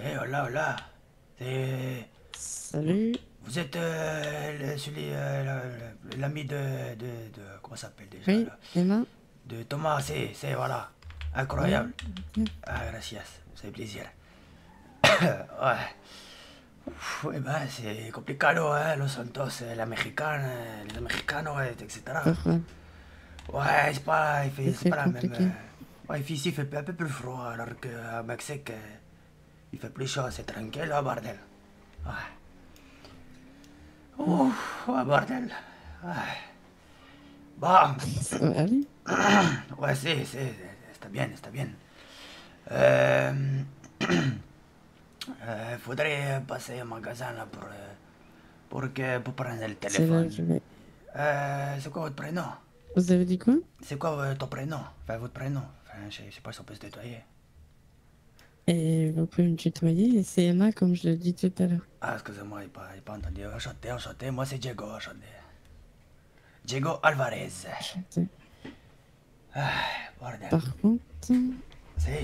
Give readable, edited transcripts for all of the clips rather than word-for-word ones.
C'est hola. C'est... Salut. Vous êtes l'ami de... Comment ça s'appelle déjà? Oui, Emma. De Thomas, c'est voilà. Incroyable. Oui. Ah, gracias. C'est plaisir. Ouais. Oui, ben, c'est compliqué, hein, Los Santos, la Mexicaine, les Mexicanos, etc. Ouais, c'est pas, la même. Ouais, ici, il fait un peu plus froid, alors qu'à Mexique, il fait plus chaud, c'est tranquille, hein, bordel. Ouais. Ouf, ouais, bordel. Ouais. Bah. Ouais, c'est bien, c'est bien. Faudrait passer au magasin là pour prendre le téléphone. C'est quoi votre prénom? Vous avez dit quoi? C'est quoi ton prénom? Enfin, votre prénom. Enfin, je sais pas si on peut se tutoyer. Et vous pouvez me tutoyer, c'est Emma comme je l'ai dit tout à l'heure. Ah, excusez-moi, j'ai pas entendu. Enchanté, enchanté. Moi, c'est Diego, enchanté. Diego Alvarez. Enchanté. Ah, bordel. Par contre...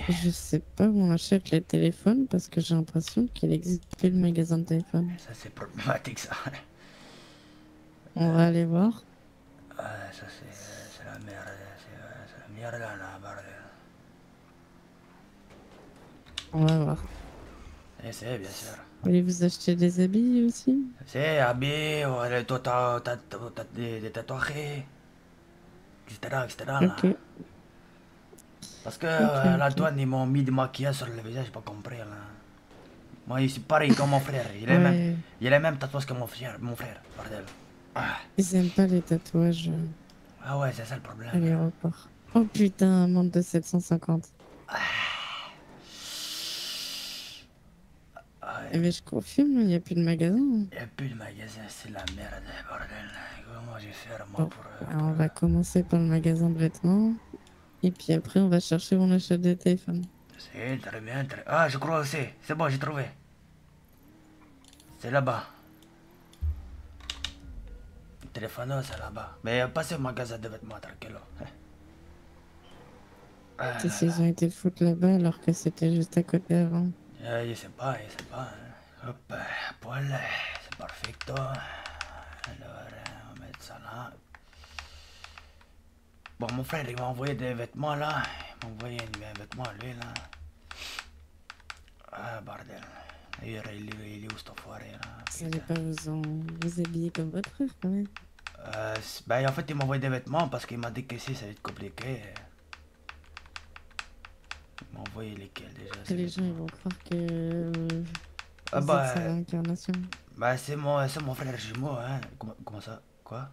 Je sais pas où on achète les téléphones parce que j'ai l'impression qu'il n'existe plus le magasin de téléphone. Ça c'est problématique ça. On va aller voir. Ça c'est la merde, c'est la merde là, bordel. On va voir. C'est bien sûr. Voulez-vous acheter des habits aussi? C'est habits, des tatouages, etc. etc. Ok. Parce que la douane, ils m'ont mis du maquillage sur le visage, j'ai pas compris là. Moi, je suis pareil comme mon frère, il a les mêmes tatouages que mon frère, bordel. Ah. Ils aiment pas les tatouages. Ah ouais, c'est ça le problème. À l'aéroport. Oh putain, un monde de 750. Ah. Ah, et... Mais je confirme, il n'y a plus de magasin. Il n'y a plus de magasin, c'est la merde, bordel. Comment je vais faire moi pour... Alors, on va commencer par le magasin de vêtements. Et puis après, on va chercher où on achète des téléphones. C'est très bien, très... Ah, je crois aussi. C'est bon, j'ai trouvé. C'est là-bas. Le téléphone, c'est là-bas. Mais passez au magasin de vêtements, tranquille. Ils ont été foutre là-bas alors que c'était juste à côté avant. Je sais pas. Hop, poil, c'est perfecto. Alors, on va mettre ça là. Bon, mon frère, il m'a envoyé des vêtements là. Il m'a envoyé un vêtement, lui là. Ah, bordel. D'ailleurs, il est où cet enfoiré là? Vous n'allez pas vous habiller comme votre frère quand même? Ben, en fait, il m'a envoyé des vêtements parce qu'il m'a dit que si ça va être compliqué. Il m'a envoyé lesquels déjà? Les gens, ils vont croire que. Ah, bah. C'est l'incarnation. Bah, c'est mon frère jumeau, hein. Comment ça? Quoi?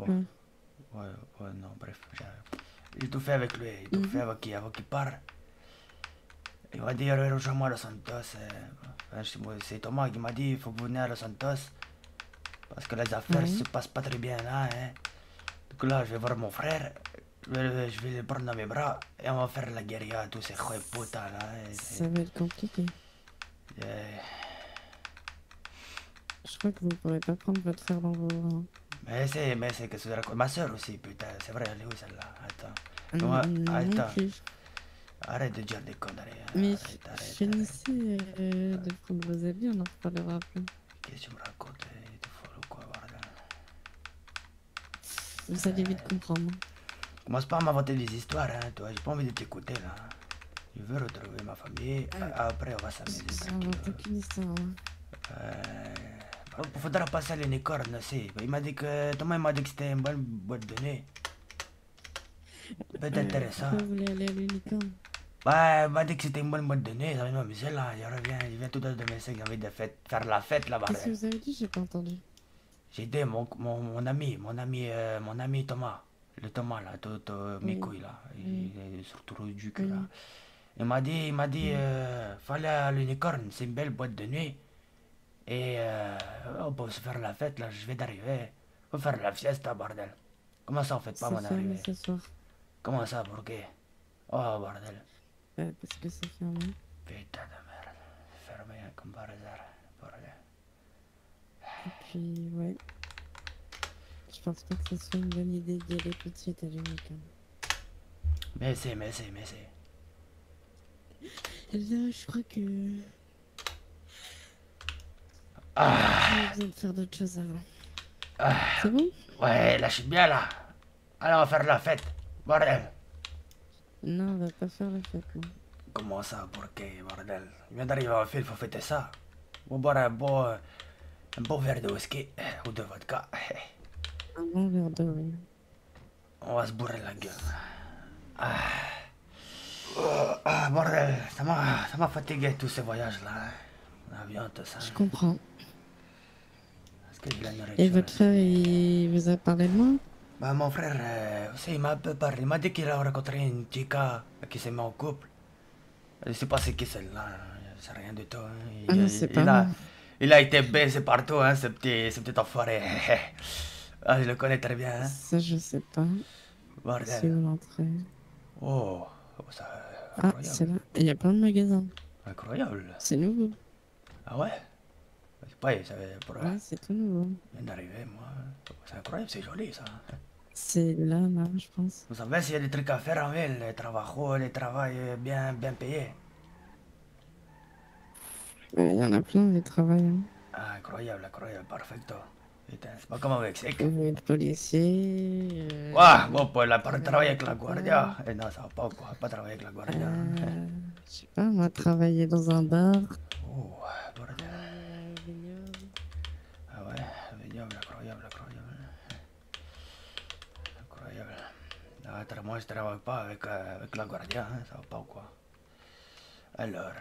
Oh. Mm. Ouais, non, bref, j'ai tout fait avec lui, j'ai tout fait avant qu'il part. Il m'a dit, rejoins-moi à Los Santos. C'est Thomas qui m'a dit, il faut que vous venez à Los Santos. Parce que les affaires se passent pas très bien là. Hein. Donc là, je vais voir mon frère, je vais le prendre dans mes bras et on va faire la guérilla à tous ces chouets putains là. Ça va être compliqué. Je crois que vous pourrez pas prendre votre frère dans vos... Mais c'est que ma soeur aussi, putain, c'est vrai, elle est où celle-là? Attends. Attends. Arrête de dire des conneries. Mais finissez de prendre vos habits, on en reparlera plus. Qu'est-ce que tu me racontes? Il te faut ou quoi, bordel? Vous allez vite comprendre. Commence pas à m'inventer des histoires, hein, toi, j'ai pas envie de t'écouter là. Je veux retrouver ma famille, après on va s'amuser. J'ai aucune histoire. Faudra passer à l'unicorn aussi. Il m'a dit que... Thomas m'a dit que c'était une bonne boîte de nez. Peut-être intéressant. Pourquoi vous voulez aller à l'unicorn? Bah, il m'a dit que c'était une bonne boîte de nez. J'avais m'amuser là. Je viens tout à l'heure de mes secs. J'ai envie de faire la fête là-bas. Qu'est-ce que vous avez dit? J'ai pas entendu. J'ai dit mon ami Thomas. Le Thomas là, mes couilles là. Il est surtout du cul là. Il m'a dit, fallait à l'unicorn. C'est une belle boîte de nuit. Et on peut se faire la fête là, je vais d'arriver. Faut faire la fiesta, bordel. Comment ça on fait pas mon arrivée? Ce soir. Comment ça, pourquoi? Oh bordel. Parce que c'est fermé. Putain de merde. Fermé comme par hasard, bordel. Et puis ouais. Je pense pas que ce soit une bonne idée d'y aller tout de suite à l'unique. Mais c'est. Là, je crois que... Ah. J'ai besoin de faire d'autres choses avant. Ah. C'est bon? Ouais, là, je suis bien, là. Allez, on va faire la fête. Bordel. Non, on va pas faire la fête, non. Comment ça? Pourquoi, bordel? Je viens d'arriver à un film, faut fêter ça. On va boire un beau verre de whisky ou de vodka. Un bon verre de oui. On va se bourrer la gueule. Ah. Ah, bordel, ça m'a fatigué tous ces voyages-là. L'avion, tout ça. Je comprends. Est-ce que j'ai la nourriture? Et votre frère, il vous a parlé de moi? Bah, mon frère, il m'a un peu parlé. Il m'a dit qu'il a rencontré une chica qui s'est mise en couple. Je sais pas c'est qui celle-là, je sais rien du tout. Ah, non, c'est pas moi. Il a été baisé partout, hein, ce petit enfoiré. Ah, je le connais très bien. Hein. Ça, je sais pas. Bordel. C'est où l'entrée? Oh. Ah, c'est là. Il y a plein de magasins. Incroyable. C'est nouveau. Ah ouais? Je sais pas, il savait pour... Ouais, c'est tout nouveau. Je viens d'arriver, moi. C'est incroyable, c'est joli, ça. C'est là, là, je pense. Vous savez, s'il y a des trucs à faire en ville, les travaux bien payés. Il y en a plein, les travaux. Hein. Ah, incroyable, perfecto. Putain, c'est pas comme au Mexique. Oui, le policier... Ouah, bon, pour la part travailler avec la guardia. Et non, ça va pas, quoi. Pas travailler avec la guardia. Je sais pas, moi, travailler dans un bar. Oh, guardia. Ah ouais, vignoble, incroyable. Ah, moi, je travaille pas avec, avec la guardia, hein. Ça va pas, quoi. Alors...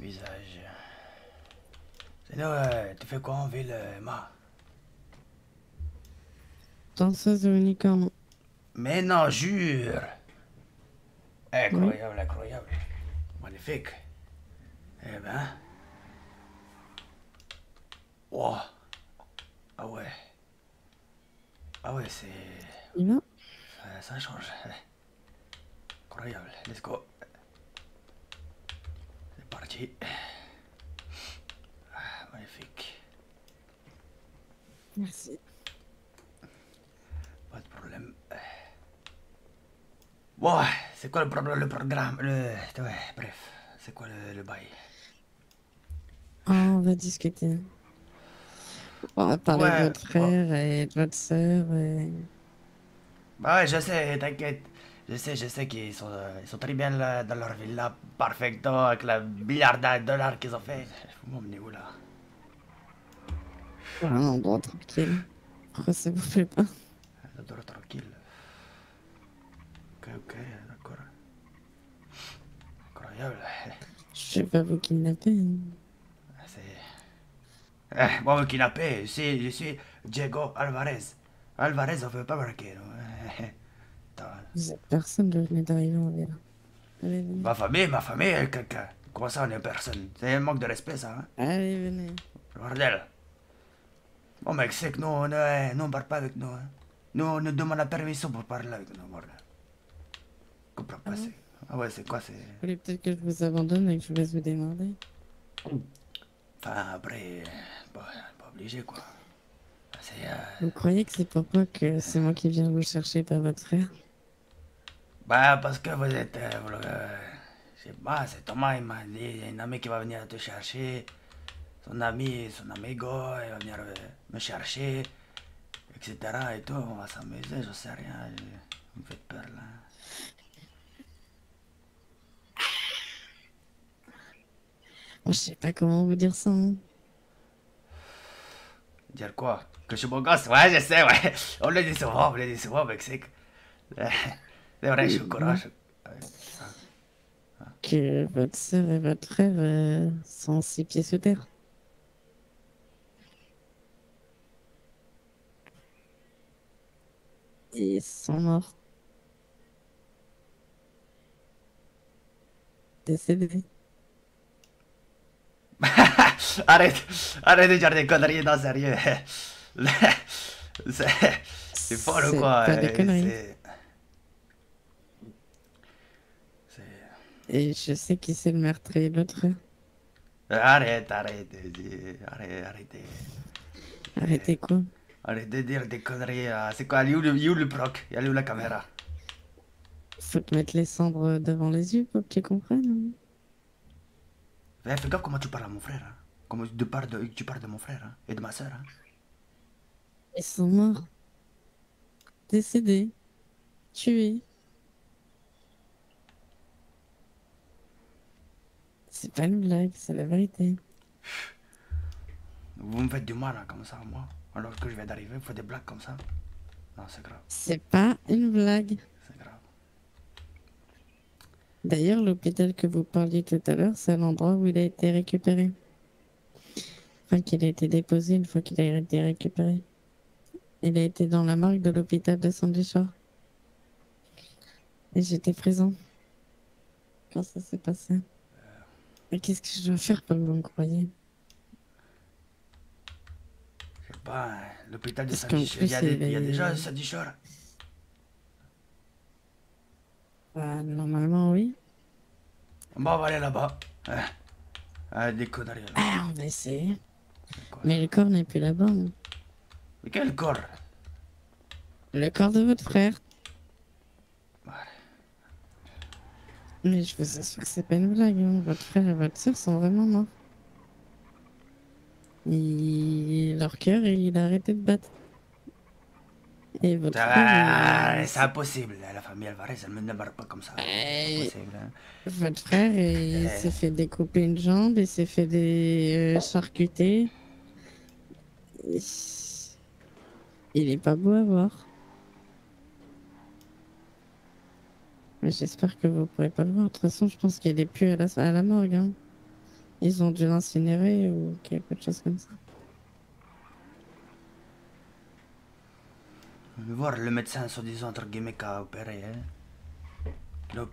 visage... Sinon, tu fais quoi en ville, Emma? Danseuse de Unicorn. Mais non, jure! Incroyable, oui. Incroyable. Magnifique. Eh ben... Wow. Ah ouais. Ah ouais, c'est... Non. Ça change. Incroyable, let's go. C'est parti. Magnifique. Merci. Pas de problème. Wow, c'est quoi le problème, le programme, ouais, bref, c'est quoi le bail? Oh, on va discuter. On va parler de votre frère et de votre soeur et... Bah ouais, je sais, t'inquiète. Je sais qu'ils sont, très bien là, dans leur villa, perfecto, avec la milliardaire de dollars qu'ils ont fait. Faut m'emmener où là? Un endroit tranquille. Pourquoi ça vous plaît pas? Un endroit tranquille. Ok, d'accord. Incroyable. Je vais pas vous kidnapper. C'est... moi vous kidnapper, je suis Diego Alvarez. Alvarez, on veut pas marquer. Vous êtes personne, je venais d'arriver en ville. Ma famille, quelqu'un. Comment ça, on est personne? C'est un manque de respect, ça. Hein? Allez, venez. Bordel. Au Mexique, nous, on ne parle pas avec nous. Hein. Nous, on nous demande la permission pour parler avec nous, bordel. Je comprends pas, c'est... Ah ouais, c'est quoi, c'est... Vous voulez peut-être que je vous abandonne et que je laisse vous démerder? Enfin, après... Bon, pas obligé, quoi. Vous croyez que c'est pourquoi que c'est moi qui viens vous chercher, pas votre frère? Bah, parce que vous êtes... je sais pas, c'est Thomas, il m'a dit, il y a une amie qui va venir te chercher. Son amigo, il va venir me chercher, etc. et tout, on va s'amuser, je sais rien, vous me faites peur, là. Je sais pas comment vous dire ça, hein. Dire quoi? Que je suis beau gosse? Ouais, je sais, ouais. On le dit souvent au Mexique. C'est vrai, je suis courageux. Que votre soeur et votre frère sont 6 pieds sous terre. Ils sont morts. Décédés. Arrête de dire des conneries, non, sérieux. C'est folle ou quoi? C'est pas des conneries. Et je sais qui c'est le meurtrier de l'autre. Arrête. Arrêtez quoi? Arrête de dire des conneries. C'est quoi? Elle est où le proc? Elle est où la caméra? Faut te mettre les cendres devant les yeux pour que tu comprennes. Eh, fais gaffe comment tu parles à mon frère. Hein. Comment tu parles de mon frère hein, et de ma soeur. Hein. Ils sont morts. Décédés. Tués. C'est pas une blague, c'est la vérité. Vous me faites du mal hein, comme ça à moi. Alors que je viens d'arriver, vous faites des blagues comme ça. Non, c'est grave. C'est pas une blague. C'est grave. D'ailleurs, l'hôpital que vous parliez tout à l'heure, c'est l'endroit où il a été récupéré. Enfin, qu'il a été déposé une fois qu'il a été récupéré. Il a été dans la morgue de l'hôpital de Sandy Shore. Et j'étais présent quand ça s'est passé. Mais qu'est-ce que je dois faire pour vous me croyez? Je sais pas, l'hôpital de Sandy Shore. Il y a déjà Sandy Shore. Normalement, oui. Bon, on va aller là-bas. Des conneries. Là. Ah, on va essayer. Mais le corps n'est plus là-bas. Mais quel corps? Le corps de votre frère. Ouais. Mais je vous assure que c'est pas une blague. Hein. Votre frère et votre soeur sont vraiment morts. Leur cœur, il a arrêté de battre. Et votre frère... C'est impossible, la famille Alvarez, elle ne me barre pas comme ça. Impossible, hein. Votre frère, il s'est fait découper une jambe, il s'est fait des charcuter. Il est pas beau à voir. Mais j'espère que vous pourrez pas le voir. De toute façon, je pense qu'il est plus à la morgue. Hein. Ils ont dû l'incinérer ou quelque chose comme ça. On va voir le médecin, soi-disant, entre guillemets, qui a opéré. Hein.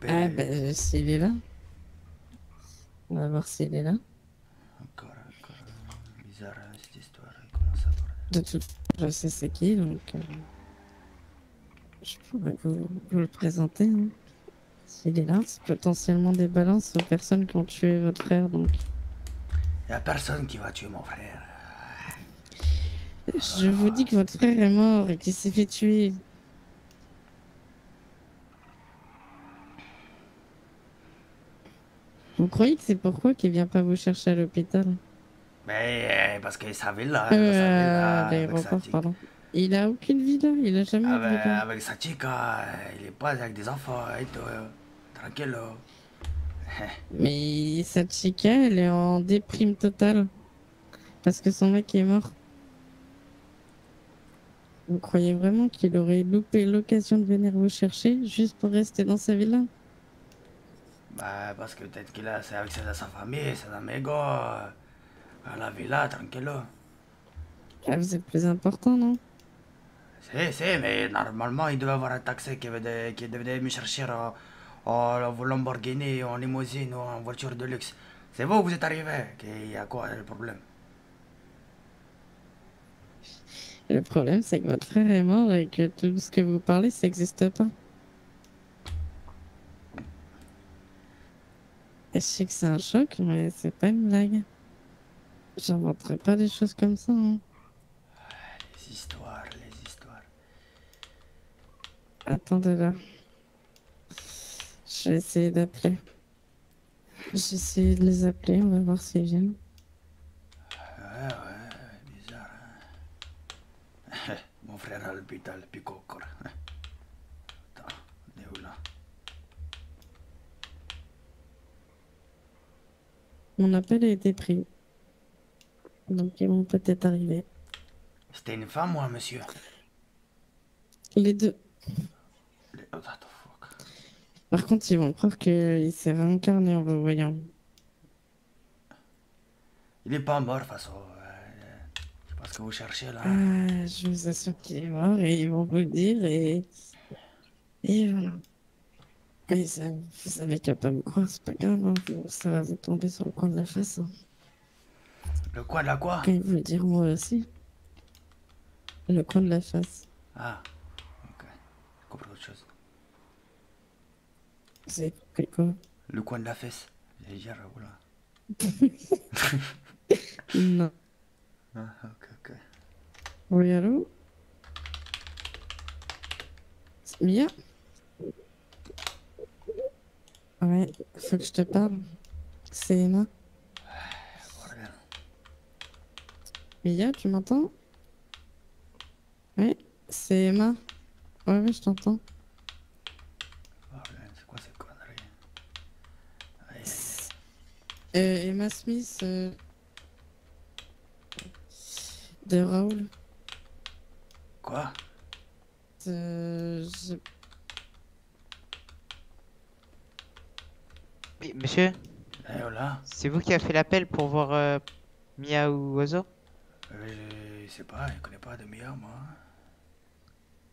Ah, bah, s'il est là. On va voir s'il est là. Encore. Bizarre, hein, cette histoire. Il commence à parler. De toute façon, je sais c'est qui, donc. Je pourrais vous le présenter. Hein. S'il est là, c'est potentiellement des balances aux personnes qui ont tué votre frère, donc. Y'a personne qui va tuer mon frère. Je vous dis que votre frère est mort et qu'il s'est fait tuer. Vous croyez que c'est pourquoi qu'il vient pas vous chercher à l'hôpital? Mais parce qu'il savait là. L'aéroport, pardon. Il a aucune vie là, il a jamais eu de vie là. Avec sa chica, il est pas avec des enfants et tout. Tranquille. Mais sa chica, elle est en déprime totale. Parce que son mec est mort. Vous croyez vraiment qu'il aurait loupé l'occasion de venir vous chercher juste pour rester dans sa ville-là? Bah, parce que peut-être qu'il a, c'est avec sa famille, ses amigos, à la villa, tranquille. Ah, vous êtes plus important, non? Si, mais normalement, il devait avoir un taxi qui devait me chercher en Lamborghini, en limousine ou en voiture de luxe. C'est vous êtes arrivé. Il y a quoi le problème? Le problème, c'est que votre frère est mort et que tout ce que vous parlez, ça n'existe pas. Et je sais que c'est un choc, mais c'est pas une blague. J'inventerai pas des choses comme ça. Hein. Les histoires. Attendez là. Je vais essayer d'appeler. J'essaie de les appeler, on va voir s'ils viennent. Mon frère à l'hôpital, pico au corps. Attends, on est où là? Mon appel a été pris. Donc ils vont peut-être arriver. C'était une femme ou un monsieur? Les deux. Oh, what the fuck. Par contre, ils vont croire qu'il s'est réincarné en vous voyant. Il est pas mort, de toute façon. Parce que vous cherchez là. Ah, je vous assure qu'il est mort et ils vont vous le dire et voilà. Mais ça, vous savez qu'à pas me croire, c'est pas grave, hein. Ça va vous tomber sur le coin de la face. Hein. Le coin de la quoi? Ils vous le diront aussi. Le coin de la face. Ah, ok. J'ai compris autre chose. Vous avez compris quoi? Le coin de la fesse. J'allais dire Raoul là. Non. Ah, ok. Oui, allô? Mia? Ouais, faut que je te parle. C'est Emma. Mia, tu m'entends? Oui, c'est Emma. Ouais, oui, je t'entends. C'est quoi cette connerie? Emma Smith de Raoul. Quoi? Oui, monsieur. C'est vous qui avez fait l'appel pour voir Mia ou Oiseau? Je sais pas, je connais pas de Mia, moi.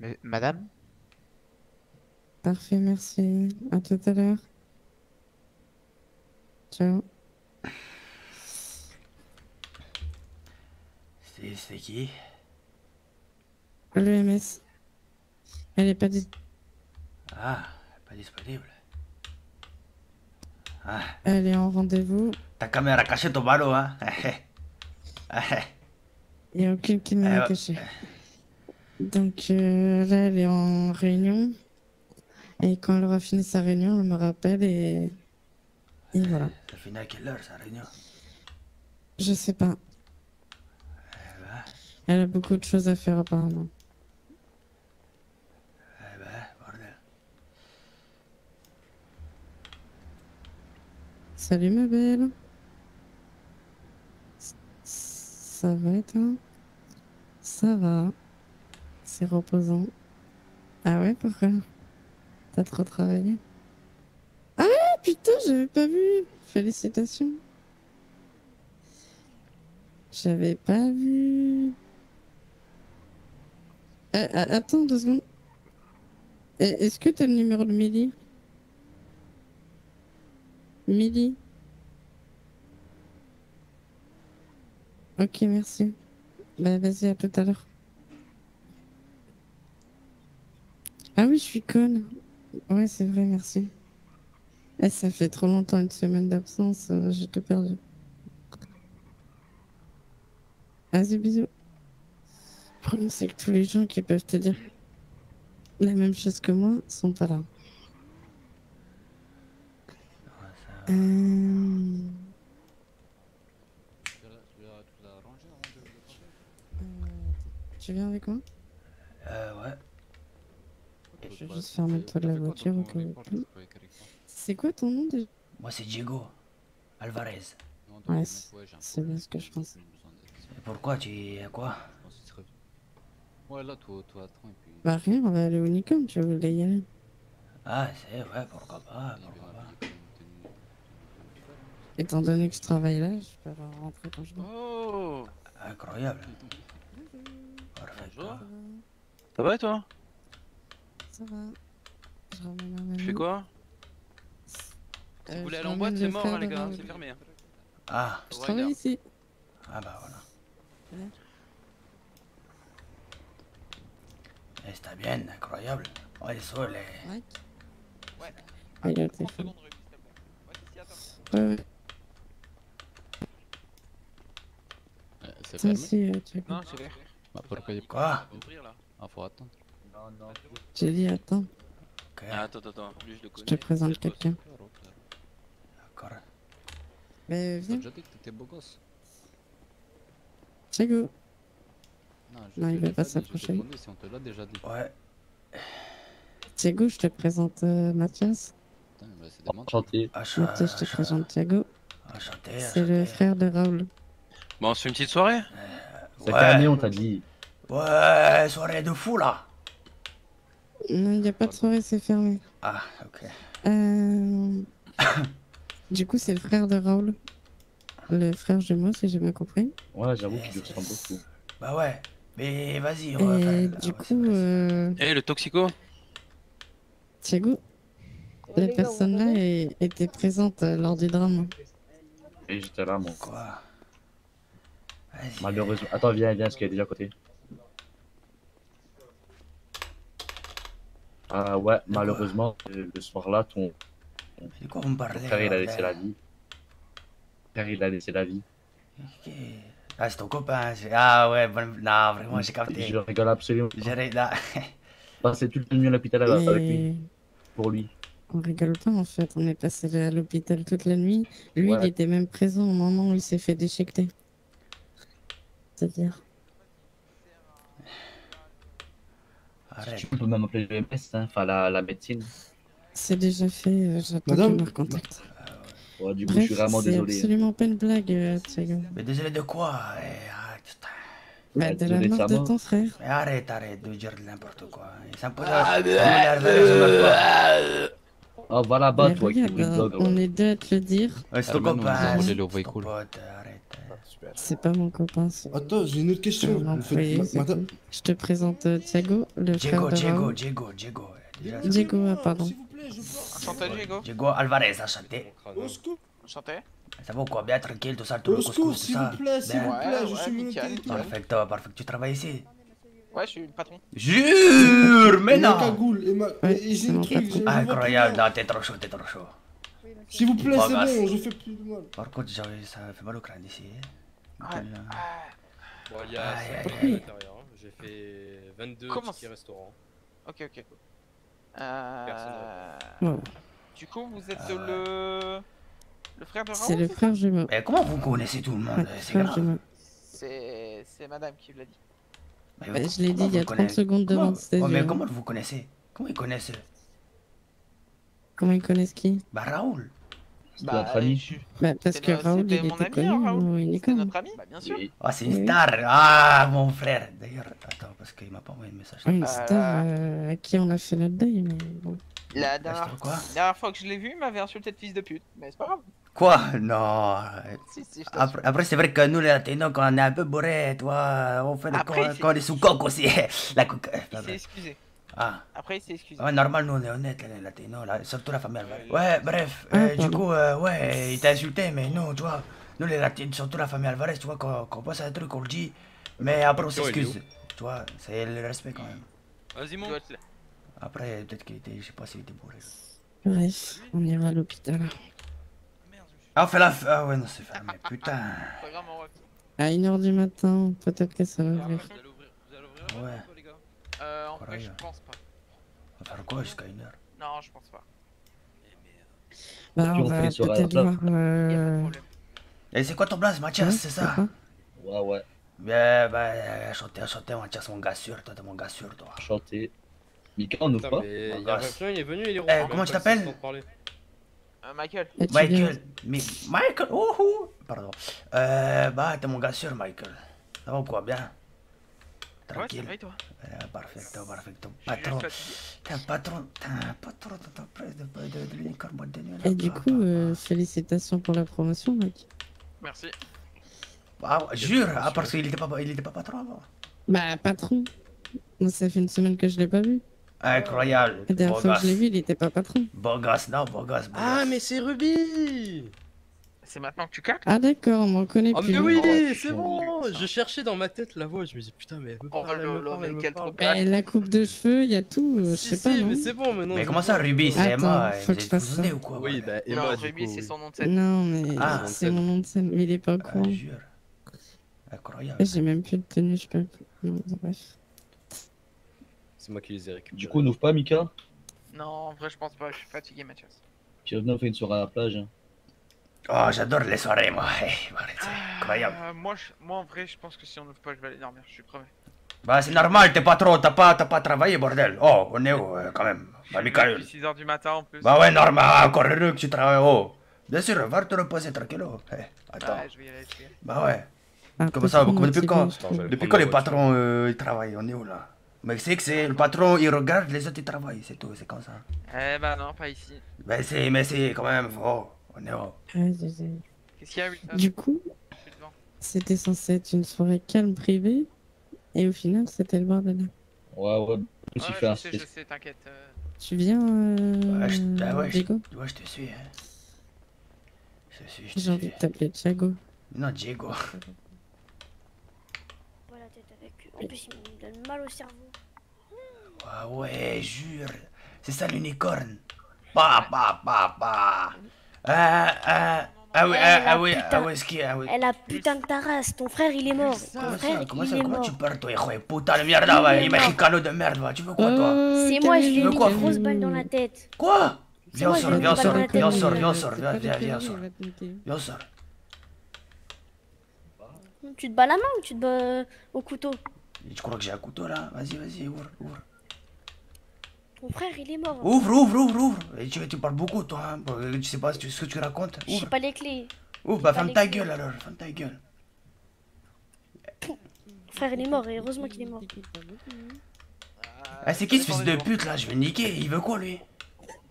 Mais, madame? Parfait, merci. À tout à l'heure. Ciao. C'est qui? L'EMS. Elle est pas disponible. Ah, elle est pas disponible. Ah. Elle est en rendez-vous. Ta caméra cachée ton ballot, hein? Il n'y a aucune qui ne l'a caché. Donc là, elle est en réunion. Et quand elle aura fini sa réunion, elle me rappelle et voilà. Ça finit à quelle heure, sa réunion? Je sais pas. Elle a beaucoup de choses à faire, apparemment. Bordel. Salut, ma belle. Ça va et toi? Ça va. C'est reposant. Ah ouais, pourquoi? T'as trop travaillé? Ah putain, j'avais pas vu. Félicitations. J'avais pas vu. Attends 2 secondes. Est-ce que t'as le numéro de Milly? Milly? Ok, merci. Bah vas-y, à tout à l'heure. Ah oui, je suis conne. Ouais, c'est vrai, merci. Eh, ça fait trop longtemps, 1 semaine d'absence, j'ai tout perdu. Vas-y, bisous. Le problème, c'est que tous les gens qui peuvent te dire la même chose que moi sont pas là. Tu viens avec moi? Ouais. Je vais juste fermer le toit de la voiture au cas où. C'est quoi ton nom de... Moi c'est Diego Alvarez. Ouais, c'est bien ce que je pense. Et pourquoi tu... quoi? Ouais, là, toi, attends, et puis... Bah rien, on va aller au Unicorn, tu voulais y aller. Ah, c'est vrai, pourquoi pas, pourquoi pas. Étant donné que je travaille là, je peux pas rentrer quand je veux. Oh, incroyable. Bonjour. Ça va et toi? Ça va. Je ramène un ami. Tu fais quoi? Si vous voulez aller en boîte, c'est mort hein, les gars, c'est fermé. Ah, je travaille ici. Ah bah voilà. Ouais. C'était bien, incroyable. Oh, les sols, les... Ouais. Ouais. Ah, il a le téléphone. Ouais. C'est fermé si, non, c'est vrai. Bah, pourquoi il... Quoi? Ah, faut attendre. Non. J'ai dit attends. Ok. Ah, attends. Lui, je le connais. Je te présente quelqu'un. D'accord. Mais viens. J'ai dit que t'étais beau gosse. C'est go. Non, il va pas s'approcher. Ouais. Thiago, je te présente Mathias. Enchanté. Mathias, je te présente Thiago. C'est le frère de Raoul. Bon, c'est une petite soirée. C'est terminé, on t'a dit. Ouais, soirée de fou là. Non, il n'y a pas de soirée, c'est fermé. Ah, ok. Du coup, c'est le frère de Raoul. Le frère jumeau, si j'ai bien compris. Ouais, j'avoue qu'il lui ressemble beaucoup. Bah ouais, mais vas-y, on va faire... Du coup... le toxico Thiago, la personne là était présente lors du drame. Et j'étais là, mon quoi. Malheureusement... Attends, viens, ce qu'il y a déjà à côté. Ah ouais, malheureusement, le soir-là, ton frère, il a laissé la vie. Ok. Ah, c'est ton copain, ah ouais, bon... non, vraiment, j'ai capté. Je rigole absolument. J'ai passé tout le temps à l'hôpital avec lui. Pour lui. On rigole pas en fait, on est passé à l'hôpital toute la nuit. Lui, ouais. Il était même présent au moment où il s'est fait déchiqueter. C'est-à-dire... Arrête. Tu peux même appeler le MS, hein, enfin la médecine. C'est déjà fait, j'attends que me recontacte. Ouais, du coup, bref, je suis vraiment désolé. C'est absolument pas une blague, Thiago. Mais désolé de quoi? Arrête. Bah, de la mort de ton frère. Mais arrête de dire n'importe quoi. Ça me pose la... Oh, va là-bas, toi, qui on est deux à te le dire. Ouais, c'est ton copain. C'est pas mon copain. Attends, j'ai une autre question. Je te présente Thiago, le frère de Raoul. Diego, pardon. Enchanté, Diego. Diego Alvarez, enchanté. Enchanté. Ça va ou quoi? Bien tranquille, tout ça, tout le couscous, tout ça. S'il vous plaît, je suis nickel. Perfecto, parfait. Tu travailles ici? Ouais, je suis le patron. Jure, mais non! J'ai une truc. Incroyable, non, t'es trop chaud, t'es trop chaud. S'il vous plaît, c'est bon, je fais plus de mal. Par contre, ça fait mal au crâne ici. Bon, il y a 5 à l'intérieur. J'ai fait 22 petits restaurants. Ok. Du coup, vous êtes le frère de Raoul? C'est le frère jumeau. Mais comment vous connaissez tout le monde? C'est grave. C'est madame qui l'a dit. Bah, je l'ai dit il y a 30 secondes devant. Oh, mais comment vous connaissez? Comment ils connaissent? Comment ils connaissent qui? Bah, Raoul. Bah, parce que Raoul, il était connu. C'est notre ami, bien sûr. Ah, c'est une star. Ah, mon frère. D'ailleurs, attends, parce qu'il m'a pas envoyé de message. Une star à qui on a fait notre deuil, mais bon. La dernière fois que je l'ai vu, il m'avait insulté de fils de pute. Mais c'est pas grave. Quoi? Non. Si, après, c'est vrai que nous, les Latino, quand on est un peu bourré, toi, on fait des quand on est sous coque aussi. La coque. Il s'est excusé. Ah. Après, il s'est excusé. Ouais, normal, nous, on est honnête, les Latino, surtout la famille Alvarez. Ouais, bref, du coup, ouais, il t'a insulté, mais nous, tu vois, nous, les Latinos, surtout la famille Alvarez, tu vois, quand on passe à un truc, on le dit, mais après, on s'excuse. Tu vois, c'est le respect quand même. Vas-y, mon. Après, peut-être qu'il était, je sais pas s'il était bourré. Bref, on ira à l'hôpital. Ah, fais la... Ah ouais, non, c'est fermé, putain. À 1h du matin, peut-être que ça va ouvrir. Vous allez ouvrir? Ouais. Les gars, en vrai, je pense pas. On va faire quoi jusqu'à 1h? Non, je pense pas. Bah, on va peut-être voir... Et c'est quoi ton blase, Mathias, c'est ça? Ouais. Bien, bah, chanter, Mathias, mon gars sûr, toi, t'es mon gars sûr, toi. Chanter. Mikan ou pas? Il est venu, il est rond. Comment tu t'appelles? Michael, oh, pardon. Bah, t'es mon gars sûr, Michael. Ça va ou quoi? Bien? Tranquille. Ouais, toi. Parfait. Patron. T'es un patron de l'entreprise de l'Unicorn. Et du coup, félicitations pour la promotion, mec. Merci. Bah, jure, parce qu'il était pas patron avant. Bah, patron. Moi, ça fait une semaine que je l'ai pas vu. Incroyable. La dernière fois que je l'ai vu, il était pas patron. Bon gosse. Ah, mais c'est Ruby. C'est maintenant que tu captes. Ah d'accord, on m'en connaît plus. Ah mais oui, c'est bon. Je cherchais dans ma tête la voix, je me disais putain mais... La coupe de cheveux, il y a tout, je sais pas. Mais c'est bon maintenant. Mais comment ça Ruby, c'est Emma? Faut que je fasse ça. Oui, bah Emma du coup. C'est son nom de scène. Non mais c'est mon nom de scène, mais il est pas au courant. Incroyable. J'ai même plus de tenue, je peux plus. Bref. C'est moi qui les ai récupérés. Du coup, on n'ouvre pas, Mika? Non, en vrai, je pense pas. Je suis fatigué, Mathias. Puis revenez, on fait une soirée à la plage. Hein. Oh, j'adore les soirées, moi. Incroyable. Moi, en vrai, je pense que si on n'ouvre pas, je vais aller dormir. Je suis promis. Bah, c'est normal, t'es pas trop. T'as pas travaillé, bordel. Oh, on est où, quand même? Bah, Mika. Il est 6h du matin en plus. Bah, ouais, normal. Encore heureux que tu travailles. Oh, bien sûr, va te reposer tranquille. Attends. Ouais, je vais y aller. Bah, ouais. Comme ça, depuis quand les patrons ils travaillent? On est où là? Mais c'est que c'est le patron, il regarde les autres, ils travaillent, c'est tout, c'est comme ça. Eh ben non, pas ici. Mais c'est quand même, oh, on est haut. Qu'est-ce qu'il y a, Wilson? Du coup, c'était censé être une soirée calme privée, et au final, c'était le bordel. Ouais, je sais, t'inquiète. Tu viens, Diego? Ouais, je te suis, hein. J'ai envie de t'appeler Thiago. Non, Diego. Voilà, t'es avec eux. En plus, il me donne mal au cerveau. Ah ouais, jure, c'est ça l'unicorne. Pa. Ah oui. Elle a putain de ta race, ton frère il est mort. Comment tu parles toi, hijo de putain de merde, il est mexicano de merde, tu veux quoi toi? C'est moi, je lui ai mis une grosse balle dans la tête. Quoi? Viens, sors. Tu te bats la main ou tu te bats au couteau? Tu crois que j'ai un couteau là? Vas-y, vas-y, ouvre. Mon frère, il est mort. Ouvre. Et tu parles beaucoup, toi. Hein. Tu sais pas ce que tu racontes. J'ai pas les clés. Ouvre, bah ferme ta gueule alors. Ferme ta gueule. Mon frère, il est mort. Et heureusement qu'il est mort. Ah, c'est qui ce fils de pute là? Je vais niquer. Il veut quoi lui?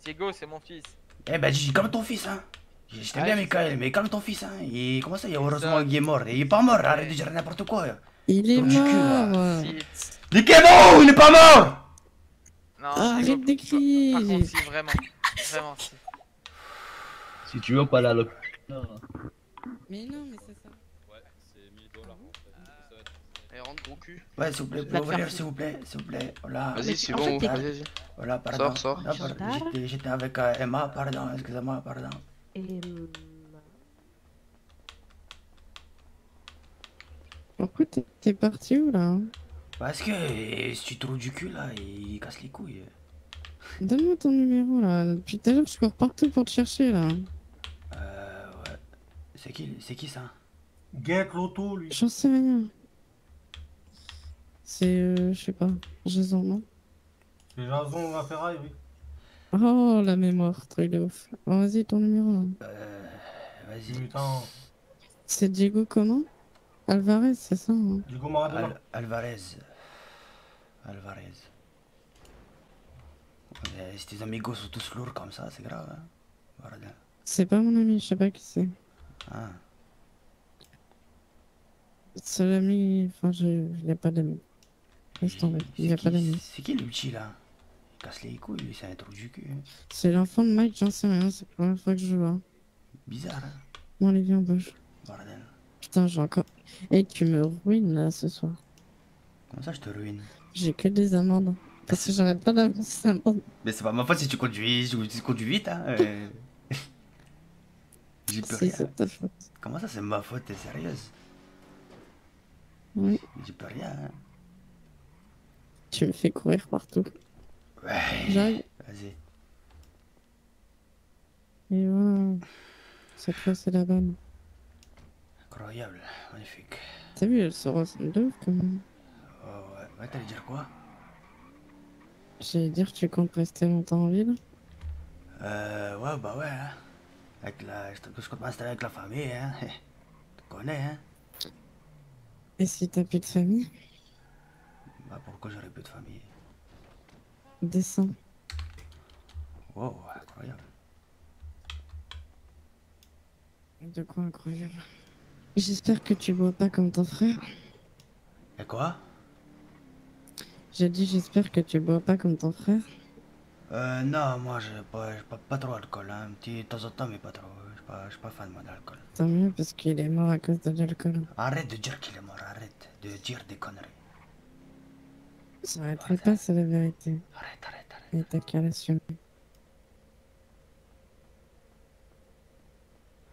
Diego, c'est mon fils. Eh bah, dis comme ton fils, hein. Je t'aime bien, Michael, mais calme ton fils, hein. Et comment ça, heureusement qu'il est mort? Il est pas mort, arrête de dire n'importe quoi. Il est mort. Niquez-vous, il est pas mort. Non, arrête de crier. Par contre, si, vraiment. Si tu veux pas la loque. Mais non, mais c'est ça. Ouais, c'est Mido là. Et rentre ton cul. Ouais, s'il vous plaît, pour ouvrir, s'il vous plaît. Vas-y, c'est bon, vas-y. Voilà, pardon. Sors. J'étais avec Emma, pardon, excusez-moi, pardon. Pourquoi t'es parti où là? Parce que si tu trouves du cul là, il casse les couilles. Donne-moi ton numéro là, depuis tout à l'heure je cours partout pour te chercher là. Ouais. C'est qui ça? Gek l'auto lui. J'en sais rien. C'est je sais pas, Jason non? C'est Jason la ferraille oui. Oh la mémoire, truc de ouf. Bon, vas-y, ton numéro là. Vas-y, putain. C'est Diego comment? Alvarez, c'est ça hein. Diego Maradona. Alvarez. Si tes amigos sont tous lourds comme ça, c'est grave. Hein. C'est pas mon ami, je sais pas qui c'est. Ah. C'est l'ami. Enfin, je n'ai pas d'ami. Reste en il a pas d'ami. C'est qui le petit là? Casse les couilles, lui, c'est un trou du cul. C'est l'enfant de Mike, j'en sais rien, c'est la première fois que je vois. Bizarre, hein. Bon, allez, viens, bouge. Bordel. Putain, j'ai encore. Et tu me ruines là ce soir. Comment ça, je te ruine? J'ai que des amendes. Parce que j'arrête pas d'avancer amendes. Mais c'est pas ma faute si tu conduis, vite, hein. J'ai peur. Si, c'est ta faute. Comment ça, c'est ma faute, t'es sérieuse? Oui. J'ai peur rien, hein. Tu me fais courir partout. Ouais, vas-y. Et voilà. Cette fois, c'est la bonne. Incroyable, magnifique. T'as vu, elle se ressemble de ouf quand même. Oh ouais, t'allais dire quoi? J'allais dire, tu comptes rester longtemps en ville? Ouais, bah ouais. Hein. Avec la... Je compte m'installer avec la famille, hein. Tu connais, hein. Et si t'as plus de famille? Bah pourquoi j'aurais plus de famille? Descends. Wow, incroyable. De quoi incroyable? J'espère que tu bois pas comme ton frère. Et quoi? J'ai dit j'espère que tu bois pas comme ton frère. Non, moi j'ai pas trop d'alcool, hein. Un petit de temps en temps mais pas trop. Je suis pas fan moi d'alcool. Tant mieux parce qu'il est mort à cause de l'alcool. Arrête de dire qu'il est mort, arrête de dire des conneries. Ça arrêterait pas, c'est la vérité. Arrête. Et t'as qu'à l'assumer.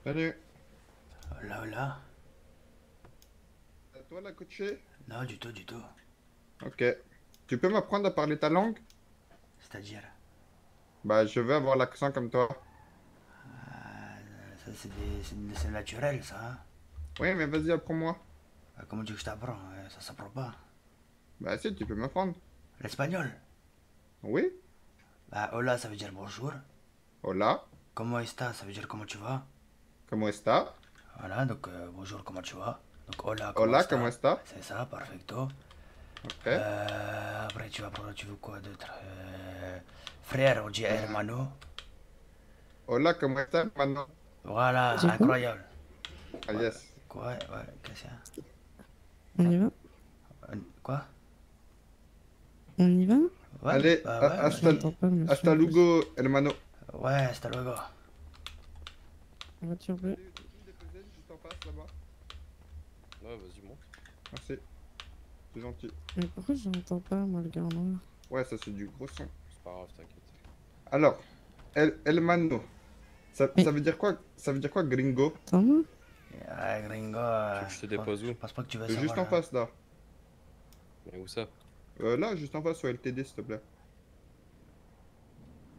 Salut. Hola. À toi la coachée? Non, du tout. Ok. Tu peux m'apprendre à parler ta langue? C'est-à-dire? Bah, je veux avoir l'accent comme toi. Ça, c'est naturel, ça. Oui, mais vas-y, apprends-moi. Comment tu veux que je t'apprends? Ça s'apprend pas. Bah si, tu peux m'apprendre. L'espagnol? Oui. Bah hola, ça veut dire bonjour. Hola. Comment está, ça veut dire comment tu vas. Comment está? Voilà, donc bonjour, comment tu vas. Donc hola, comment está. C'est ça, perfecto. Ok. Après tu vas prendre, tu veux quoi d'autre? Frère, on dit hermano. Hola, comment está, hermano. Voilà, incroyable. Ah yes. Quoi? Ouais, qu'est-ce que c'est? On y va? Quoi? On y va? Ouais, allez, ouais, hasta luego, hermano. Ouais, hasta luego. Voiture bleue. Juste en face, là-bas. Ouais, vas-y, monte. Merci. C'est gentil. Mais pourquoi j'entends pas, moi, le gars en noir? Ouais, ça, c'est du gros son. C'est pas grave, t'inquiète. Alors, hermano. Ça veut dire quoi? Ça veut dire quoi, gringo? Attends-moi. Ah, gringo. Je te dépose où? Je pense pas que tu vas savoir. Juste en face, là. Mais où ça? Là, juste en face, sur LTD, s'il te plaît.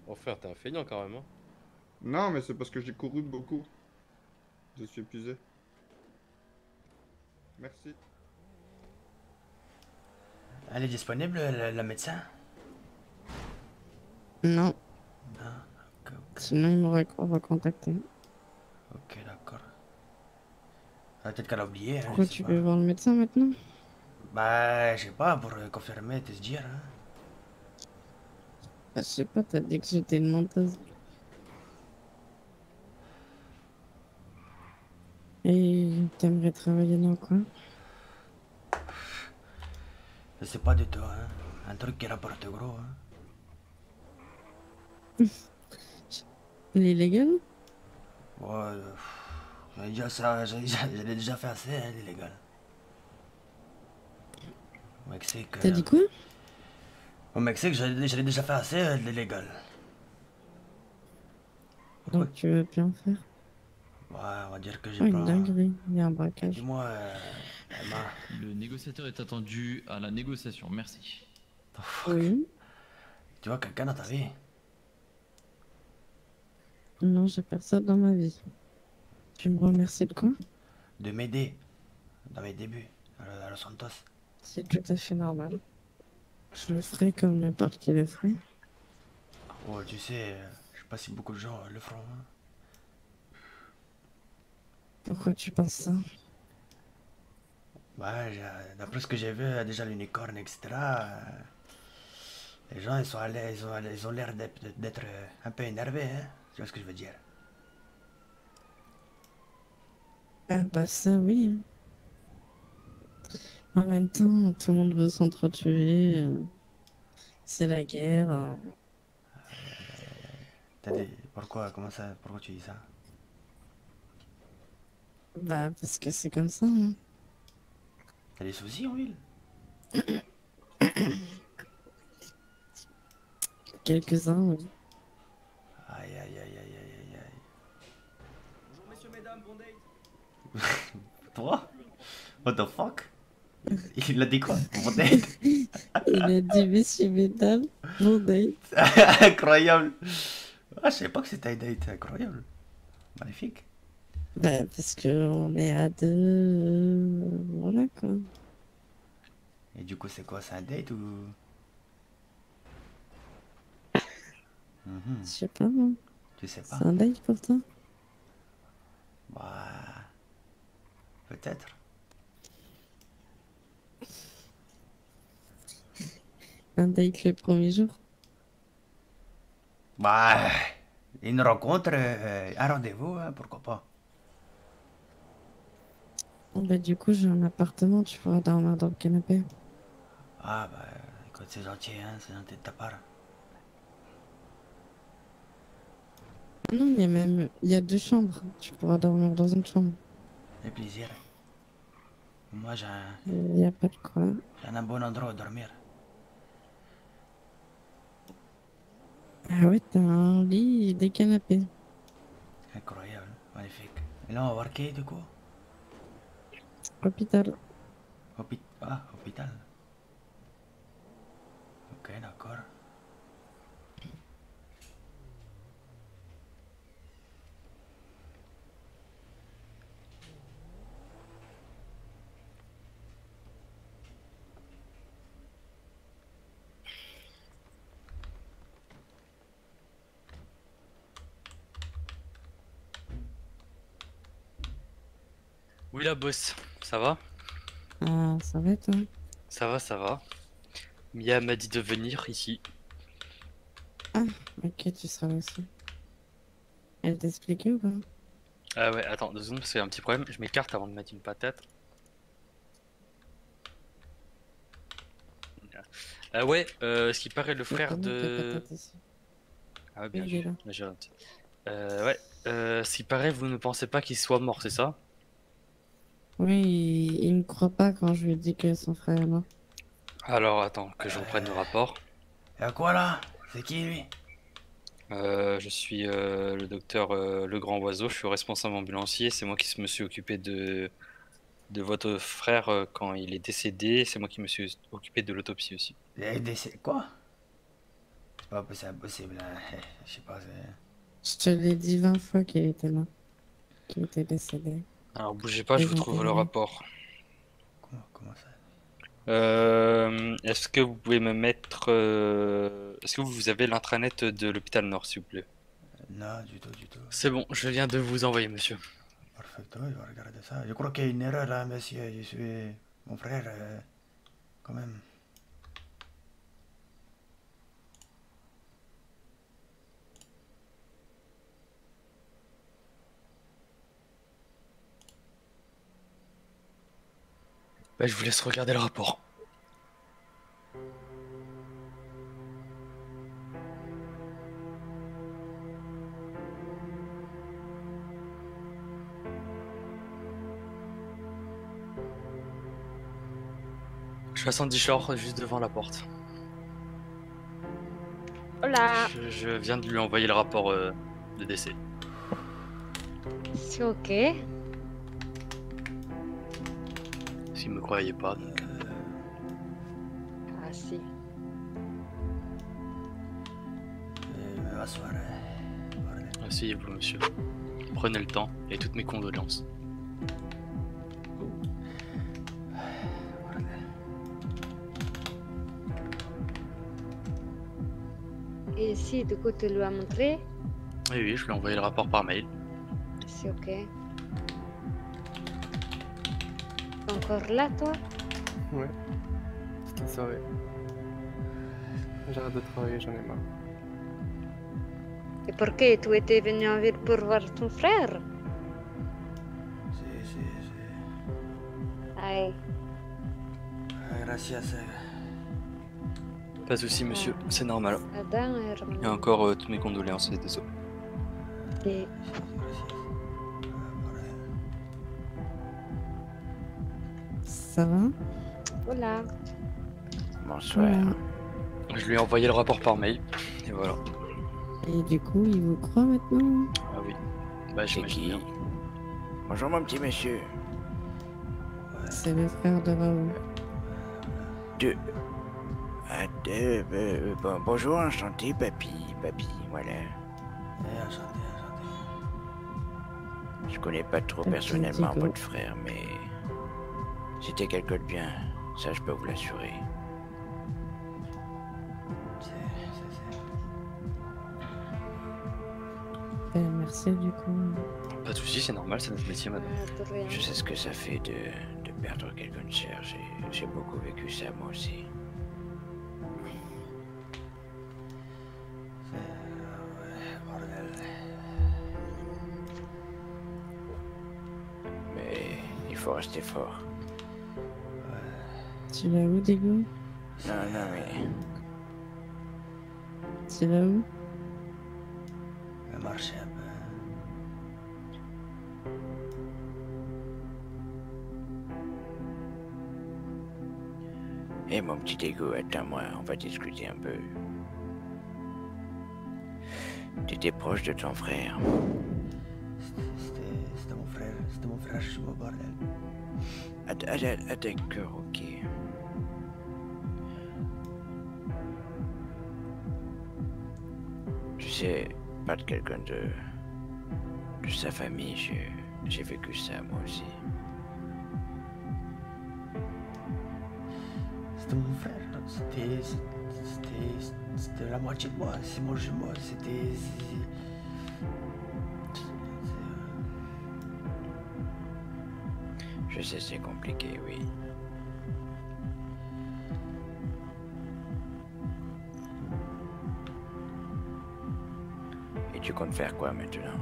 Oh frère, t'es un feignant quand même, hein. Non, mais c'est parce que j'ai couru beaucoup. Je suis épuisé. Merci. Elle est disponible, le médecin? Non. Ah, okay, okay. Sinon, il m'aurait recontacté. Ok, d'accord. Ah, peut-être qu'elle a oublié. Pourquoi hein, tu peux voir le médecin maintenant? Bah, je sais pas, pour confirmer, te dire. Hein. Bah, je sais pas, t'as dit que j'étais une menteuse. Et t'aimerais travailler dans quoi? Je sais pas du tout, hein. Un truc qui rapporte gros, hein. L'illégal? Ouais, j'allais déjà fait assez, hein, l'illégal. Au Mexique... T'as dit quoi? Au Mexique, j'allais déjà fait assez, l'illégal. Donc ouais. Tu veux bien faire? Ouais, on va dire que j'ai pas... il y a un braquage. Dis-moi, Emma. Le négociateur est attendu à la négociation, merci. Oui. Tu vois quelqu'un dans ta vie? Non, j'ai personne dans ma vie. Tu me remercies de quoi? De m'aider. Dans mes débuts, à Los Santos. C'est tout à fait normal. Je le ferai comme n'importe qui le ferait. Ouais, tu sais, je sais pas si beaucoup de gens le feront. Hein. Pourquoi tu penses ça? Bah, d'après ce que j'ai vu, déjà l'unicorn, etc. Les gens, ils sont allés, ils ont l'air d'être un peu énervés, hein. Tu vois ce que je veux dire? Ah bah ça, oui. En même temps, tout le monde veut s'entretuer. C'est la guerre. T'as dit... Pourquoi? Comment ça? Pourquoi tu dis ça? Bah, parce que c'est comme ça, hein. T'as des soucis en ville? Quelques-uns, oui. Aïe, aïe, aïe, aïe, aïe, aïe. Bonjour, messieurs, mesdames, bon date. Toi? What the fuck? Il a dit quoi? Bon date? Il a dit, messieurs, mesdames, bon date. Incroyable. Ah, je savais pas que c'était un date, incroyable. Magnifique. Bah, parce qu'on est à deux. Voilà quoi. Et du coup, c'est quoi? C'est un date ou. Je sais pas, moi. Tu sais pas? C'est un date pour toi? Bah. Peut-être. Un date le premier jour? Bah. Une rencontre, un rendez-vous, hein, pourquoi pas? Bah du coup j'ai un appartement, tu pourras dormir dans le canapé. Ah bah écoute c'est gentil hein, c'est gentil de ta part. Non mais même, il y a deux chambres, tu pourras dormir dans une chambre. C'est plaisir. Moi j'ai un... Il n'y a pas de quoi. J'ai un bon endroit où dormir. Ah ouais t'as un lit et des canapés. Incroyable, magnifique. Et là on va voir qui du coup? Hôpital. Ah, hôpital. Ok, d'accord. Oui la boss. Ça va? Ah, ça va toi? Ça va, ça va. Mia m'a dit de venir ici. Ah, ok, tu seras là aussi. Elle t'expliquait ou pas? Ah ouais, attends, deux secondes, parce qu'il y a un petit problème. Je m'écarte avant de mettre une patate. Ah ouais, ce qui paraît le frère de... Ah ouais, bien joué. Ouais, ce qui paraît, vous ne pensez pas qu'il soit mort, c'est ça? Oui, il me croit pas quand je lui dis que son frère est mort. Alors attends, que je reprenne le rapport. Y'a quoi là? C'est qui lui? Je suis le docteur Le Grand Oiseau, je suis responsable ambulancier, c'est moi qui me suis occupé de votre frère quand il est décédé, c'est moi qui me suis occupé de l'autopsie aussi. Quoi? pas possible, je sais pas. Je te l'ai dit 20 fois qu'il était là, qu'il était décédé. Alors bougez pas, je vous trouve le rapport. Comment ça est-ce que vous pouvez me mettre... est-ce que vous avez l'intranet de l'hôpital Nord, s'il vous plaît? Non, du tout. C'est bon, je viens de vous envoyer, monsieur. Perfecto, je vais regarder ça. Je crois qu'il y a une erreur là, monsieur. Je suis... Mon frère, quand même. Bah, je vous laisse regarder le rapport. Je suis à Sandy Shore, juste devant la porte. Hola. Je viens de lui envoyer le rapport de décès. C'est ok. Si vous me croyez pas, donc... Ah si. Asseyez-vous, monsieur. Prenez le temps et toutes mes condoléances. Et si, du coup, tu lui as montré? Oui, je lui ai envoyé le rapport par mail. C'est ok. Encore là, toi? Ouais. C'est vrai. J'arrête de travailler, j'en ai marre. Et pourquoi tu étais venu en ville pour voir ton frère? Si. Aïe. Gracias. Pas de soucis, monsieur, c'est normal. Et encore toutes mes condoléances, désolé. Et... Ça va? Voilà. Bonsoir. Voilà. Je lui ai envoyé le rapport par mail, et voilà. Et du coup, il vous croit maintenant? Ah oui. Bah, j'imagine bien. Bonjour, mon petit monsieur. C'est le frère de Raoul. Bonjour, enchanté, papy, voilà. Enchanté. Je connais pas trop personnellement votre frère, mais... C'était quelqu'un de bien, ça je peux vous l'assurer. C'est... Merci du coup. Pas de soucis, c'est normal, c'est notre métier madame. Je sais ce que ça fait de perdre quelqu'un de cher, j'ai beaucoup vécu ça moi aussi. Mais il faut rester fort. Tu l'as où, Diego? Non, mais... Tu l'as où? Elle marche un peu. Hé, mon petit Diego, attends-moi, on va discuter un peu. Tu étais proche de ton frère. C'était mon frère, je suis au bordel. D'accord, ok. Je sais pas de quelqu'un de sa famille, j'ai vécu ça moi aussi. C'était mon frère, c'était la moitié de moi, c'est mon jumeau, c'était... Je sais, c'est compliqué, oui. Et tu comptes faire quoi maintenant?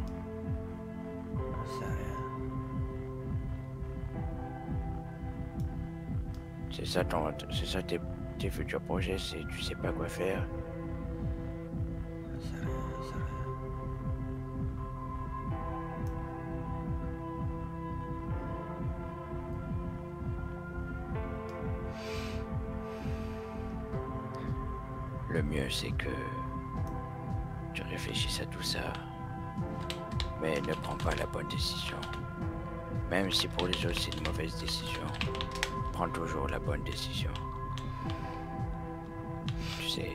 C'est ça tes futurs projets, c'est tu sais pas quoi faire? Le mieux, c'est que tu réfléchisses à tout ça, mais ne prends pas la bonne décision. Même si pour les autres, c'est une mauvaise décision, prends toujours la bonne décision. Tu sais,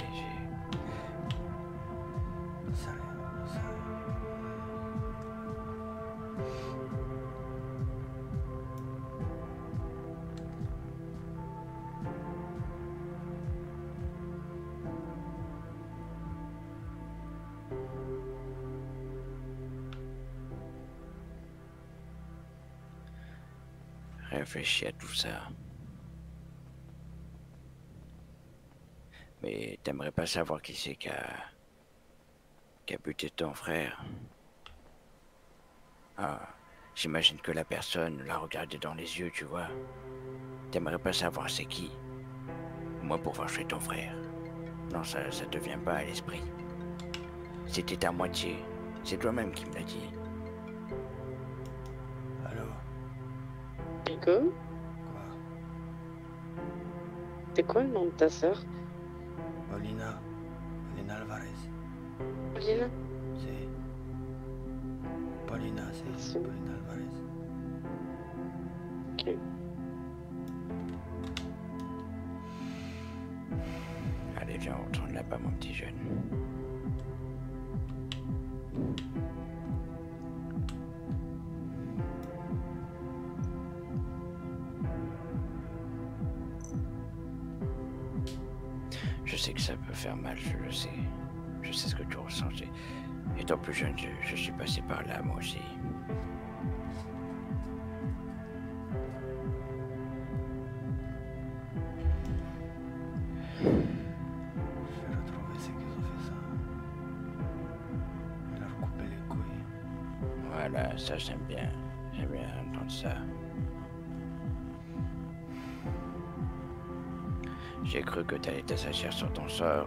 réfléchis à tout ça. Mais t'aimerais pas savoir qui c'est qui a buté ton frère. Ah, j'imagine que la personne l'a regardé dans les yeux, tu vois. T'aimerais pas savoir c'est qui. Moi pour voir chez ton frère. Non, ça te vient pas à l'esprit. C'était à moitié. C'est toi-même qui me l'as dit. Allô? Diego? Quoi? C'est quoi le nom de ta sœur? Paulina. Paulina Alvarez. Paulina? Si. Paulina, c'est Paulina Alvarez. Ok. Allez, viens, on retourne là-bas, mon petit jeune. Je sais que ça peut faire mal, je le sais. Je sais ce que tu ressens. Étant plus jeune, je suis passé par là, moi aussi. Ça, j'aime bien entendre ça. J'ai cru que t'allais t'assagir sur ton sort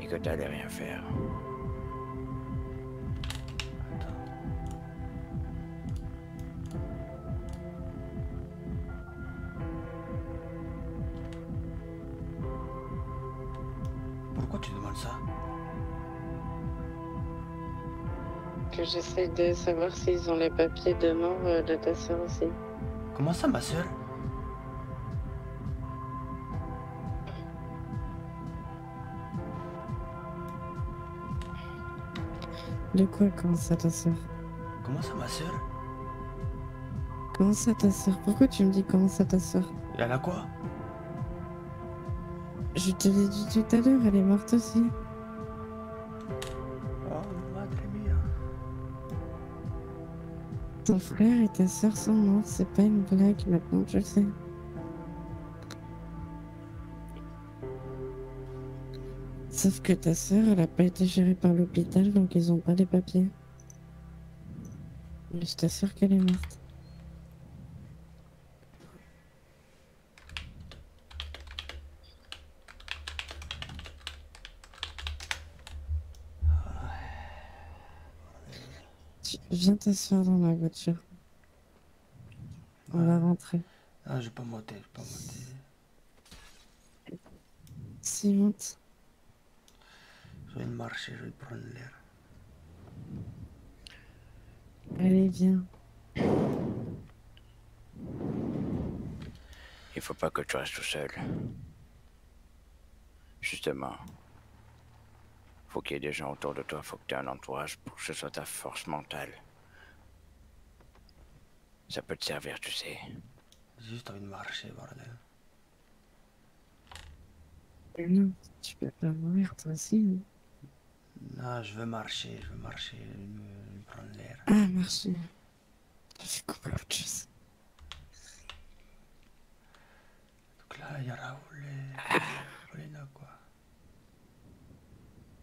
et que t'allais rien faire. Attends. Pourquoi tu demandes ça? J'essaie de savoir s'ils ont les papiers de mort de ta soeur aussi. Comment ça, ma soeur? De quoi? Comment ça, ta soeur? Comment ça, ma soeur? Comment ça, ta soeur? Pourquoi tu me dis comment ça, ta soeur? Elle a quoi? Je te l'ai dit tout à l'heure, elle est morte aussi. Ton frère et ta soeur sont morts, c'est pas une blague maintenant, je le sais. Sauf que ta soeur, elle a pas été gérée par l'hôpital, donc ils ont pas les papiers. Mais je t'assure qu'elle est morte. Viens t'asseoir dans la voiture. On va rentrer. Ah, je vais pas monter, Si, monte. Je vais marcher, je vais prendre l'air. Allez, viens. Il faut pas que tu restes tout seul. Justement. Faut qu'il y ait des gens autour de toi, faut que tu aies un entourage pour que ce soit ta force mentale. Ça peut te servir, tu sais. J'ai juste envie de marcher, bordel. Non, tu peux pas mourir toi aussi. Non, je veux marcher, prendre l'air. Ah, marcher. C'est coupé autre chose. Donc là, il y a Raoul et Paulina, quoi.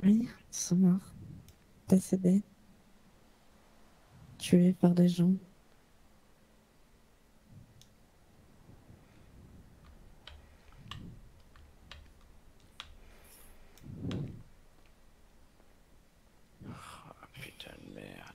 Oui, ils sont morts. Décédés. Tués par des gens. Oh putain de merde.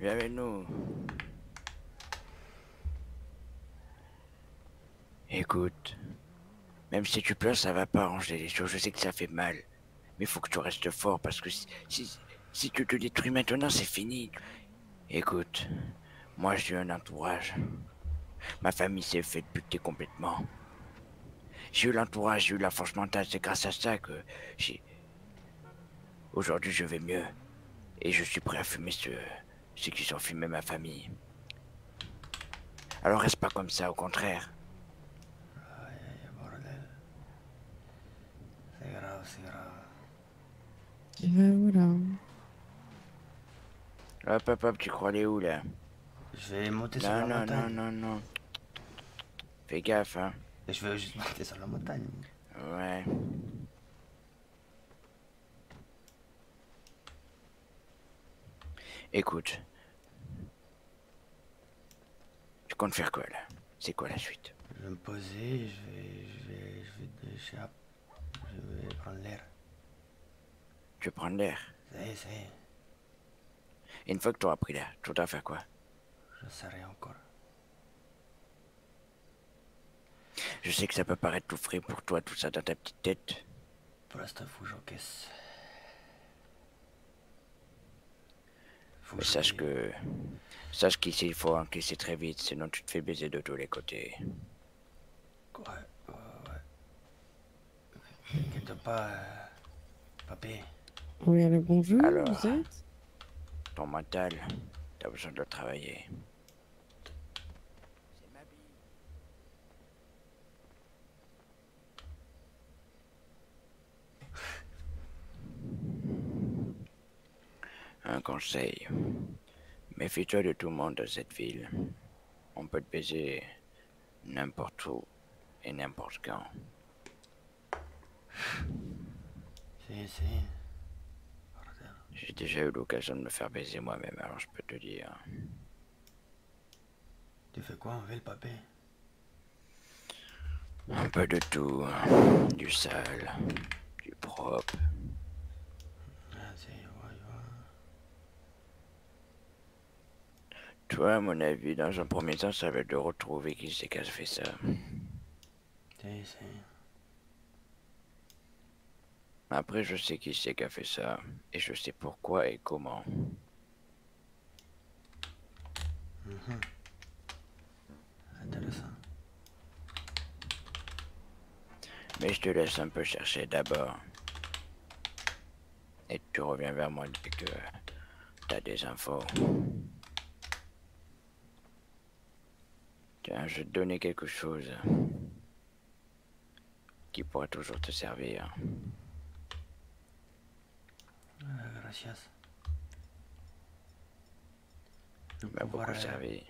Viens avec nous. Écoute, même si tu pleures, ça va pas arranger les choses. Je sais que ça fait mal, mais faut que tu restes fort parce que si tu te détruis maintenant, c'est fini. Écoute, moi j'ai un entourage. Ma famille s'est fait buter complètement. j'ai eu l'entourage, j'ai eu la force mentale, c'est grâce à ça que j'ai... Aujourd'hui, je vais mieux. Et je suis prêt à fumer ceux qui ont fumé ma famille. Alors reste pas comme ça, au contraire. C'est grave, c'est grave. Voilà. Hop, hop, hop, tu crois aller où, là? Je vais monter sur la montagne. Non. Fais gaffe, hein. Je vais juste monter sur la montagne. Ouais. Écoute. Tu comptes faire quoi, là? C'est quoi la suite? Je vais me poser, je vais prendre l'air. Tu veux prendre l'air? C'est. Une fois que tu auras pris l'air, tu voudras faire quoi? Je sais rien encore. Je sais que ça peut paraître tout frais pour toi, tout ça dans ta petite tête. Pour l'instant, faut que j'encaisse. Sache qu'ici, il faut encaisser très vite, sinon tu te fais baiser de tous les côtés. Ouais. T'inquiète pas, papy. Oui, alors bonjour, alors, vous êtes? Ton mental, t'as besoin de le travailler. C'est ma bille. Un conseil. Méfie-toi de tout le monde de cette ville. On peut te baiser n'importe où et n'importe quand. Si. J'ai déjà eu l'occasion de me faire baiser moi-même, alors je peux te dire. Tu fais quoi en ville, papé? Un peu de tout. Du sale, du propre. Toi, à mon avis, dans un premier temps, ça va être de retrouver qui c'est qui a fait ça. Après, je sais qui c'est qui a fait ça, et je sais pourquoi et comment. Intéressant. Mais je te laisse un peu chercher d'abord. Et tu reviens vers moi dès que t'as des infos. Tiens, je vais te donner quelque chose qui pourra toujours te servir. Gracias. M'a beaucoup servi.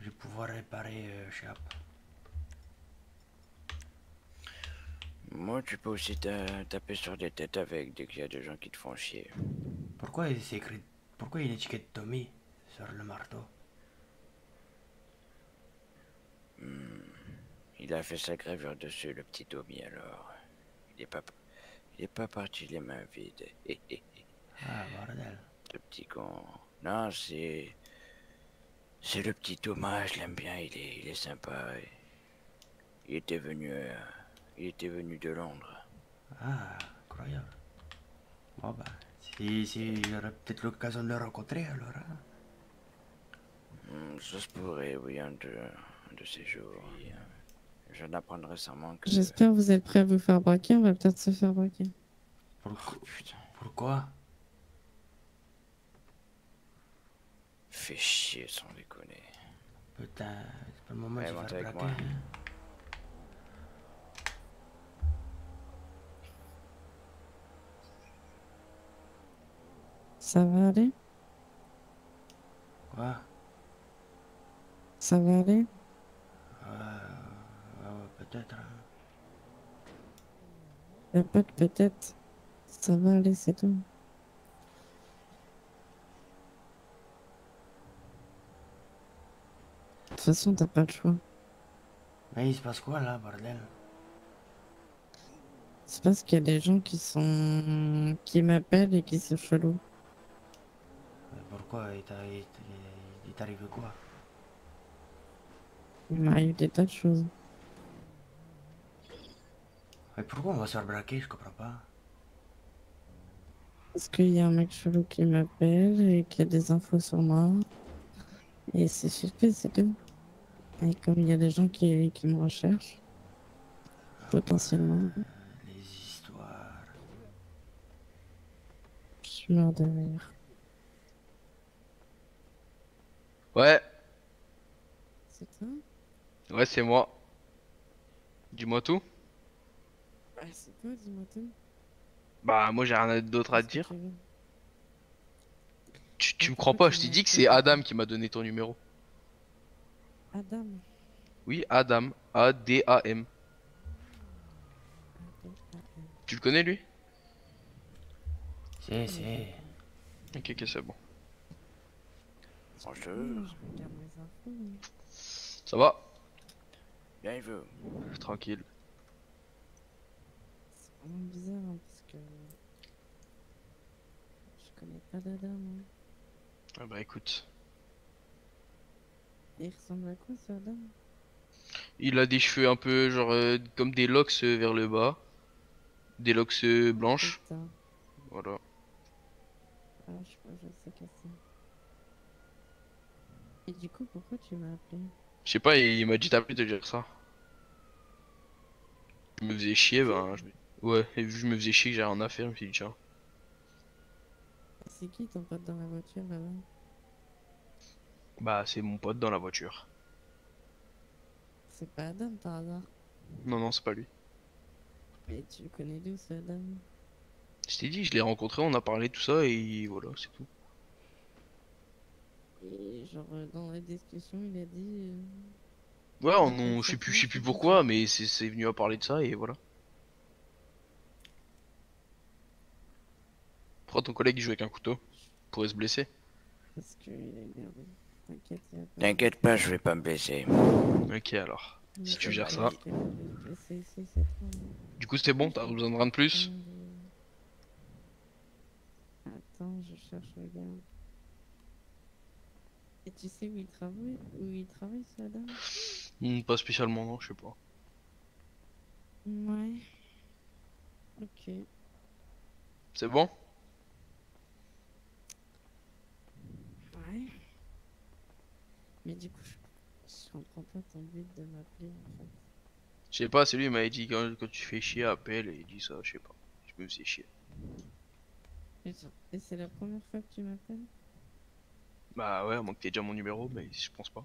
Je vais pouvoir réparer Chap. Moi, tu peux aussi taper sur des têtes avec dès qu'il y a des gens qui te font chier. Pourquoi il y a une étiquette Tommy sur le marteau? Il a fait sa gravure dessus, le petit Tommy, alors. Il est pas parti les mains vides. Ah, bordel. Le petit con. Non, c'est... C'est le petit Thomas, je l'aime bien, il est sympa. Il était venu de Londres. Ah, incroyable. Bon bah, si j'aurais peut-être l'occasion de le rencontrer, alors. Hein. Ça se pourrait, oui, un de ces jours. Je n'apprends récemment que... J'espère que vous êtes prêts à vous faire braquer, on va peut-être se faire braquer. Pourquoi? Fais chier sans déconner. Putain, c'est pas le moment de se faire braquer. Ça va aller? Quoi? Ça va aller? Peut-être. Y'a pas de peut-être. Ça va aller, c'est tout. De toute façon, t'as pas le choix. Mais il se passe quoi là, bordel? Il se passe qu'il y a des gens qui m'appellent et qui sont chelous. Mais pourquoi? Il t'est arrivé quoi? Il m'arrive des tas de choses. Mais pourquoi on va se faire braquer? Je comprends pas. Parce qu'il y a un mec chelou qui m'appelle et qui a des infos sur moi. Et c'est suspect, c'est tout. Et comme il y a des gens qui me recherchent. potentiellement. Les histoires. Je suis mort de rire. Ouais. C'est toi? Ouais, c'est moi. Dis-moi tout. Ouais, c'est toi, dis-moi tout. Bah, moi j'ai rien d'autre à te dire. Tu me crois pas, je t'ai dit que c'est Adam qui m'a donné ton numéro. Adam? Oui, Adam. A-D-A-M. Tu le connais lui? Si, si. Ok, ok, c'est bon. Bonjour. Ça va? Bien, il veut. Tranquille. C'est vraiment bizarre hein, parce que. Je connais pas d'Adam. Hein. Ah bah écoute. Il ressemble à quoi ce Adam? Il a des cheveux un peu genre comme des locks vers le bas. Des locks blanches. Ah, voilà. Ah, je sais pas, je sais que c'est. Et du coup, pourquoi tu m'as appelé? Je sais pas, il m'a dit t'appeler de dire ça. Je me faisais chier, ben. Ouais, et vu que je me faisais chier que j'avais rien à faire, je me suis dit tiens. C'est qui ton pote dans la voiture là-bas? Bah, c'est mon pote dans la voiture. C'est pas Adam par hasard? Non, non, c'est pas lui. Et tu le connais d'où ce Adam? Je t'ai dit, je l'ai rencontré, on a parlé tout ça et voilà, c'est tout. Et genre dans la discussion, il a dit. Ouais, on, je sais plus pourquoi, mais c'est venu à parler de ça et voilà. Pourquoi ton collègue il joue avec un couteau? Il pourrait se blesser. Parce qu'il a énervé. T'inquiète, pas, je vais pas me blesser. Ok alors. Si tu gères ça. Du coup c'était bon, t'as besoin de rien de plus? Attends, je cherche le gars. Et tu sais où il travaille ce Adam? Pas spécialement non, je sais pas. Ouais. Ok. C'est bon? Ouais. Mais du coup je comprends pas ton but de m'appeler en fait. Je sais pas, c'est lui qui m'avait dit quand tu fais chier, appelle et dis ça, je sais pas. Je me faisais chier. Et c'est la première fois que tu m'appelles? Bah ouais, à moins que t'aies déjà mon numéro, mais je pense pas.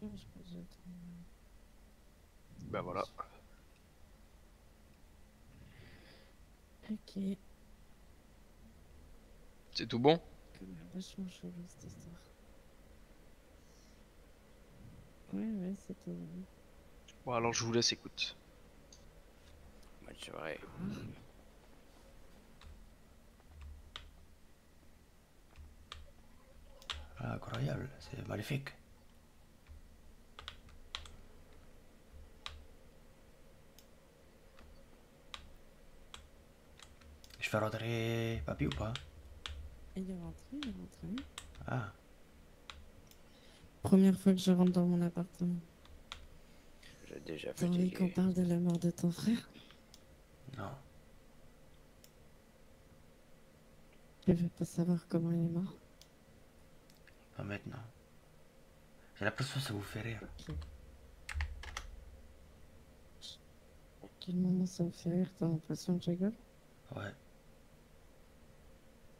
Non, je pense que j'attends. Bah voilà. Ok. C'est tout bon? Vachement chelou cette histoire. Ouais, ouais, c'est tout bon. Bon alors je vous laisse, écoute. Bonne soirée. Ah, incroyable, c'est magnifique. Je vais rentrer papy ou pas? Il est rentré, il est rentré. Ah. Première fois que je rentre dans mon appartement. J'ai déjà fait. T'as envie qu'on parle de la mort de ton frère? Non. Je veux pas savoir comment il est mort. Pas maintenant. J'ai l'impression que ça vous fait rire. Okay. À quel moment ça vous fait rire? T'as l'impression que je rigole? Ouais.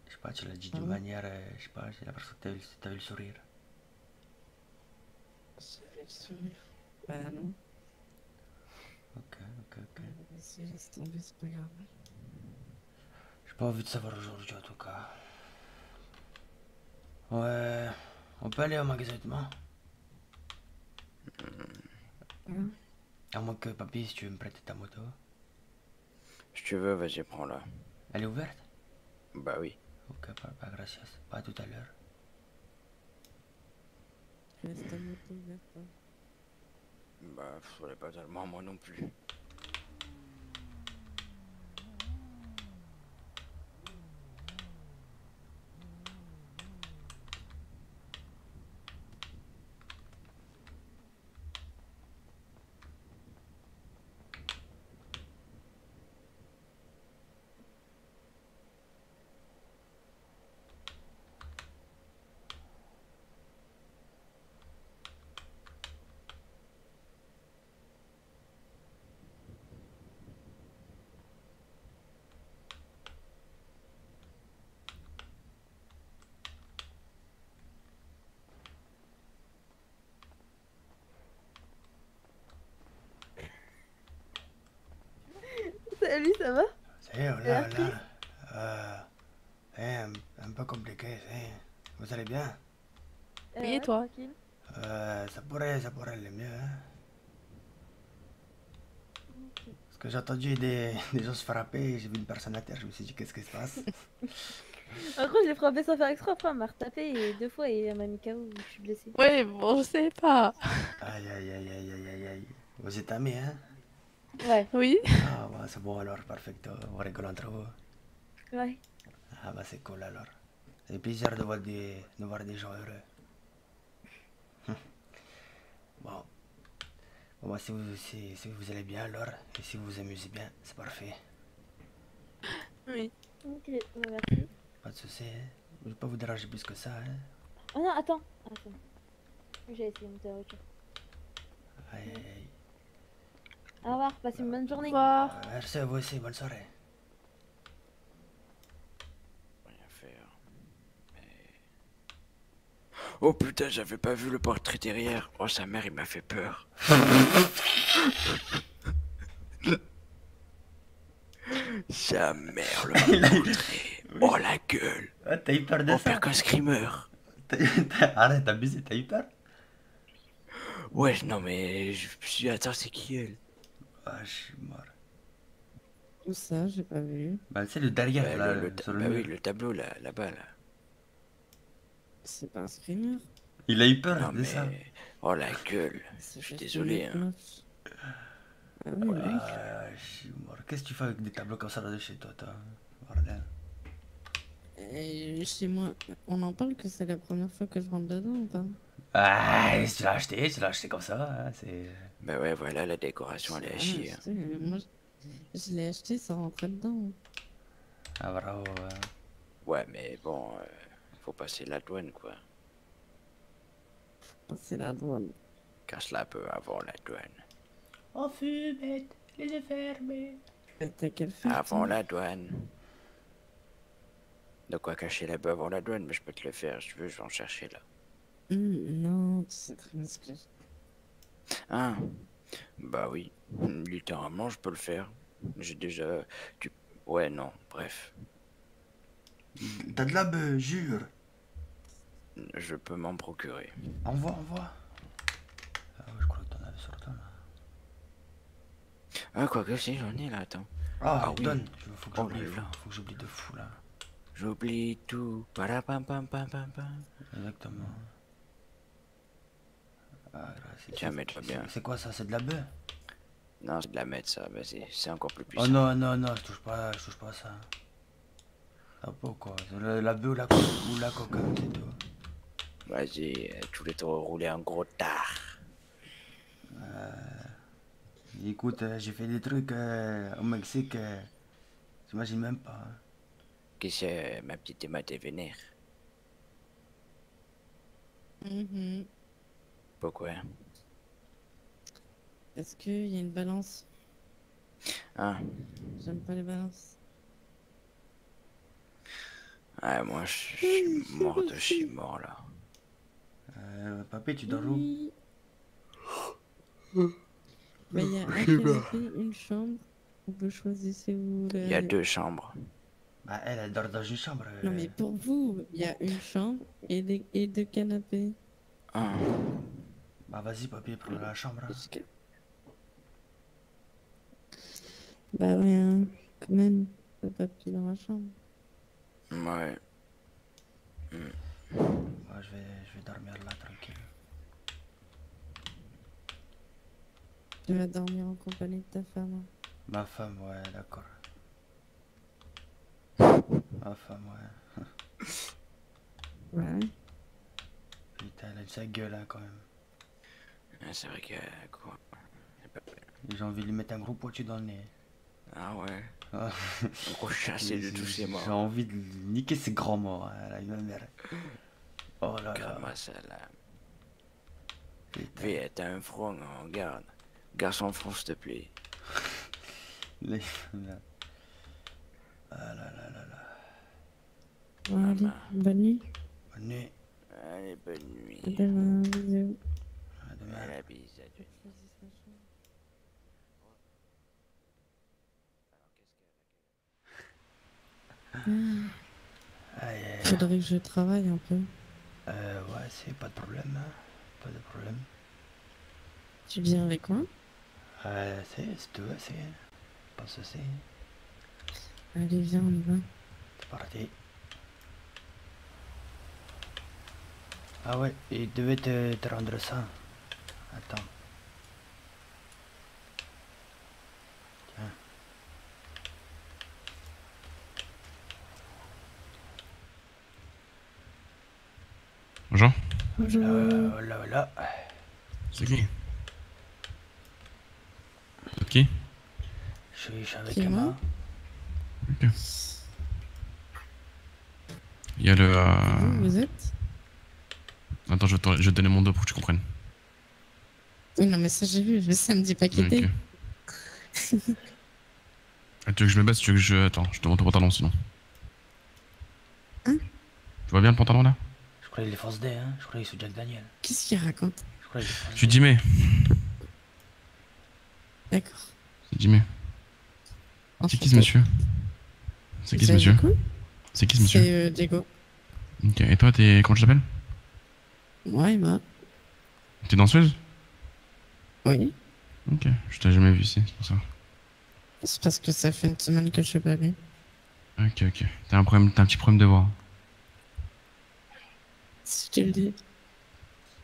Je sais pas, tu l'as dit d'une manière. Je sais pas, j'ai l'impression que t'as vu le sourire. J'ai vu le sourire. Bah non. Ok, ok, ok. Si je laisse tomber, c'est pas grave. J'ai pas envie de savoir aujourd'hui en tout cas. Ouais, on peut aller au magasin demain. À moins que papy, si tu veux me prêter ta moto. Si tu veux, vas-y, prends-la. Elle est ouverte? Bah oui. Ok, pas gracias. Pas tout à l'heure. Tu laisses ta moto ouverte, toi? Bah, faudrait pas tellement moi non plus. Salut, ça va? C'est là, un peu compliqué, Vous allez bien? Oui, et toi? Ça pourrait aller mieux, Okay. Parce que j'ai entendu des gens se frapper, j'ai vu une personne à terre, je me suis dit qu'est-ce qui se passe? En gros, je l'ai frappé sans faire exprès, après elle m'a retapé 2 fois et elle m'a mis KO, je suis blessée. Ouais, bon, je sais pas. Aïe, aïe, aïe, aïe, aïe, aïe. Vous êtes amis, Ouais. Oui. Ah, bah, c'est bon alors, perfecto. Vous rigolez entre vous. Ouais. Ah, bah, c'est cool alors. C'est bizarre de voir des gens heureux. Bon. Bon, bah, si vous allez bien alors, et si vous vous amusez bien, c'est parfait. Oui. Ok, merci. Pas de soucis, Je vais pas vous déranger plus que ça, Ah non, attends. J'ai essayé de monter la voiture. Aïe, aïe, aïe. Au revoir, passez une bonne journée. Au revoir. Merci à vous aussi, bonne soirée. Rien faire. Mais... Oh putain, j'avais pas vu le portrait derrière. Oh sa mère, il m'a fait peur. Sa mère, le portrait. Oh la gueule. Ah, t'as eu peur de ça. Père qu'un screamer. Arrête, t'as abusé, t'as eu peur. Ouais, non mais je me suis dit, attends, c'est qui elle? Ah, je suis mort. Où ça? J'ai pas vu. Bah, c'est le derrière, là. Oui, le tableau, là, là-bas, là. C'est pas un screamer. Il a eu peur, non, mais... ça. Oh la gueule. Je suis désolé, Ah, oui, je suis mort. Qu'est-ce que tu fais avec des tableaux comme ça là de chez toi, toi? Bordel. Chez moi, on en parle que c'est la première fois que je rentre dedans ou pas? Ah, tu l'as acheté comme ça, c'est... Bah ouais, voilà, la décoration, elle est à chier. Moi, je l'ai acheté sans rentrer dedans. Ah, bravo, ouais, mais bon, faut passer la douane, quoi. Passer la douane. Car cela peut avoir la douane. En fumette, les yeux fermés. Avant la douane. De quoi cacher la bœuf avant la douane, mais je peux te le faire, si tu veux, je vais en chercher, là. Non, c'est très musclé. Ah, bah oui, littéralement je peux le faire. J'ai déjà... Ouais, non, bref. T'as de la bœuf, jure. Je peux m'en procurer. Envoie. Ah ouais, je crois que t'en avais sur toi, là. Ah, quoi que si, j'en ai, là, attends. Ah oui. Donne, faut que j'oublie de fou, là. J'oublie tout, parapam. Exactement. Ah, tiens, mets-toi bien. C'est quoi ça? C'est de la bœuf? Non, c'est de la mette, ça. Vas-y, c'est encore plus puissant. Oh non, je touche pas à ça. Ah, pourquoi? La bœuf ou la coca, c'est tout. Vas-y, tu voulais te rouler un gros tard. Écoute, j'ai fait des trucs au Mexique. J'imagine même pas. Qu'est-ce que ma petite Emma t'est vénère? Pourquoi? Est-ce qu'il y a une balance? Ah. J'aime pas les balances. Ah, moi je suis mort là. Papy, tu dors où? Bah, il y a une chambre. Vous choisissez où? Il y a 2 chambres. Bah, elle dort dans une chambre. Non, mais pour vous, il y a une chambre et deux canapés. Ah. Bah vas-y papy, prends la chambre. Bah ouais, quand même, le papy dans la chambre. Ouais. Bah, je vais dormir là tranquille. Tu vas dormir en compagnie de ta femme. Ma femme, ouais, d'accord. Ma femme, ouais. Ouais. Putain, elle a de sa gueule, quand même. Ah, c'est vrai que... quoi... J'ai envie de lui mettre un gros pointu dans le nez. Ah ouais. Gros chasser de tous ces morts. J'ai envie de niquer ces grands morts, la mère. Oh là là. Comment ça, là. Putain, t'as un front, regarde. Garçon front, s'il te plaît. Les... Ah là. Bon, allez, bonne nuit. Bonne nuit. Allez, bonne nuit. Demain, bisous. À demain. À la bise, adieu. Faudrait que je travaille un peu. Ouais, c'est pas de problème. Hein. Pas de problème. Tu viens avec moi? C'est tout, c'est... Pas de soucis. Allez, viens, on y va. C'est parti. Ah ouais, il devait te rendre ça. Attends. Tiens. Bonjour. Bonjour. Voilà, voilà. C'est qui? Qui? Je suis avec Emma. Ok. Il y a le... Vous êtes? Attends, je vais te donner mon dos pour que tu comprennes. Non mais ça j'ai vu, ça me dit pas quitter. Okay. Tu veux que je me baisse, tu veux que je... Attends, je te montre ton pantalon sinon. Hein? Tu vois bien le pantalon là? Je croyais qu'il est Force D, hein, je croyais qu'il est Jack Daniel. Qu'est-ce qu'il raconte? Je croyais qu'il est Force D. Tu dis mais... D'accord. C'est dit mais... C'est qui ce monsieur? C'est qui ce monsieur? C'est qui ce monsieur? C'est Diego. Ok, et toi t'es... Comment tu t'appelles? Ouais, bah. T'es danseuse? Oui. Ok, je t'ai jamais vu ici, c'est pour ça. C'est parce que ça fait une semaine que je suis pas venu. Ok, ok. T'as un problème, t'as un petit problème de voix. Si tu le dis.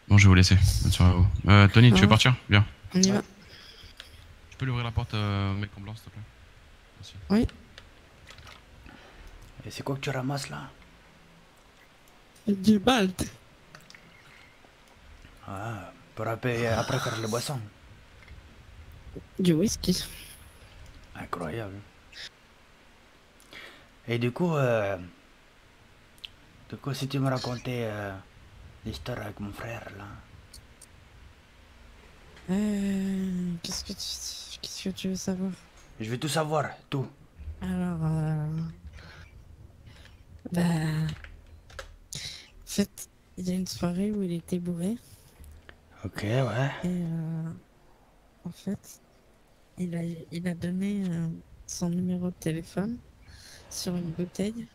Bon, je vais vous laisser. Bonne soirée à vous. Tony, tu veux partir? Viens. On y va. Tu peux lui ouvrir la porte, mec en blanc, s'il te plaît. Merci. Oui. Et c'est quoi que tu ramasses là? Du balte. Ah, pour après faire le boisson. Du whisky. Incroyable. Et du coup si tu me racontais l'histoire avec mon frère là. Qu'est-ce que tu veux savoir? Je veux tout savoir, tout. Alors, bah, en fait, il y a une soirée où il était bourré. Ok, ouais. Et en fait, il a donné son numéro de téléphone sur une bouteille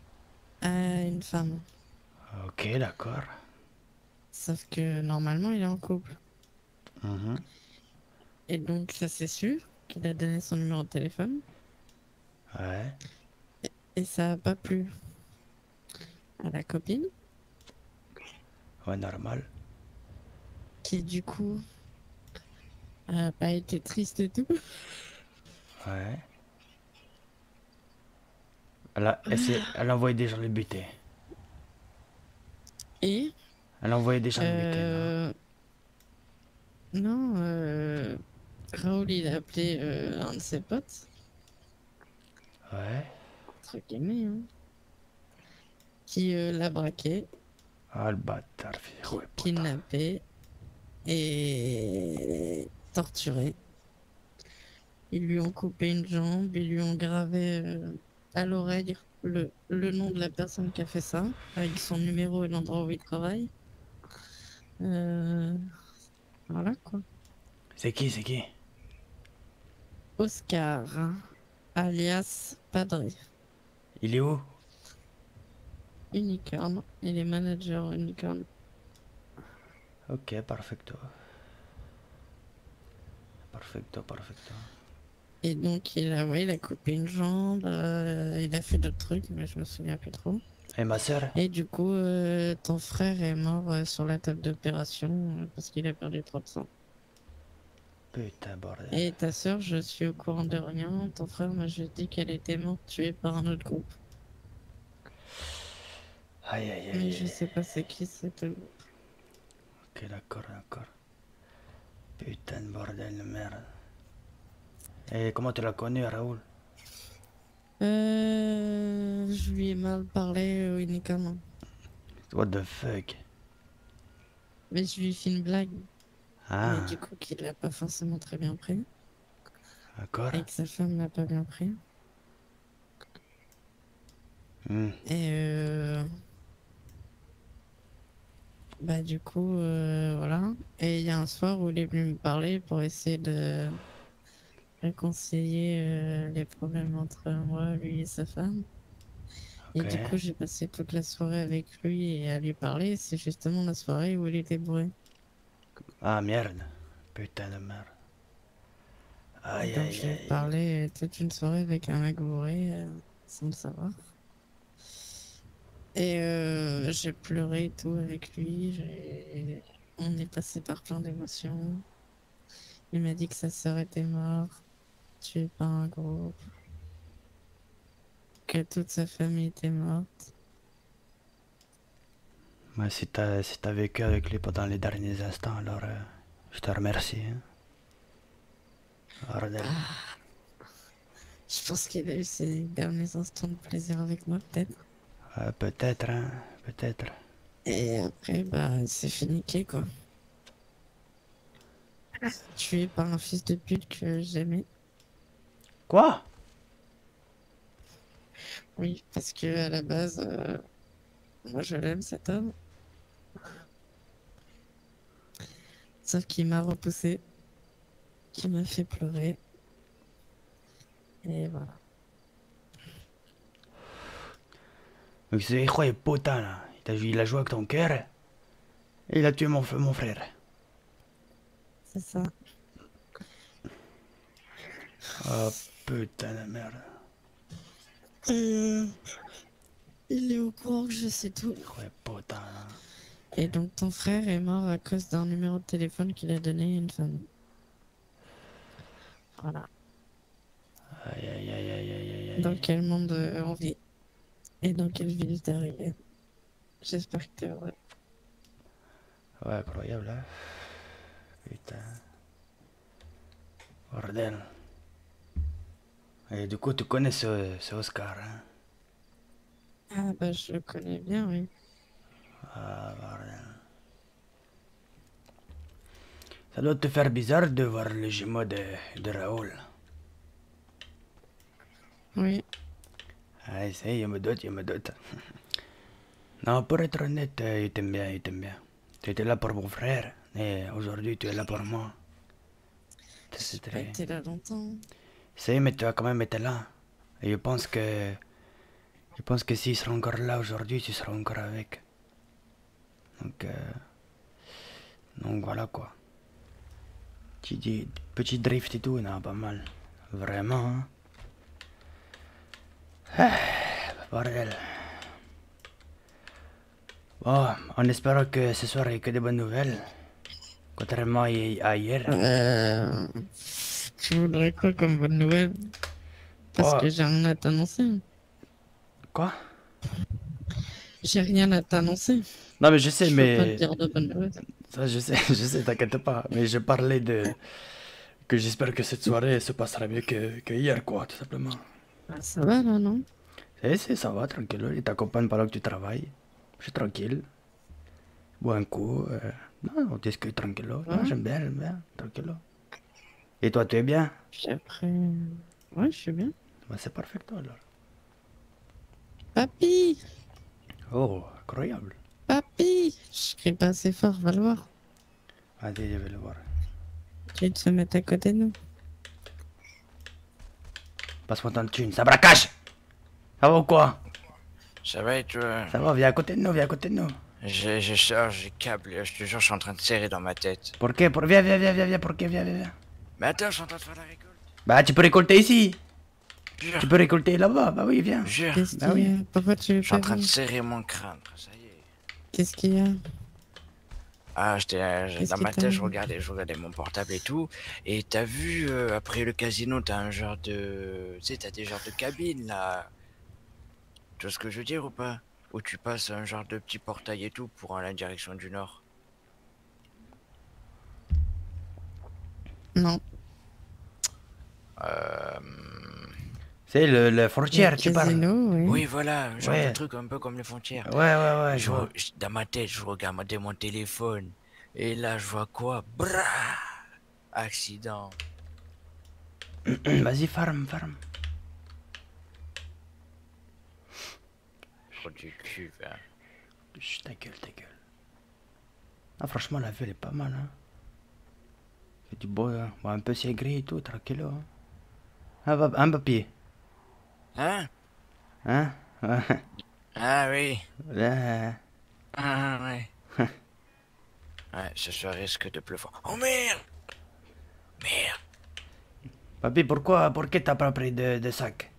à une femme. Ok, d'accord. Sauf que normalement, il est en couple. Mm-hmm. Et donc, ça c'est sûr qu'il a donné son numéro de téléphone. Ouais. Et ça a pas plu à la copine. Ouais, normal. Qui du coup a pas été triste et tout. Ouais. Elle a envoyé des gens les buter. Et elle a envoyé des gens les buter. Non, Raoul il a appelé un de ses potes. Ouais. Truc aimé, hein. Qui l'a braqué. Ah le bâtard, kidnappé. Et torturé. Ils lui ont coupé une jambe, ils lui ont gravé à l'oreille le nom de la personne qui a fait ça, avec son numéro et l'endroit où il travaille. Voilà quoi. C'est qui? Oscar, alias Padre. Il est où? Unicorn, il est manager Unicorn. Ok, perfecto. Perfecto. Et donc il a coupé une jambe, il a fait d'autres trucs, mais je me souviens plus trop. Et ma sœur? Et du coup, ton frère est mort sur la table d'opération parce qu'il a perdu trop de sang. Putain bordel. Et ta sœur, je suis au courant de rien, ton frère m'a juste dit qu'elle était morte tuée par un autre groupe. Aïe. Mais je sais pas c'est qui c'était. Ok, d'accord. Putain de bordel de merde. Et comment tu l'as connu, Raoul? Je lui ai mal parlé uniquement. What the fuck? Mais je lui ai fait une blague. Ah. Mais du coup, qu'il l'a pas forcément très bien pris. D'accord. Et que sa femme l'a pas bien pris. Mm. Et bah du coup, voilà. Et il y a un soir où il est venu me parler pour essayer de réconcilier les problèmes entre moi, lui et sa femme. Okay. Et du coup, j'ai passé toute la soirée avec lui et à lui parler. C'est justement la soirée où il était bourré. Ah merde. Putain de merde. Aïe, donc j'ai parlé toute une soirée avec un mec bourré, sans le savoir. Et j'ai pleuré et tout avec lui. On est passé par plein d'émotions. Il m'a dit que sa sœur était morte, tuée par un groupe, que toute sa famille était morte. Ouais, si t'as vécu avec lui pendant les derniers instants, alors je te remercie. Hein. Ordel. Ah, je pense qu'il a eu ses derniers instants de plaisir avec moi, peut-être. Peut-être, hein, peut-être. Et après, bah, c'est finiqué, quoi. Tué par un fils de pute que j'aimais. Quoi? Oui, parce que à la base, moi je l'aime cet homme. Sauf qu'il m'a repoussé, qui m'a fait pleurer. Et voilà. Donc c'est quoi les potins là? Il a joué avec ton cœur et il a tué mon frère. C'est ça. Oh putain de merde. Il est au courant que je sais tout. Ouais, putain. Et donc ton frère est mort à cause d'un numéro de téléphone qu'il a donné à une femme. Voilà. Aïe aïe aïe aïe aïe aïe. Dans quel monde on vit? Et dans quelle ville t'es arrivé? J'espère que t'es heureux. Ouais, incroyable hein. Putain. Bordel. Et du coup, tu connais ce Oscar, hein? Ah bah, je le connais bien, oui. Ah, bordel. Ça doit te faire bizarre de voir le jumeau de Raoul. Oui. Ah, essaye, il me doute. Non, pour être honnête, il t'aime bien. Tu étais là pour mon frère. Et aujourd'hui, tu es là pour moi. J'ai pas été là longtemps. C'est, mais tu as quand même été là. Et je pense que s'il sera encore là aujourd'hui, tu seras encore avec. Donc voilà quoi. Petit drift et tout, non, pas mal. Vraiment, hein. Ah, bordel. Bon, en espérant que ce soir il n'y ait que des bonnes nouvelles. Contrairement à hier. Tu voudrais quoi comme bonne nouvelle? Parce que j'ai rien à t'annoncer. Quoi? J'ai rien à t'annoncer. Non mais je sais, mais... Je peux pas te dire de bonne nouvelle. Ça je sais, t'inquiète pas. Mais je parlais de... que j'espère que cette soirée se passera mieux que hier quoi, tout simplement. Ah, ça va là, non? Si, ça va, tranquille. Il t'accompagne pendant que tu travailles. Je suis tranquille. Bois un coup. Non, on discute tranquille. Ouais. J'aime bien, tranquille. Et toi, tu es bien? Après... Ouais, je suis bien. Bah, c'est parfait alors. Papy! Oh, incroyable. Papy! Je crie pas assez fort, va le voir. Allez, je vais le voir. Tu veux se mettre à côté de nous? Passe-moi ton thune, ça braquage! Ça va ou quoi? Ça va et toi? Ça va, viens à côté de nous. Je charge les câbles, je te jure, je suis en train de serrer dans ma tête. Pourquoi? Viens. Mais attends, je suis en train de faire la récolte. Bah, tu peux récolter ici. Jure. Tu peux récolter là-bas, bah oui, viens. Jure. Bah oui. Pourquoi tu veux? Je suis en train de serrer mon crâne, ça y est. Qu'est-ce qu'il y a? Ah, dans ma tête, je regardais mon portable et tout. Et t'as vu, après le casino, t'as un genre de... Tu sais, t'as des genres de cabines, là. Tu vois ce que je veux dire ou pas? Où tu passes un genre de petit portail et tout pour aller en direction du nord. Non. C'est la frontière, tu parles. Oui. Oui, voilà, genre de truc un peu comme les frontières. Ouais. Dans ma tête, je regardais mon téléphone. Et là, je vois quoi? Brrrr! Accident. Vas-y, farm. Du cul, hein. Chut, ta gueule. Ah, franchement, la vue elle est pas mal, hein. C'est du beau, hein. Bon, un peu c'est gris et tout, tranquille, hein. Un papier. Hein? Ouais. Ah oui. Là. Ah ouais. Ouais, ce soir risque de pleuvoir. Oh merde. Merde. Papi, pourquoi t'as pas pris de sac?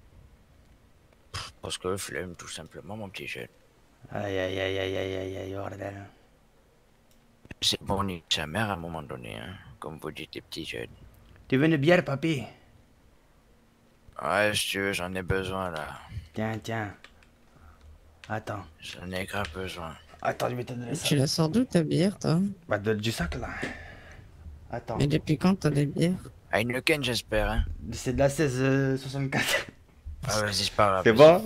Parce que flemme, tout simplement, mon petit jeune. Aïe, aïe, aïe, aïe, aïe, aïe, aïe, bordel. C'est bon, ni sa mère à un moment donné, hein, comme vous dites les petits jeunes. Tu veux une bière, papi? Ouais, si tu veux, j'en ai besoin, là. Tiens, tiens. Attends. J'en ai grave besoin. Attends, je vais te donner ça. Tu la sors d'où, ta bière, toi? Bah, du sac, là. Attends. Mais depuis quand t'as des bières? À une Ken, j'espère, hein. C'est de la 1664. Ah vas-y, c'est pas grave. C'est bon?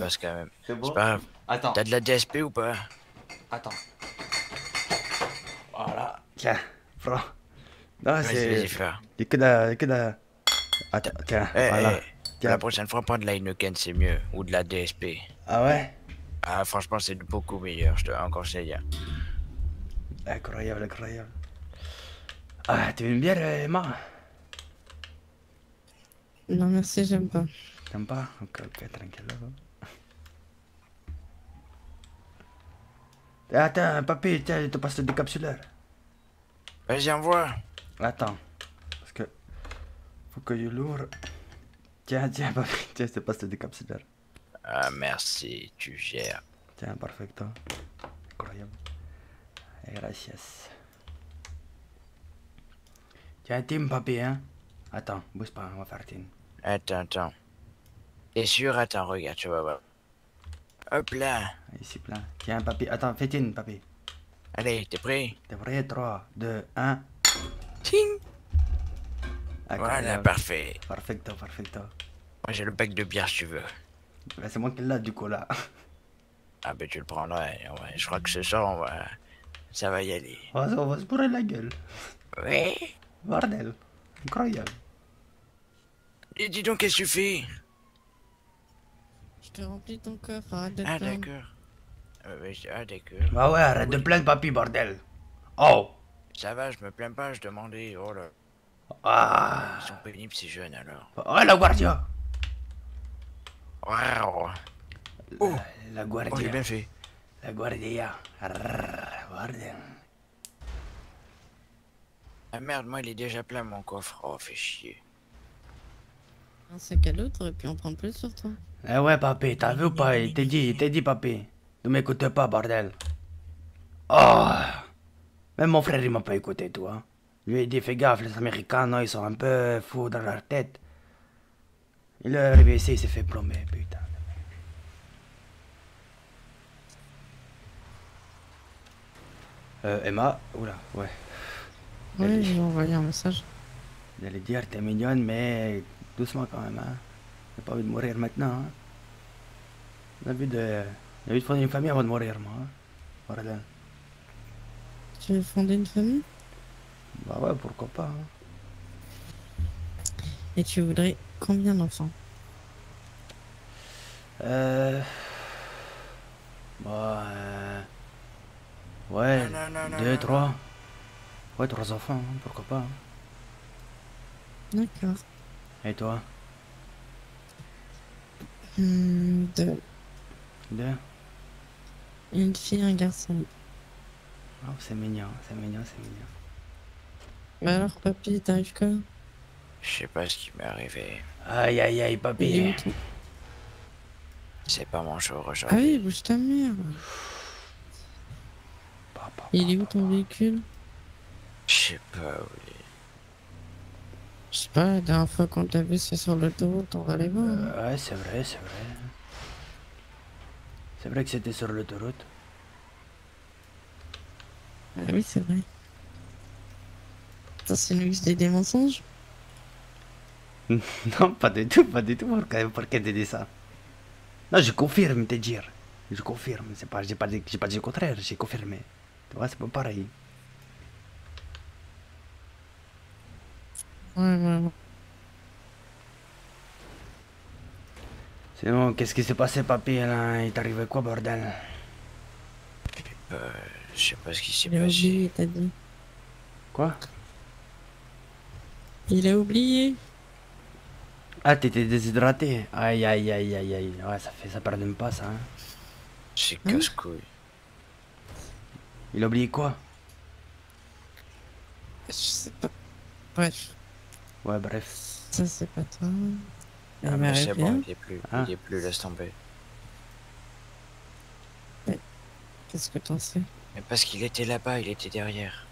C'est bon? Pas grave. Attends. T'as de la DSP ou pas? Attends. Voilà. Tiens, frère. Non, c'est... Vas-y, que de la... Attends, tiens, hey, voilà. Hey. Tiens. La prochaine fois, prends de la Inoken, c'est mieux. Ou de la DSP. Ah ouais? Ah, franchement, c'est beaucoup meilleur, je te conseille. Hein. Incroyable, incroyable. Ah, tu veux une bière, Emma? Non, merci, j'aime pas. T'aimes pas? Ok, tranquille. Attends, papy, tiens, je te passe le décapsuleur. Vas-y, envoie. Attends. Parce que... Faut que je l'ouvre. Tiens, tiens, papy, tiens, je te passe le décapsuleur. Ah, merci, tu gères. Tiens, perfecto. Incroyable. Et gracias. Tiens, team, papy, hein. Attends, bouge pas, on va faire team. Attends. T'es sûr? Attends, regarde, tu vas voir. Hop là. Ici plein. Tiens, papy. Attends, fais une, papy. Allez, t'es prêt? T'es prêt? 3, 2, 1. Ting. Voilà, parfait. Perfecto. Moi, j'ai le pack de bière, si tu veux. Bah, c'est moi qui l'ai, du coup, là. Ah, bah, tu le prendrais. Ouais. Je crois que ce soir, on va... ça va y aller. On va se bourrer la gueule. Oui. Bordel. Incroyable. Et dis donc, qu'est-ce que tu fais? Je te remplis ton coffre, arrête de plaindre. Ah d'accord. Bah ouais, arrête de plaindre, papy, bordel. Oh. Ça va, je me plains pas, je demandais, oh là. Ah. Ils sont pénibles ces jeunes alors. Oh, la guardia. Oh, la guardia. Oh, j'ai bien fait. La guardia. Arrrr, bordel. Ah merde, moi il est déjà plein mon coffre, oh fais chier. Un sac à l'autre et puis on prend plus sur toi. Eh ouais, papy, t'as vu ou pas? Il t'a dit, papy. Ne m'écoute pas, bordel. Oh! Même mon frère, il m'a pas écouté, toi. Je lui ai dit, fais gaffe, les Américains, non, ils sont un peu fous dans leur tête. Il est arrivé ici, il s'est fait plomber, putain. Emma, oula, ouais. Oui, j'ai envoyé un message. J'allais dire, t'es mignonne, mais doucement quand même, hein. J'ai pas envie de mourir maintenant, hein. J'ai envie de fonder une famille avant de mourir, moi, hein. Bordel. Tu veux fonder une famille? Bah ouais, pourquoi pas, hein. Et tu voudrais combien d'enfants? Ouais, non, 2, 3. Ouais, 3 enfants, hein, pourquoi pas, hein. D'accord. Et toi? 2. 2? Une fille, un garçon. Oh, c'est mignon. Mais alors, papy, t'arrives quand? Je sais pas ce qui m'est arrivé. Aïe, papy. C'est pas mon jour aujourd'hui. Ah oui, bouge ta mère. Il est où ton véhicule? Je sais pas où il est. Je sais pas, la dernière fois qu'on t'a vu, c'est sur l'autoroute, on va aller voir. Ouais, c'est vrai. C'est vrai que c'était sur l'autoroute. Ah oui, c'est vrai. Putain, c'est lui qui dit des mensonges? Non, pas du tout. Pourquoi t'as dit ça? Non, je confirme, te dire. Je confirme, c'est pas, j'ai pas dit le contraire, j'ai confirmé. Tu vois, c'est pas pareil. Ouais. Sinon, qu'est-ce qui s'est passé, papy, là? Il t'est arrivé quoi, bordel? Je sais pas ce qui s'est passé. Oublié, t'as dit. Quoi? Il a oublié. Ah, t'étais déshydraté. Aïe. Ouais, ça pardonne pas, ça, hein. C'est casse-couille. Il a oublié quoi? Je sais pas. Bref. Ouais, bref. Ça, c'est pas toi. Ah, mais c'est bon, il est plus, laisse tomber. Mais qu'est-ce que t'en sais? Mais parce qu'il était là-bas, il était derrière.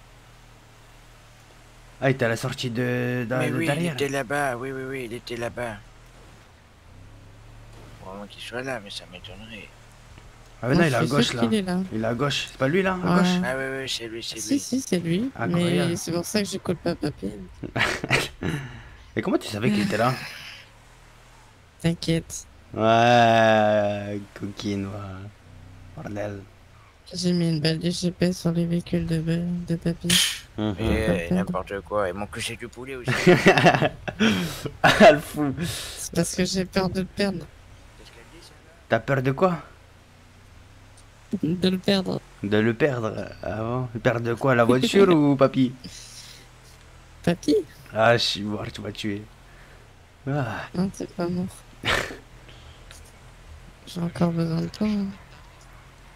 Ah, il était à la sortie de derrière. Il était là-bas, oui, il était là-bas. Vraiment qu'il soit là, mais ça m'étonnerait. Ah, mais non, il est à gauche là. Il est à gauche, c'est pas lui là, à gauche? Ah, oui, c'est lui, c'est lui. Si, c'est lui. Mais c'est pour ça que je colle pas papier. Et comment tu savais qu'il était là? T'inquiète. Ouais, coquine, ouais. Bordel. J'ai mis une balle de GPS sur les véhicules de papy. Et n'importe quoi, et mon cul c'est du poulet aussi. Ah, le fou. C'est parce que j'ai peur de le perdre. T'as peur de quoi? De le perdre. De le perdre? Ah bon? Perdre de quoi? La voiture ou papy? Papy? Ah, je suis mort, tu m'as tué. Ah. Non, t'es pas mort. J'ai encore besoin de toi. Hein.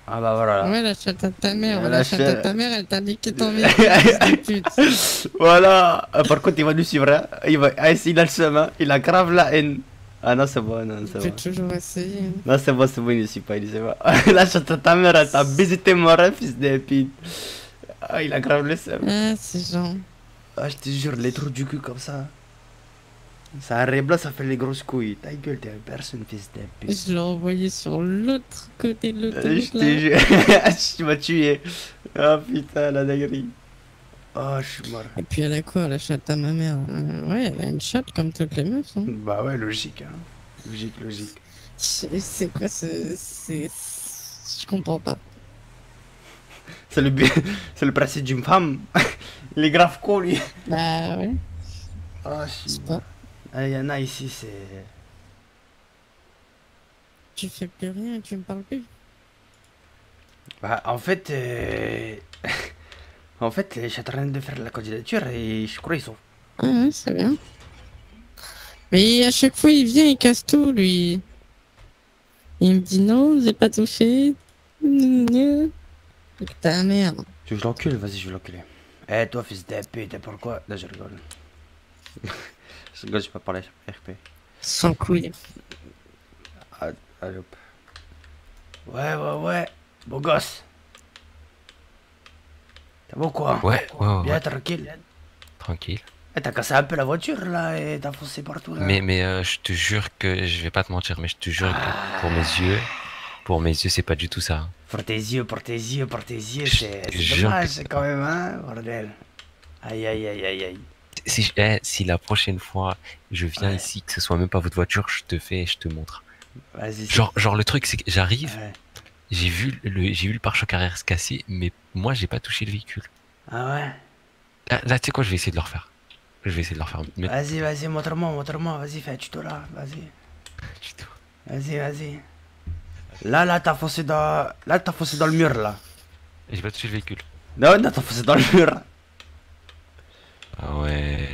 Ah bah voilà. Ouais, la chatte à ta mère, la chatte à ta mère, elle t'a dit qu'il t'en Voilà. Par contre, il va nous suivre. Hein. Il a le seum, hein. Il a grave la haine. Ah non, c'est bon, non, c'est bon. J'ai toujours essayé. Hein. Non, c'est bon, il ne suit pas, il ne suit pas. La chatte à ta mère, elle t'a baisé tes morts, fils de pute. Ah, il a grave le seum. Ah, c'est genre. Ah, je te jure, les trous du cul comme ça. Ça arrive là, ça fait les grosses couilles. Ta gueule, t'es une personne, fils de pute. Je l'ai envoyé sur l'autre côté de l'autoroute. Je t'ai juré. Tu m'as tué. Oh putain, la dinguerie. Oh, je suis mort. Et puis elle a quoi, la chatte à ma mère? Ouais, elle a une chatte comme toutes les meufs. Hein. Bah ouais, logique. Hein. Logique. C'est quoi ce. Je comprends pas. C'est le principe d'une femme. Il est grave con, lui. Bah ouais. Oh, je suis mort. Ah, il y en a ici, c'est... Tu fais plus rien, tu me parles plus. Bah, en fait... en fait, je suis en train de faire la candidature et je crois qu'ils sont... Ah ouais, c'est bien. Mais à chaque fois, il vient, il casse tout, lui. Il me dit non, j'ai pas touché. Putain, merde. Tu veux que je l'encule? Vas-y, je vais l'enculer. Eh, toi, fils de pute, pourquoi? Là, je rigole. Je rigole, j'ai pas parlé RP. Sans couille. Allez hop. Ouais. Beau gosse. T'es bon quoi? Ouais. Bien tranquille. Tranquille. T'as cassé un peu la voiture là et t'as foncé partout là. Mais je te jure que, je vais pas te mentir, mais je te jure que pour mes yeux c'est pas du tout ça. Hein. Pour tes yeux, c'est dommage que... quand même, hein, bordel. Aïe. Si la prochaine fois je viens ici, que ce soit même pas votre voiture, je te montre. Vas-y. Genre le truc c'est que j'arrive, j'ai vu le pare-choc arrière se casser, mais moi j'ai pas touché le véhicule. Ah ouais. Là tu sais quoi, je vais essayer de le refaire. Mais... Vas-y, montre-moi, vas-y, fais un tuto là, vas-y. Tuto. Vas-y. Là t'as foncé dans le mur là. J'ai pas touché le véhicule. Non, t'as foncé dans le mur. Ah ouais.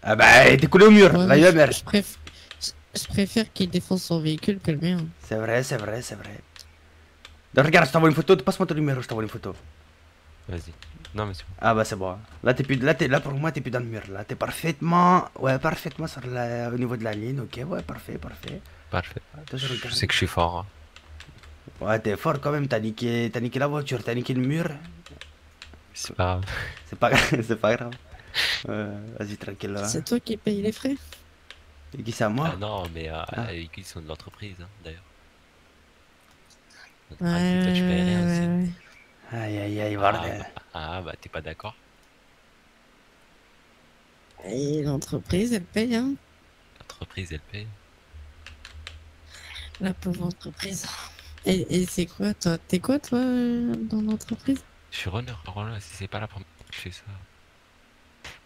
Ah bah, t'es collé au mur, ouais, la merde. Je préfère qu'il défonce son véhicule que le mien. C'est vrai. Donc, regarde, je t'envoie une photo, passe-moi ton numéro, je t'envoie une photo. Vas-y. Non, mais c'est bon. Ah bah, c'est bon. Là, pour moi, t'es plus dans le mur. Là, t'es parfaitement sur au niveau de la ligne, ok, ouais, parfait. Attends, je sais que je suis fort. Hein. Ouais, t'es fort quand même, t'as niqué la voiture, t'as niqué le mur. C'est pas grave. Vas-y, tranquille là. C'est toi qui paye les frais? Et qui c'est à moi? Ah non, mais ils sont de l'entreprise, hein, d'ailleurs. Toi, tu payes rien aussi. Aïe, bordel. Ah bah, t'es pas d'accord? Et l'entreprise, elle paye, hein? La pauvre entreprise. Et c'est quoi, toi? T'es quoi, toi, dans l'entreprise? Je suis runner, si c'est pas la première fois que je fais ça.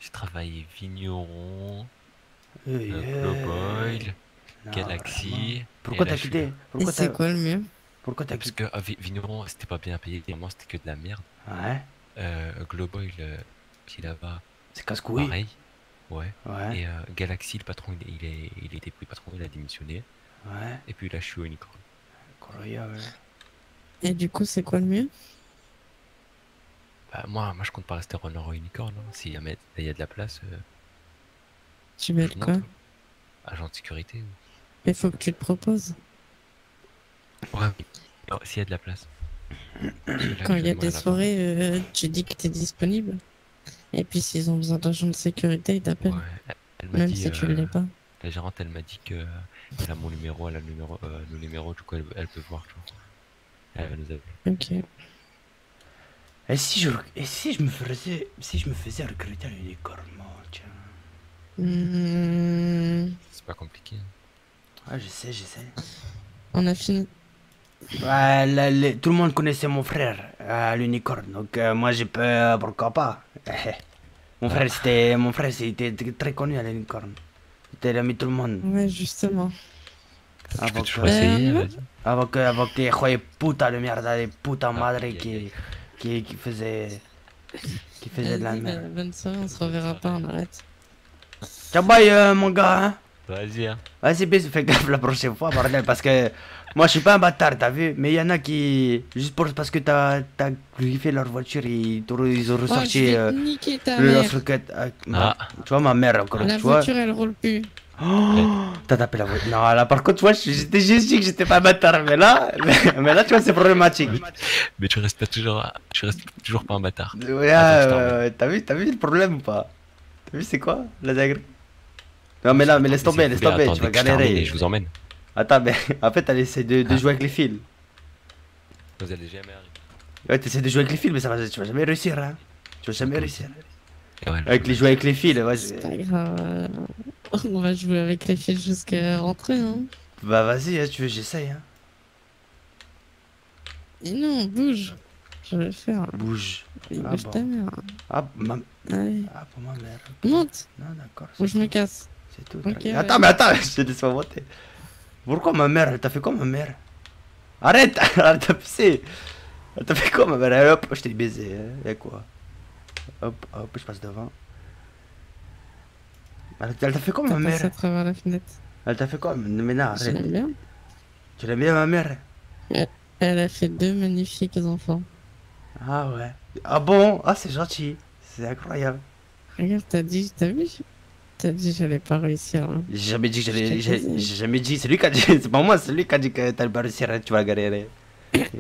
J'ai travaillé Vigneron, Globoil, Galaxy. Pourquoi t'as quitté? Et c'est quoi le mieux? Pourquoi t'as quitté? Parce que Vigneron c'était pas bien payé, et moi c'était que de la merde. Ouais. Globoil, qui là-bas. C'est casse-couille. Pareil. Ouais. Et Galaxy, le patron, il était plus patron, il a démissionné. Ouais. Et puis là je suis au Unicorn. Incroyable. Et du coup, c'est quoi le mieux? Bah, moi je compte pas rester runner au unicorn. Hein. S'il y a de la place. Tu mets le quoi? Agent de sécurité. Mais faut que tu te proposes. Ouais, s'il y a de la place. Quand il y a des soirées, tu dis que t'es disponible. Et puis s'ils ont besoin d'agents de sécurité, ils t'appellent. Ouais, même si tu ne l'es pas. La gérante, elle m'a dit que elle a mon numéro, elle a le numéro, le numéro, du coup elle peut voir. Tu vois. Elle va nous appeler. Ok. Et si je me faisais recruter un unicorn, tiens. C'est pas compliqué. Hein. Ouais, je sais. On a fini. Tout le monde connaissait mon frère à l'unicorn, donc moi j'ai peur, pourquoi pas. Mon frère c'était très connu à l'unicorn. C'était l'ami de tout le monde. Ouais, justement. Avant que les joyeux putas de merde, les putas madres qui faisaient de la merde. Bonne soirée, on se reverra pas, on arrête. Ciao bye mon gars, hein. Vas-y, hein. Vas-y, bisous, fais gaffe la prochaine fois, bordel, parce que moi je suis pas un bâtard, t'as vu? Mais il y en a qui, juste parce que t'as griffé leur voiture, ils ont ressorti tu vois ma mère encore, tu vois. La voiture elle roule plus. Oh, t'as tapé la voiture. Non, là par contre, tu vois, j'étais juste dit que j'étais pas un bâtard, mais là tu vois, c'est problématique. Mais tu restes toujours pas un bâtard. Ouais, t'as vu le problème ou pas? T'as vu c'est quoi la dinguerie? Non mais là, mais laisse tomber, attends, tu vas galérer. Je vous emmène. Attends, mais en fait, elle essaie de jouer avec les fils. Vous allez jamais arriver. Ouais, t'essaies de jouer avec les fils, mais ça va, tu vas jamais réussir, hein. Tu vas jamais réussir. Ouais, jouer avec les fils, vas-y. C'est pas grave. On va jouer avec les fils jusqu'à rentrer, hein. Bah vas-y, hein, tu veux, j'essaye, hein. Et non, bouge. Je vais le faire. Bouge. Ah, bouge bon. Ta mère. Ah, pour ma mère. Monte. Non, d'accord. Ou je me casse. C'est tout. Okay, attends, ouais. Mais attends, je te laisse pas monter. Pourquoi ma mère? Elle t'a fait quoi ma mère? Arrête! Elle t'a pissé! Elle t'a fait quoi ma mère? Allez, hop, je t'ai baisé, y'a quoi? Hop, je passe devant. Elle t'a fait quoi ma mère? À travers la fenêtre. Elle t'a fait quoi? Mais non, arrête. Tu l'aimes bien? Tu l'aimes bien ma mère? Elle a fait deux magnifiques enfants. Ah ouais. Ah bon? Ah c'est gentil. C'est incroyable. Regarde, t'as vu? T'as dit que j'allais pas réussir. Hein. J'ai jamais dit que j'allais. J'ai jamais dit. C'est lui qui a dit. C'est pas moi, c'est lui qui a dit que t'allais pas réussir, tu vas galérer.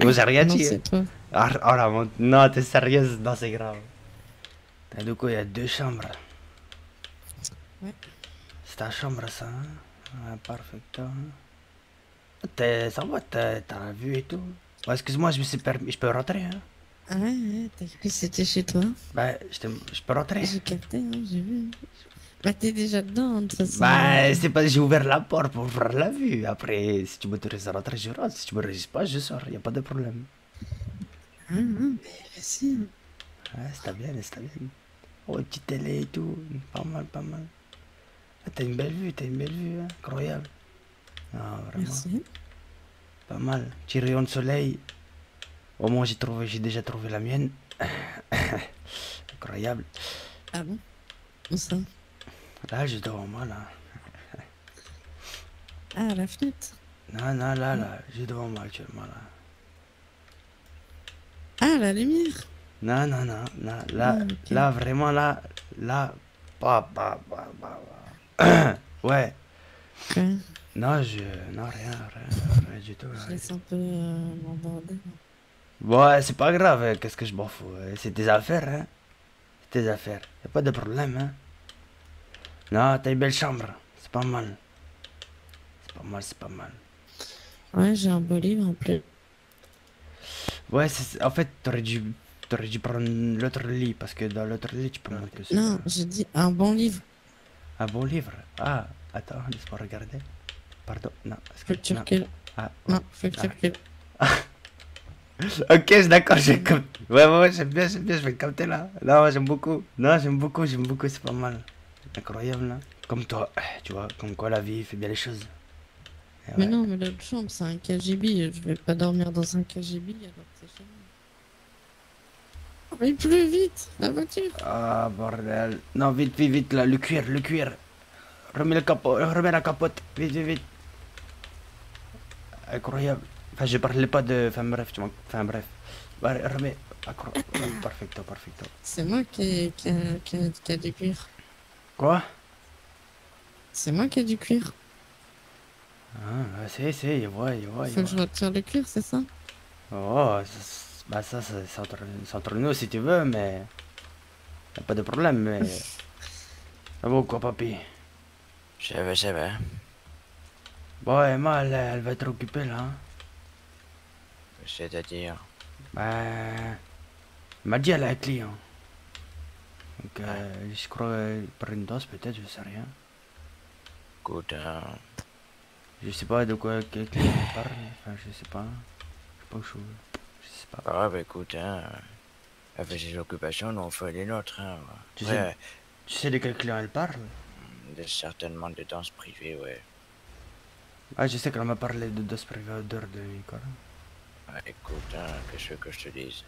Moi j'ai rien dit. Oh la honte. Non, t'es sérieuse? Non, c'est grave. Du coup, il y a deux chambres. Ouais. C'est ta chambre ça. Hein? Ouais, perfecto. Ça va, t'as vu et tout. Bah, excuse-moi, je me suis permis. Je peux rentrer, hein? Ah ouais, t'as cru que c'était chez toi? Bah, je peux rentrer. J'ai capté, hein, j'ai vu. Bah t'es déjà dedans, de toute façon. Bah c'est pas, j'ai ouvert la porte pour voir la vue. Après, si tu m'autorises à rentrer, je rentre. Si tu me réusis pas, je sors, y a pas de problème. Ah non, mais si. Ouais, c'est bien. Oh, petite télé et tout, pas mal. Ah, t'as une belle vue, hein. Incroyable. Ah, vraiment. Merci. Pas mal, petit rayon de soleil. Au moins j'ai déjà trouvé la mienne. Incroyable. Ah bon? Où ça? Là, je dors en moi, là. Ah, la fenêtre? Non, là, j'ai devant moi actuellement, là. Ah, la lumière? Non, là, ah, okay. Là, vraiment, là, ouais. Okay. Non, rien du tout. Je laisse un peu m'emborder. Ouais, c'est pas grave, hein. Qu'est-ce que je m'en fous? C'est tes affaires, hein. C'est tes affaires, y'a pas de problème, hein. Non, t'as une belle chambre, c'est pas mal. Ouais, j'ai un beau livre en plus. Ouais, en fait, t'aurais dû prendre l'autre lit, parce que dans l'autre lit, tu peux monter aussi. Non, j'ai dit un bon livre. Un bon livre? Ah, attends, laisse-moi regarder. Pardon, non, faut que tu recules. Ah, ouais. Non, faut que tu recules. Ok, d'accord, j'ai capté. Ouais, j'aime bien, je vais capter là. Non, j'aime beaucoup, c'est pas mal. Incroyable, hein. Comme toi, tu vois, comme quoi la vie fait bien les choses. Ouais. Mais non, mais l'autre chambre c'est un KGB, je vais pas dormir dans un KGB alors que c'est chez moi. Mais plus vite, la voiture. Ah bordel. Non, vite là, le cuir. Remets la capote, vite. Incroyable. Enfin, je parlais pas de... Enfin, bref, tu m'en... Enfin, bref. Remets... Perfecto, perfecto. C'est moi qui a du cuir. Quoi? C'est moi qui ai du cuir. Ah, c'est, il voit. Faut que je retire le cuir, c'est ça? Oh, bah ça, c'est entre nous si tu veux, mais... Y'a pas de problème, mais... Ça vaut quoi, papy? Je vais. Bon, Emma, elle va être occupée, là. C'est-à-dire... Bah... Elle m'a dit elle a un client. Donc, je crois par une dose, peut-être, je sais rien. Écoute... Je sais pas de quoi quelqu'un parle, enfin, je sais pas. Ah, bah écoute, hein... Avec ses occupations, nous on fait les nôtres, hein. Tu sais de quel client elle parle? Certainement de danse privée, ouais. Ah, je sais qu'elle m'a parlé de danse privée d'heure de Unicorn. Ah, écoute, hein, qu'est-ce que je te dise.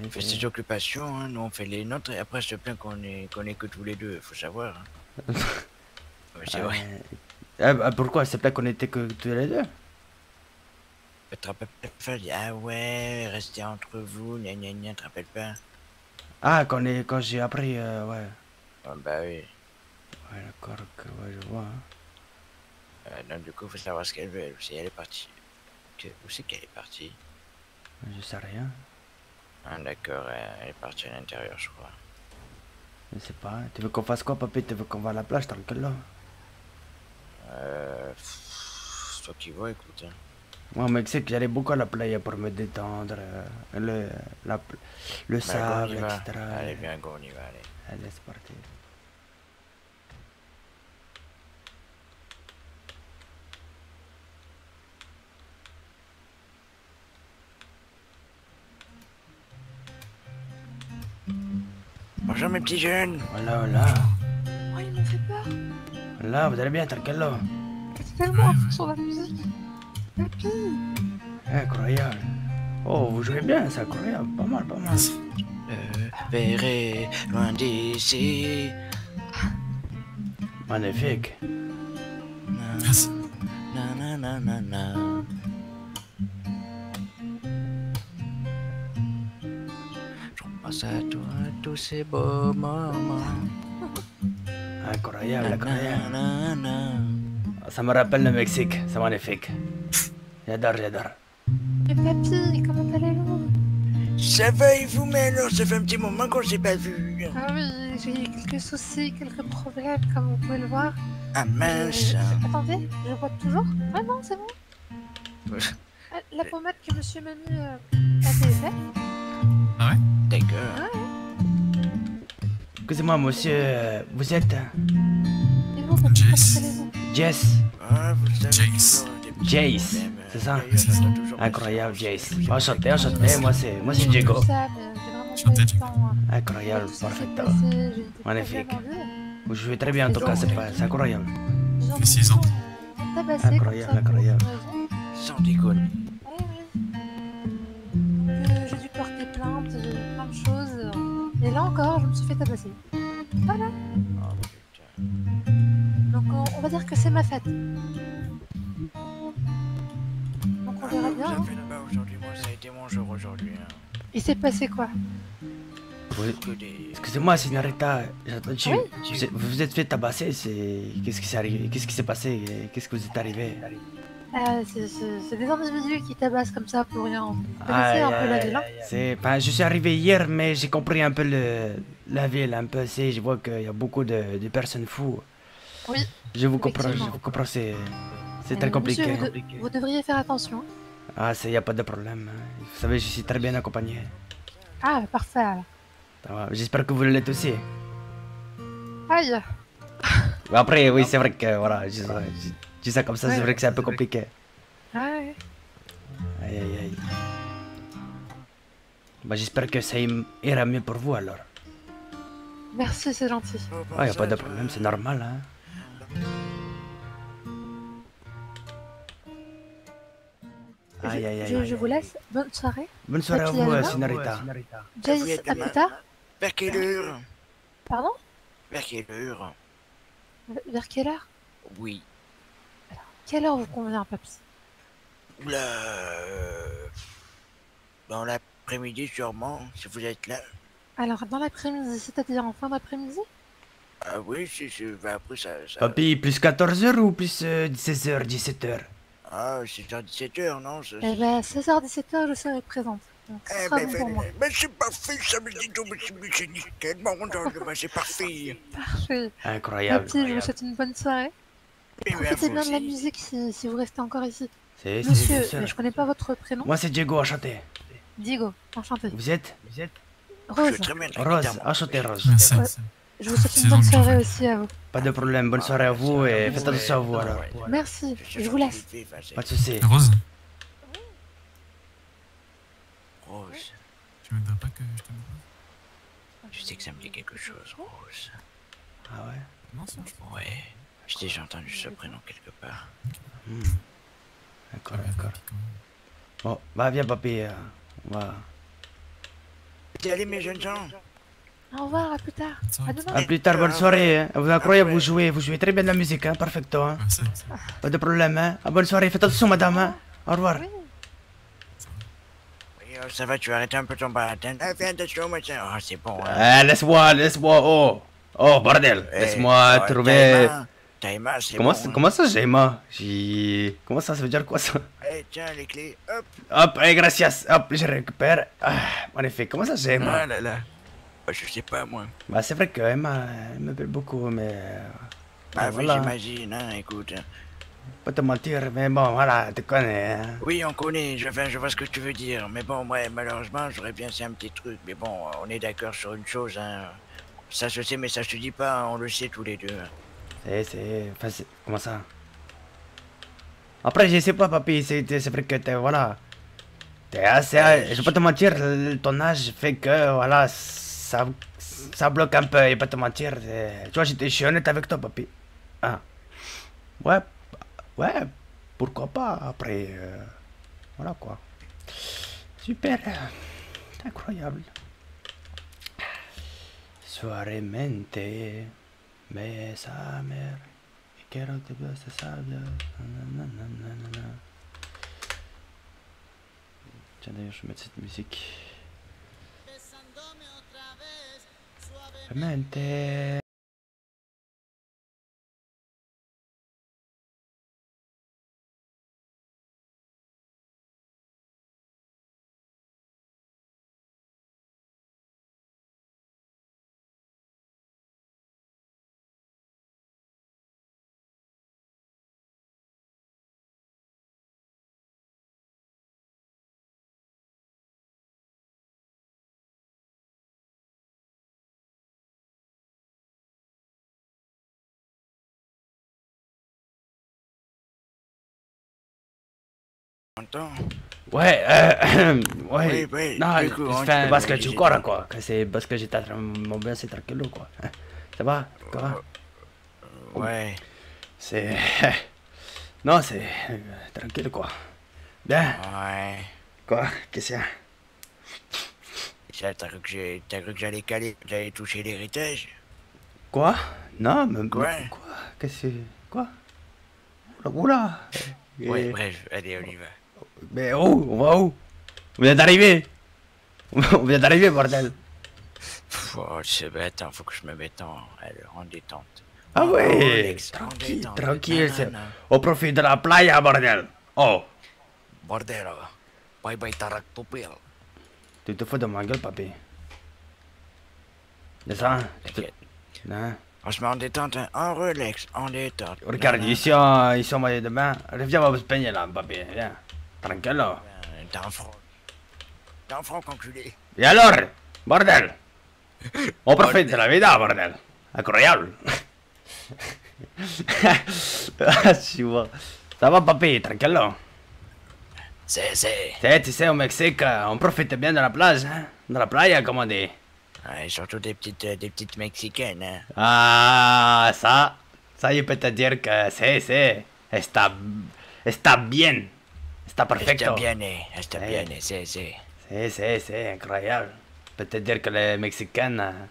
Okay. Fait ses occupations, hein, nous on fait les nôtres, et après je te plains qu'on est que tous les deux, faut savoir, hein. Mais c'est vrai. Pourquoi elle se plaint qu'on était que tous les deux? Te rappelles pas? Ah ouais, restez entre vous, gna gna gna, te rappelles pas? Ah, quand j'ai appris, ouais. Ah bah oui. Ouais, d'accord, ouais, je vois. Hein. Donc du coup, faut savoir ce qu'elle veut, elle est partie. Où c'est qu'elle est partie? Je sais rien. Ah d'accord, elle est partie à l'intérieur, je crois. Je sais pas, tu veux qu'on fasse quoi, papy? Tu veux qu'on va à la plage, tranquille là? C'est toi qui vois, écoute. Hein. Moi, mec, c'est que j'allais beaucoup à la playa pour me détendre, le sable, etc. Allez, viens, go, on y va, allez. Allez, c'est parti. Bonjour, mes petits jeunes. Voilà, voilà. Oh, il me fait peur. Là, vous allez bien, tranquille, là. C'est tellement fou sur la musique. Papy. Incroyable. Oh, vous jouez bien, c'est incroyable. Pas mal. Verrez loin d'ici. Magnifique. Merci. Nanana. Je repense à toi, tous ces beaux moments. Incroyable. Ça me rappelle le Mexique, c'est magnifique. J'adore. Mais papy, comment allez-vous? Ça va et vous? Mais alors, ça fait un petit moment qu'on s'est pas vu. Ah oui, j'ai eu quelques soucis, quelques problèmes, comme vous pouvez le voir. Ah mince. Attendez, je vois toujours? Ah non, c'est bon. La pommade que monsieur m'a mis à TSF. Ah ouais? D'accord. Ah ouais. Excusez-moi, monsieur, vous êtes... Et vous, comment allez-vous? Jace. Ah, vous savez... Jace, c'est ça? Incroyable, Jace. Enchanté, moi c'est Diego. Incroyable, perfecto. Magnifique. Vous jouez très bien en tout cas, c'est incroyable. Incroyable. Sans déconner. J'ai dû porter plainte, plein de choses. Et là encore, je me suis fait tabasser. Voilà. Donc on va dire que c'est ma fête. On verra bien. Vous avez là-bas aujourd'hui, moi ça a été mon jour aujourd'hui. Hein. Il s'est passé quoi? Excusez-moi, Signorita. Oui. Vous vous êtes fait tabasser, c'est... Qu'est-ce qui s'est passé? Qu'est-ce que vous êtes arrivé? C'est des individus qui tabassent comme ça pour rien. Je suis arrivé hier, mais j'ai compris un peu la ville, un peu. Je vois qu'il y a beaucoup de personnes fous. Oui. Je vous comprends, c'est... C'est très compliqué. Monsieur, vous devriez faire attention. Ah, y a pas de problème. Vous savez, je suis très bien accompagné. Ah, parfait. J'espère que vous l'êtes aussi. Aïe. Après, oui, c'est vrai que, voilà, je dis ça comme ça, ouais, c'est vrai que c'est un peu compliqué. Ouais. Aïe. Bah, j'espère que ça ira mieux pour vous, alors. Merci, c'est gentil. Ah, y a pas de problème, c'est normal, hein. Je vous laisse. Bonne soirée. Bonne soirée à vous, Signorita. Jace, à plus tard. Vers quelle heure? Pardon? Vers quelle heure? Oui. Alors, quelle heure vous convient, papy? Dans l'après-midi sûrement, si vous êtes là. Alors dans l'après-midi, c'est-à-dire en fin d'après-midi? Ah oui, si, bah, après ça... Papy, plus 14h ou plus 16h, 17h? Ah, 16h, 17h, non? Eh ben, 16h, 17h, je serai présente. Donc, eh ben, mais c'est parfait, ça me dit tout, c'est nickel, bon, c'est parfait. Parfait. Incroyable. Papy, incroyable. Je vous souhaite une bonne soirée. Et profitez bien de la musique si vous restez encore ici. Monsieur, mais je connais pas votre prénom. Moi, c'est Diego, enchanté. Diego, enchanté. Vous êtes Rose. Rose, enchanté, Rose. Merci. Je vous souhaite une bonne soirée aussi à vous. Pas de problème, bonne soirée à vous et faites attention à vous alors. Merci, je vous laisse. Pas de soucis. Rose. Rose. Tu me donnes pas que je t'aime pas? Je sais que ça me dit quelque chose, Rose. Ah ouais? Non, c'est bon. Ouais, je t'ai déjà entendu ce prénom quelque part. D'accord. Bon, bah viens, papy. On va. Allez, mes jeunes gens. Au revoir, à plus tard. À plus tard, bonne soirée. Hein. Vous incroyable, vous jouez très bien de la musique, hein, parfecto. Hein. Pas de problème, hein. Ah, bonne soirée, faites attention, madame. Hein. Au revoir. Oui. Ça va, tu vas arrêter un peu ton baratin. Ah, fais attention, moi, c'est bon. Hein. Laisse-moi, oh, bordel. Laisse-moi trouver. Taïma, c'est bon. Comment ça, Jaima? Comment ça veut dire quoi ça? Eh, tiens, les clés, hop. Hop, eh, gracias. Hop, je récupère. Ah, magnifique, comment ça, Jaima? Ah là là. Je sais pas moi. Bah c'est vrai que Emma me plaît beaucoup mais... Bah voilà. Oui j'imagine, hein, écoute. Pas te mentir, mais bon voilà, tu connais. Hein. Oui on connaît, je vois ce que tu veux dire. Mais bon moi malheureusement j'aurais bien fait un petit truc. Mais bon on est d'accord sur une chose, hein. Ça se sait mais ça se dit pas, hein. On le sait tous les deux. C'est... Comment ça? Après je sais pas papy, c'est vrai que t'es... Voilà. T'es assez... Je vais pas te mentir, ton âge fait que... Voilà... Ça bloque un peu, et pas te mentir. Tu vois, je suis honnête avec toi, papy. Ah. Ouais, pourquoi pas, après. Voilà quoi. Super. Incroyable. Suavemente, mère. Quiero que te sabes. Tiens, d'ailleurs, je vais mettre cette musique. Mente. Ouais, ouais, non, c'est parce que tu corps quoi, c'est parce que j'étais mon bien, c'est tranquille quoi. Ça va? Ouais. C'est. Non, c'est. Tranquille quoi. Bien? Ouais. Quoi? Qu'est-ce qu'il y a? T'as cru que j'allais caler, j'allais toucher l'héritage? Quoi? Non, mais. Quoi? Qu'est-ce que. Quoi? Oula! Ouais, bref, allez, on y va. Mais où? On va où? On vient d'arriver! On vient d'arriver, bordel! Oh, c'est bête, hein, faut que je me mette en détente. Ah ouais! Tranquille, tranquille, au profit de la playa, bordel! Oh! Bordel, bye bye Taractopel. Tu te fous de ma gueule, papy. Descends. On se met en détente, hein. En relax, en détente. Regarde, ici on va aller demain. Reviens, on va se peigner là, papy, viens. Tranquille là. T'es un franc, enculé. Et alors, bordel. On profite de la vida, bordel. Incroyable. Tu vois. Ça va, papy, tranquille là. C'est. Tu sais, au Mexique, on profite bien de la plage, hein. De la playa, comme on dit. Ouais, surtout des petites mexicaines, hein. Ah, ça je peux te dire que está bien, está perfecto. Está bien, sí. Sí, incroyable. Je peux te dire que les mexicaines... Ah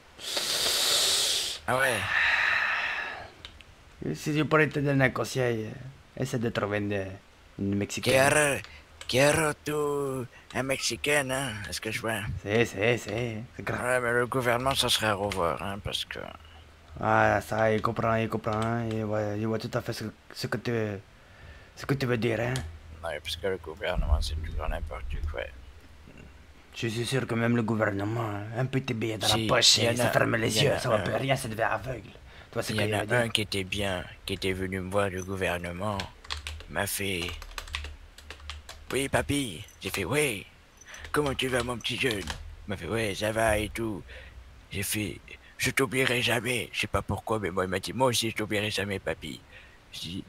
ouais. Si je pourrais te dire un conseil, essaie de trouver Une Mexicaine. Quiero tu un Mexicaine, hein, est-ce que je vois? C'est grave. Ouais, mais le gouvernement, ça serait à revoir, hein, parce que... Ah, ça, il comprend, il voit tout à fait ce que tu veux dire, hein. Ouais, parce que le gouvernement, c'est toujours n'importe quoi. Je suis sûr que même le gouvernement, un petit billet dans la poche, ça ferme les yeux, ça ne va plus rien, ça devient aveugle. Toi, c'est qu'il y en a un qui était bien, qui était venu me voir, le gouvernement, m'a fait... Oui, papy. J'ai fait, ouais, comment tu vas, mon petit jeune? Il m'a fait, ouais, ça va et tout. J'ai fait, je t'oublierai jamais. Je sais pas pourquoi, mais moi, il m'a dit, moi aussi, je t'oublierai jamais, papy. Il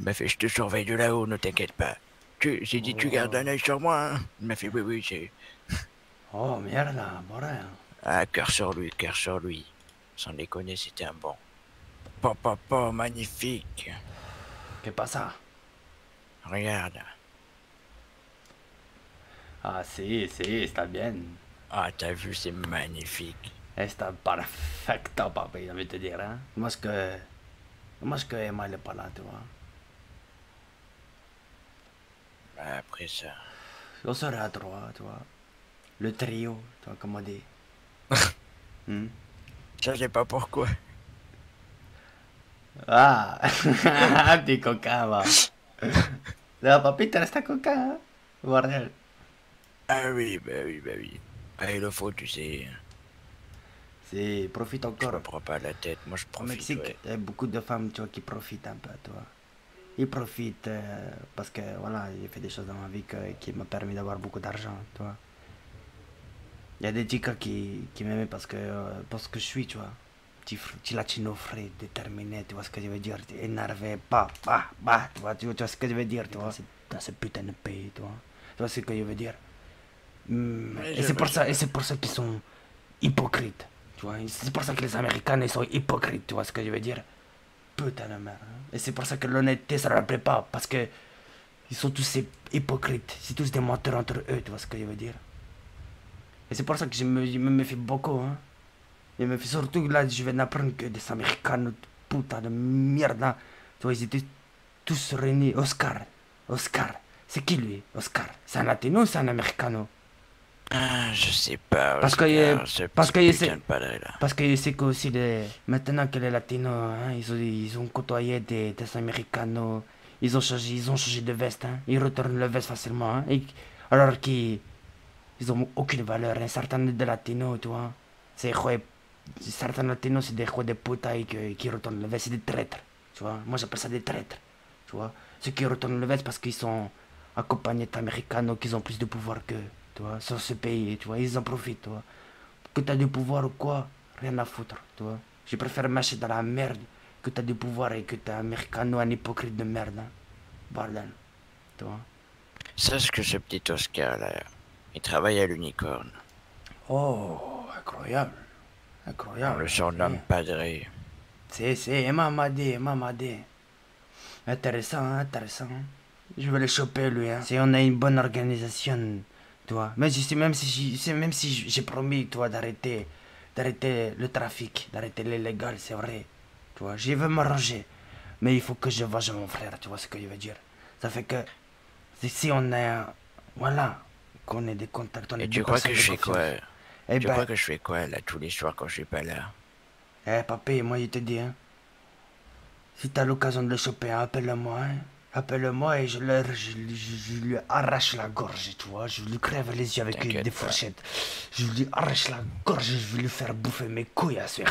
m'a fait, je te surveille de là-haut, ne t'inquiète pas. J'ai dit, tu gardes un œil sur moi, hein? Il m'a fait, oui, j'ai... Oh, merde, voilà. Ah, cœur sur lui. Sans déconner, c'était un bon. Papa, magnifique. Qu'est pas ça? Regarde. Ah si, está bien. Ah, t'as vu, c'est magnifique. Está perfecto, papi, j'ai envie de te dire, hein. Moi, ce que Emma, elle est pas là, tu vois. Bah, après ça... On sera à trois, tu vois. Le trio, tu vois, comme on dit. Je sais pas pourquoi. Ah, t'es coquin, va. La papi, t'es resté coquin, hein. Bordel. Ah oui, bah oui. Ah, il le faut, tu sais. C'est, profite encore. Je me prends pas la tête, moi je profite. Au Mexique, il y a beaucoup de femmes, tu vois, qui profitent un peu, tu vois. Ils profitent parce que, voilà, j'ai fait des choses dans ma vie qui m'ont permis d'avoir beaucoup d'argent, tu vois. Il y a des chicas qui m'aimaient parce que je suis, tu vois. Petit latino frais, déterminé, tu vois ce que je veux dire. Énervé, bah, tu vois ce que je veux dire, tu vois. Dans ce putain de pays, tu vois. Tu vois ce que je veux dire. Et c'est pour ça, qu'ils sont hypocrites, tu vois. C'est pour ça que les Américains, ils sont hypocrites, tu vois ce que je veux dire. Putain de merde. Hein. Et c'est pour ça que l'honnêteté, ça leur plaît pas, parce que ils sont tous hypocrites, c'est tous des menteurs entre eux, tu vois ce que je veux dire. Et c'est pour ça que je me méfie beaucoup, hein. Je me méfie surtout là, je viens d'apprendre que des Américains, putain de merde, hein. Tu vois, ils étaient tous réunis. Oscar, c'est qui lui, Oscar? C'est un latino ou c'est un américano? Ah, je sais pas. Parce que c'est que aussi maintenant que les latinos, hein, ils ont côtoyé des américanos, ils ont changé de veste, hein, ils retournent le veste facilement, hein, alors qu'ils ont aucune valeur, hein, certains des latinos, tu vois, certains latinos c'est des jouets de puta qui retournent le veste, c'est des traîtres, tu vois, moi j'appelle ça des traîtres, tu vois, ceux qui retournent le veste parce qu'ils sont accompagnés d'américanos, qu'ils ont plus de pouvoir que... Tu vois, sur ce pays, tu vois, ils en profitent, tu vois. Que t'as du pouvoir ou quoi, rien à foutre, tu vois. Je préfère mâcher dans la merde que t'as du pouvoir et que t'es américano, un hypocrite de merde, hein. Bordel, tu vois. Sache que ce petit Oscar, là, il travaille à l'Unicorn. Oh, incroyable. On le surnomme Padre. C'est, Emma m'a dit. Intéressant. Je vais le choper, lui, hein. Si on a une bonne organisation... Tu vois, même si j'ai promis, tu vois, d'arrêter le trafic, d'arrêter l'illégal, c'est vrai. Tu vois, je veux m'arranger. Mais il faut que je venge mon frère, tu vois ce que je veux dire. Ça fait que si on a... Voilà, qu'on ait des contacts, on est des personnes de confiance. Et tu crois que je fais quoi, là, tous les soirs quand je suis pas là? Eh, papy, moi, je te dis, hein. Si t'as l'occasion de le choper, appelle-moi, hein. Appelle-moi et je lui arrache la gorge, tu vois. Je lui crève les yeux avec des fourchettes. Je lui arrache la gorge, je vais lui faire bouffer mes couilles à ce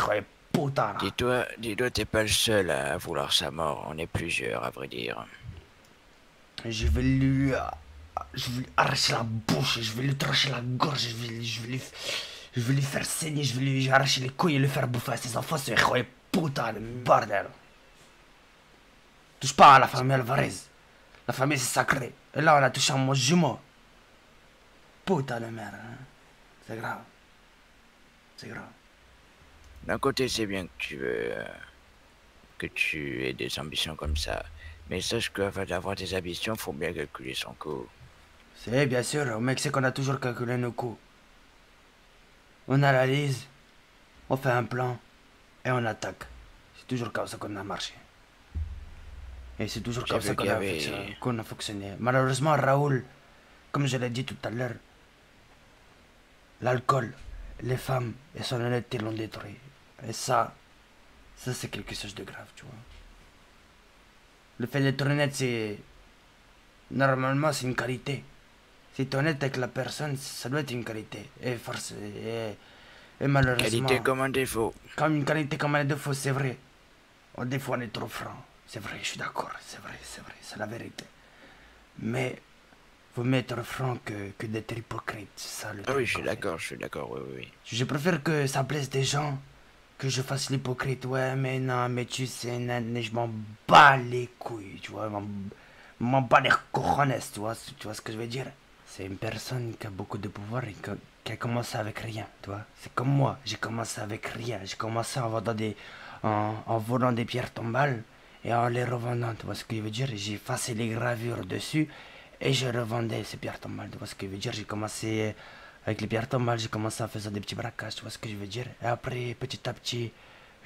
putain. Dis-toi, t'es pas le seul à vouloir sa mort. On est plusieurs, à vrai dire. Je vais lui arracher la bouche, je vais lui trancher la gorge, je vais lui faire saigner, je vais lui arracher les couilles et lui faire bouffer à ses enfants, ce putain, le bordel. Touche pas à la famille Alvarez. La famille c'est sacré. Et là on a touché à mon jumeau. Putain de merde. Hein. C'est grave. D'un côté c'est bien que tu veux... que tu aies des ambitions comme ça. Mais sache qu'avant d'avoir des ambitions, faut bien calculer son coût. C'est bien sûr. Au Mexique on a toujours calculé nos coûts. On analyse. On fait un plan. Et on attaque. C'est toujours comme ça qu'on a marché. Et c'est toujours comme ça qu'on a fonctionné. Malheureusement, Raoul, comme je l'ai dit tout à l'heure, l'alcool, les femmes et son honnêteté l'ont détruit. Et ça c'est quelque chose de grave, tu vois. Le fait d'être honnête, c'est... Normalement, c'est une qualité. Si t'es honnête avec la personne, ça doit être une qualité. Et malheureusement... Qualité comme un défaut. Comme une qualité comme un défaut, c'est vrai. Des fois, on est trop franc. C'est vrai, je suis d'accord. C'est vrai, c'est la vérité. Mais... Vous mettre franc que d'être hypocrite, c'est ça le truc. Ah oui, je suis d'accord, oui, oui. Je préfère que ça blesse des gens, que je fasse l'hypocrite. Ouais, mais non, mais tu sais, je m'en bats les couilles, tu vois. Je m'en bats les couronnes, tu vois ce que je veux dire. C'est une personne qui a beaucoup de pouvoir et qui a commencé avec rien, tu vois. C'est comme moi, j'ai commencé avec rien. J'ai commencé en volant des pierres tombales et en les revendant, tu vois ce que je veux dire. J'ai effacé les gravures dessus. Et je revendais ces pierres tombales, tu vois ce que je veux dire. J'ai commencé avec les pierres tombales, j'ai commencé à faire des petits braquages, tu vois ce que je veux dire. Et après, petit à petit,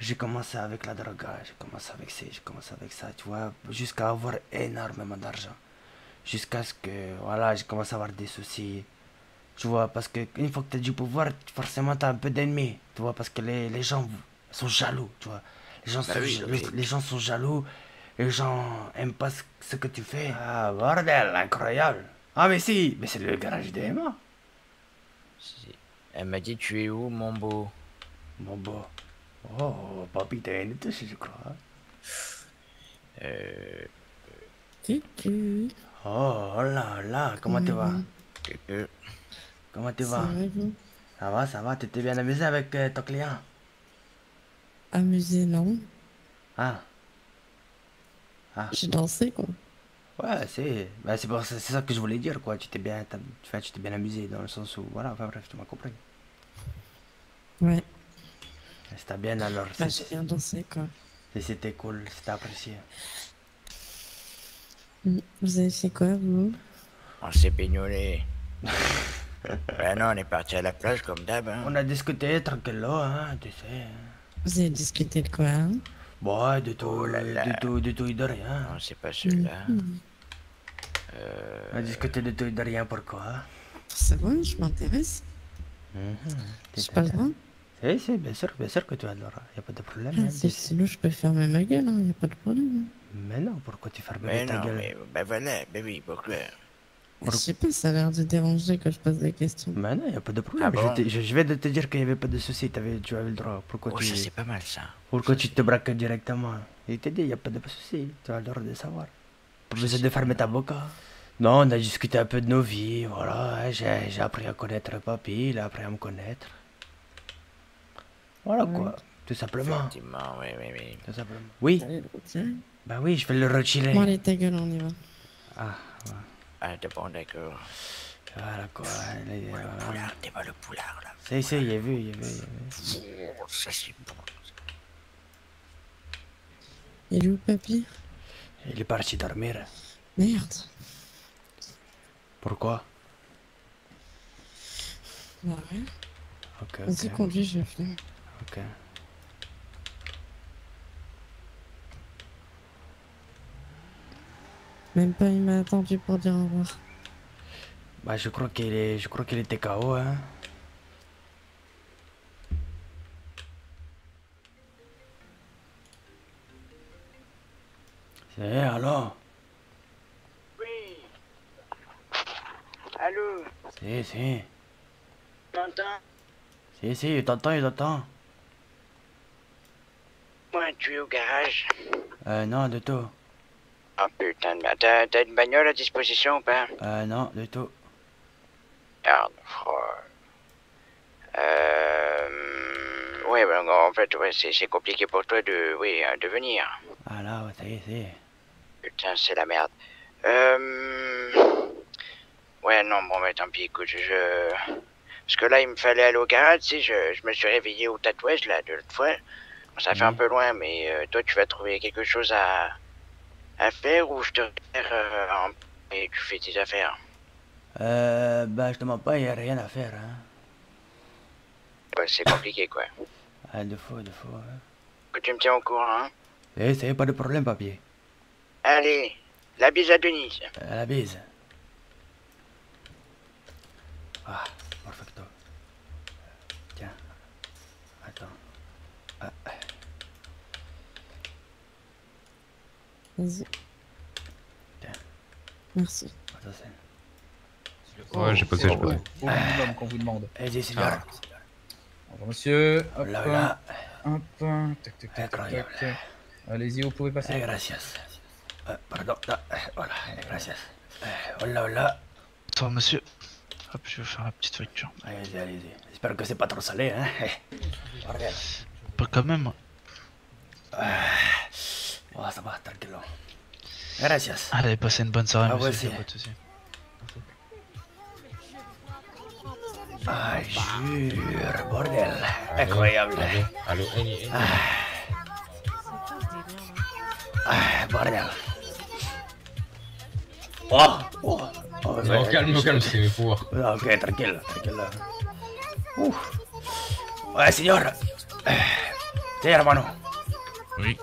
j'ai commencé avec la drogue, j'ai commencé avec ça, tu vois, jusqu'à avoir énormément d'argent. Jusqu'à ce que, voilà, j'ai commencé à avoir des soucis, tu vois, parce qu'une fois que tu as du pouvoir, forcément tu as un peu d'ennemis, tu vois, parce que les gens sont jaloux, tu vois. Les gens sont jaloux. Les gens aiment pas ce que tu fais. Ah, bordel, incroyable. Ah, mais si, mais c'est le garage d'Emma. Elle m'a dit, tu es où, mon beau? Mon beau. Oh, papy, t'as une touche, je crois. Kiki. Oh là là, comment tu vas? Kiki. Comment tu vas? Ça va, ça va. Tu t'es bien amusé avec ton client? Amusé, non. Ah. Ah. J'ai dansé, quoi. Ouais, c'est bah, ça que je voulais dire, quoi. Tu t'es bien, bien amusé, dans le sens où... Voilà, enfin bref, tu m'as compris. Ouais. C'était bien, alors. Bah, j'ai bien dansé, quoi. Et c'était cool, c'était apprécié. Vous avez fait quoi, vous? On s'est pignolé. Ben non, on est parti à la plage, comme d'hab, hein. On a discuté, tranquillement, hein, tu sais. Vous avez discuté de quoi, hein? Bon, de tout, oh là là. De tout et de rien. Non, c'est pas celui-là. On a discuté de tout et de rien, pourquoi? C'est bon, je m'intéresse. C'est pas loin. Si, bien sûr que tu adoreras. Y'a pas de problème. Ah, hein, sinon, je peux fermer ma gueule, hein. Y'a pas de problème. Mais non, pourquoi tu fermes ta gueule? Mais bah voilà, bah oui, pourquoi? Je sais pas, ça a l'air de déranger quand je pose des questions. Mais non, y a pas de problème. Ah bon? Je vais te dire qu'il n'y avait pas de souci, tu avais le droit. Pourquoi tu... c'est pas mal ça. Pourquoi tu te braques directement? Il t'a dit, y a pas de souci, tu as le droit de savoir. Pas besoin de fermer ta boca. Non, on a discuté un peu de nos vies, voilà. J'ai appris à connaître papy, il a appris à me connaître. Voilà quoi, tout simplement. Effectivement, oui. Tout simplement. Oui. Bah oui, je vais le retirer. Bon, allez, ta gueule, on y va. Ah, ouais. Ah, bon, d'accord. Voilà quoi. Allez, voilà. Le poulard, t'es pas le poulard là. Si, il y avait. Oh, ça c'est bon. Il est où, papy? Il est parti dormir. Merde. Pourquoi? Bah rien. Ok. Vas-y, conduis, je vais finir. Ok. Même pas il m'a attendu pour dire au revoir. Bah je crois qu'il était KO, hein. C'est allô? Oui. Allô? Si. T'entends? Si, il t'entend. Ouais, tu es au garage? Non, de tout. Ah oh, putain de merde, t'as une bagnole à disposition ou pas? Non, du tout. Merde, frère. Oui, ben en fait, ouais, c'est compliqué pour toi de venir. Ah là, ouais, ça y est. Putain, c'est la merde. Ouais, non, bon, mais tant pis, écoute, parce que là, il me fallait aller au garage, si, je me suis réveillé au tatouage, là, de l'autre fois. Ça fait un peu loin, mais toi, tu vas trouver quelque chose à faire ou je te repère et tu fais tes affaires? Bah je te mens pas, y a rien à faire, hein. Bah c'est compliqué quoi. Ah de fou, hein. Que tu me tiens au courant, hein. C'est pas de problème, papier. Ah Allez, la bise à Denis. La bise. Ah, perfecto. Tiens. Attends. Ah. Vas-y. Tiens. Merci. Ouais, j'ai posé, j'ai posé. Au minimum qu'on vous demande. Allez, c'est là. Bonjour monsieur. Hop là. Hop. Tac, tac, tac, tac. Allez-y, vous pouvez passer. Gracias. Pardon. Voilà. Gracias. Hola, hola. Attends, monsieur. Hop, je vais faire la petite facture. Allez-y, allez-y. J'espère que c'est pas trop salé, hein. Regarde. Pas quand même. Oh, ça va, tranquille. Gracias. Allez, passez une bonne soirée, monsieur. Pas de soucis. Ah, jure, bordel. Incroyable. Allô, bordel. Oh, oh, oh, non, calme, calme, c'est mes pouvoirs. Ok, tranquille, tranquille. Ouf. Ouais, señor. Señor, hermano. Oui.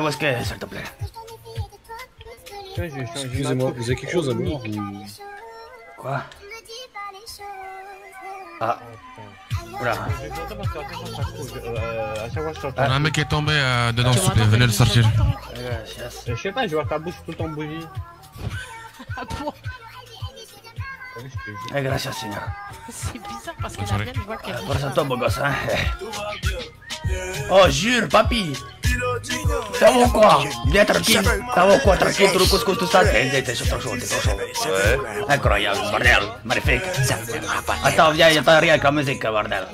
Où est-ce que, s'il te plaît? Excusez-moi, vous avez quelque chose à me dire ou... Quoi? Ah. Oula. On a un mec qui est tombé dedans, s'il vous plaît, venez le sortir. Je sais pas, je vois ta bouche tout le temps bouillie. Ah bon? Eh, gracias, señor. C'est bizarre parce que la mienne, je vois qu'elle est. Bonne santé, beau gosse, hein. Oh, jure, papy. Ça vaut quoi? Bien tranquille. Ça vaut quoi? Tranquille, tout le couscous, tout ça. T'es trop chaud, t'es trop chaud. Incroyable, bordel. Magnifique. Attends, viens, j'entends rien avec la musique, bordel.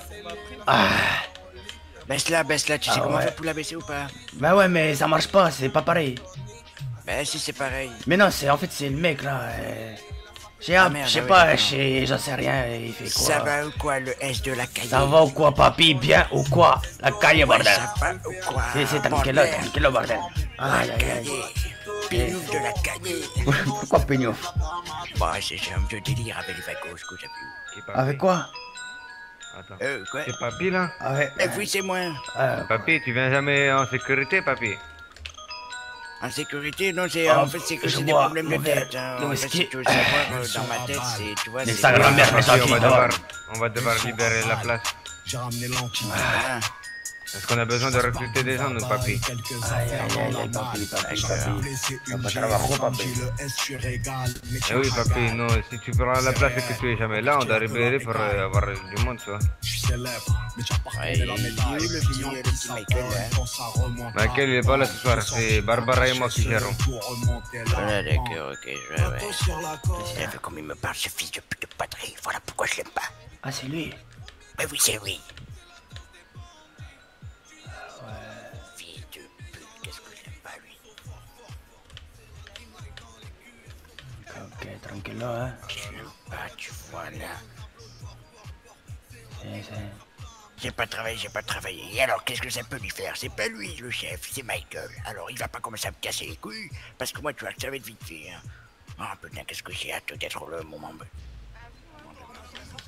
Baisse-la, baisse-la. Tu sais comment faire pour la baisser ou pas? Bah ouais, mais ça marche pas, c'est pas pareil. Bah si, c'est pareil. Mais non, c'est en fait, c'est le mec là. J'ai un, je sais pas, j'en sais rien, il fait quoi? Ça va ou quoi le S de la caille? Ça va ou quoi papy, bien ou quoi? La caille bordel. Ça va ou quoi? C'est tranquille le bordel. Aïe aïe aïe. Pignouf de la caille. Pourquoi pignouf? Bah c'est un vieux délire avec les vagos que j'ai vu. Avec quoi? Quoi? C'est papy là? Eh oui c'est moi. Papy, tu viens jamais en sécurité papy? En sécurité, non, c'est en fait c'est que j'ai des problèmes de tête. En fait, si tu veux savoir, dans ma tête, c'est tu vois. Sa grand-mère, on va devoir libérer la place. J'ai ramené l'anti. Est-ce qu'on a besoin de recruter des gens, nos papis? Eh oui, papy, non, si tu prends la place et que tu es jamais là, on doit libérer pour avoir du monde, tu vois. Michael, il est pas là ce soir, c'est Barbara et moi qui gérons. Ah, d'accord, ok, je vais, ouais. J'ai vu comme il me parle, ce fils de pute de Padre, voilà pourquoi je l'aime pas. Ah, c'est lui? Mais oui, c'est lui. Tranquille là, hein. Ah, tu vois là. J'ai pas travaillé. Et alors, qu'est-ce que ça peut lui faire? C'est pas lui le chef, c'est Michael. Alors, il va pas commencer à me casser les couilles, parce que moi, tu vois, ça va être vite fait. Hein. Ah, putain, qu'est-ce que j'ai hâte d'être là, mon membre.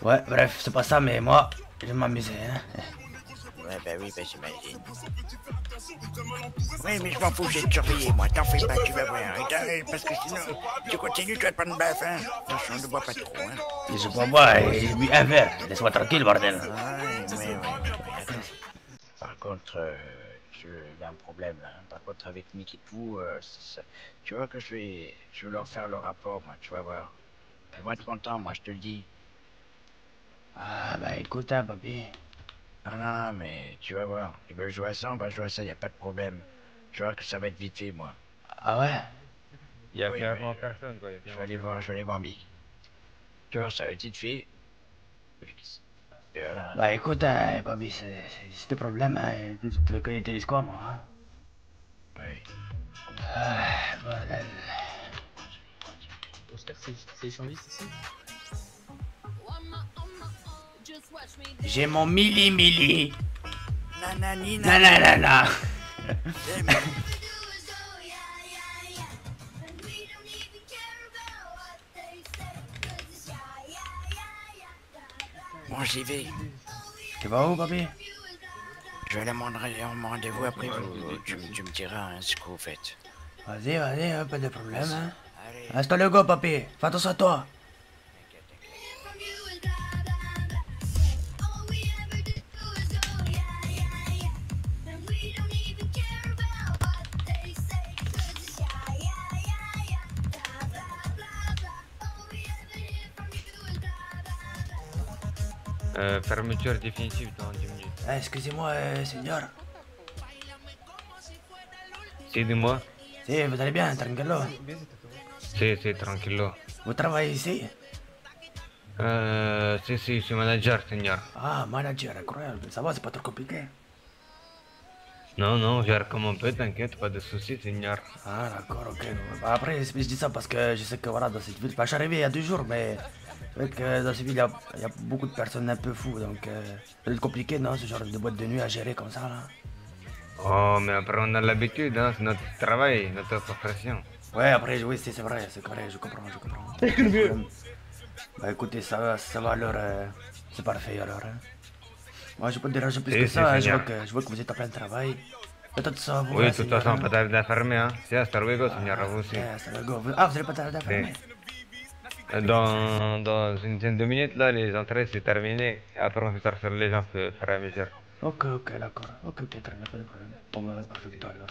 Ouais, bref, c'est pas ça, mais moi, je vais m'amuser, hein. Ouais, bah oui, bah j'imagine. Ouais, mais je m'en fous, j'ai de surveiller, moi. T'en fais pas, tu vas voir. Et t'arrêtes, parce que sinon, tu continues, tu vas te prendre une baffe, hein. Attention, ne bois pas trop, hein. Et je bois pas, et je bois un verre. Laisse-moi tranquille, bordel. Ouais, ouais, ouais. Par contre, il y a un problème, hein. Par contre, avec Mick et tout, tu vois que je vais leur faire le rapport, moi, tu vas voir. Ils vont être contents, moi, je te le dis. Ah, bah écoute, hein, papy. Non, non, mais tu vas voir, tu veux jouer à ça, on va jouer à ça, y a pas de problème. Tu vois que ça va être vite fait, moi. Ah ouais? Y a clairement personne, quoi. Je vais aller voir, Bambi. Tu vois, ça va être vite fait. Bah écoute, Bambi, c'est tes problèmes, hein. Tu veux connaître les quoi, moi, hein? Oui. Voilà. C'est chambiste ici? J'ai mon Milly. Nanani nanana. Bon, j'y vais. Tu vas où, papy? Je vais aller à mon rendez-vous après. Tu me diras ce que vous faites. Vas-y, vas-y, pas de problème. Hein. Reste le go, papy. Fais attention à toi. Fermeture définitive dans 10 minutes. Excusez-moi, seigneur. Si, dis-moi. Si, vous allez bien, tranquillo. Si, tranquillo. Vous travaillez ici? Si, je suis manager, seigneur. Ah, manager, incroyable. Ça va, c'est pas trop compliqué. Non, je gère comme on peut, t'inquiète, pas de soucis, seigneur. Ah, d'accord, ok. Après, je dis ça parce que je sais que voilà, dans cette ville, je suis arrivé il y a 2 jours, mais. Dans cette ville, il y a beaucoup de personnes un peu fous, donc c'est compliqué, non, ce genre de boîte de nuit à gérer comme ça, là. Oh, mais après, on a l'habitude, hein, c'est notre travail, notre profession. Ouais, après, oui, c'est vrai, je comprends. Bah écoutez, ça va alors, c'est parfait alors. Hein. Moi, je peux te déranger plus que ça, hein, je vois que vous êtes en plein travail. Peut-être ça, vous. Oui, de toute façon, pas tarder à fermer, hein. C'est hasta luego, seigneur, vous aussi. Ah, vous n'allez pas tarder à fermer. Dans une dizaine de minutes, là, les entrées, c'est terminé. Après, on fait sortir les gens au fur et à mesure. Ok, d'accord. Ok, très bien, pas de problème. Bon, bah, parfait, toi, là.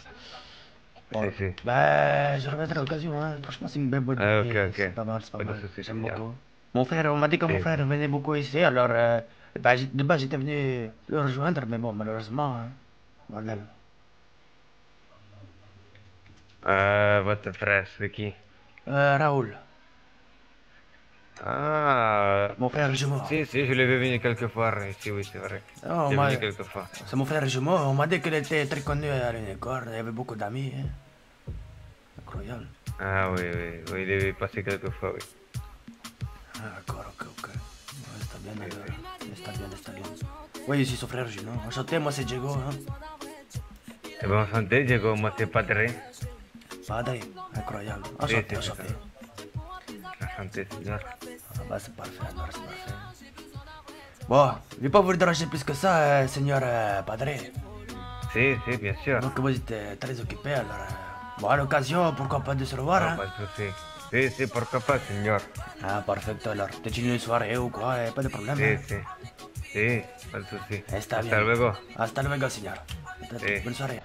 Bon, bah, je reviendrai à l'occasion, hein. Franchement, c'est une belle boîte. Ok. C'est pas mal, J'aime beaucoup. Mon frère, on m'a dit que mon frère venait beaucoup ici, alors, bah, de base, j'étais venu le rejoindre, mais bon, malheureusement, hein. Voilà. Votre frère, c'est qui? Raoul. Ah, mon frère jumeau. Si, je l'ai vu venir quelques fois ici, oui, c'est vrai. C'est mon frère jumeau, on m'a dit qu'il était très connu à l'Unicorn, il y avait beaucoup d'amis. Hein. Incroyable. Ah oui, il est passé quelques fois, oui. Ah, d'accord, ok. Ouais, c'est bien, alors. C'est bien. Oui, c'est son frère jumeau. Enchanté, moi c'est Diego. Hein. Eh bien, enchanté, Diego, moi c'est Padre. Padre, incroyable. Enchanté. Ah bah c'est parfait, Bon, je vais pas vous déranger plus que ça, seigneur Padre. Si, bien sûr. Donc vous êtes très occupé, alors... Bon, à l'occasion, pourquoi pas de se revoir, hein? Pas de soucis. Si, pourquoi pas, seigneur. Ah, parfait, alors. Peut-être une soirée ou quoi, pas de problème. Si, pas de soucis. Hasta luego. Hasta luego, seigneur. Bonne soirée.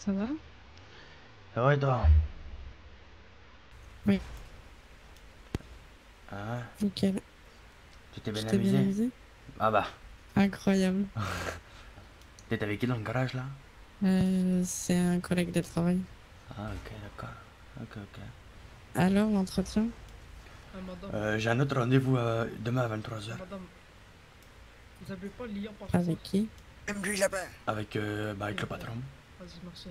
Ça va? Ça va et toi? Oui. Ah. Nickel. Tu t'es bien amusé? Ah bah. Incroyable. T'es avec qui dans le garage là? C'est un collègue de travail. Ah ok, d'accord. Ok. Alors l'entretien? J'ai un autre rendez-vous demain à 23h. Madame, vous avez pas le lien par contre? Avec qui? Avec le patron. Vas-y, merci.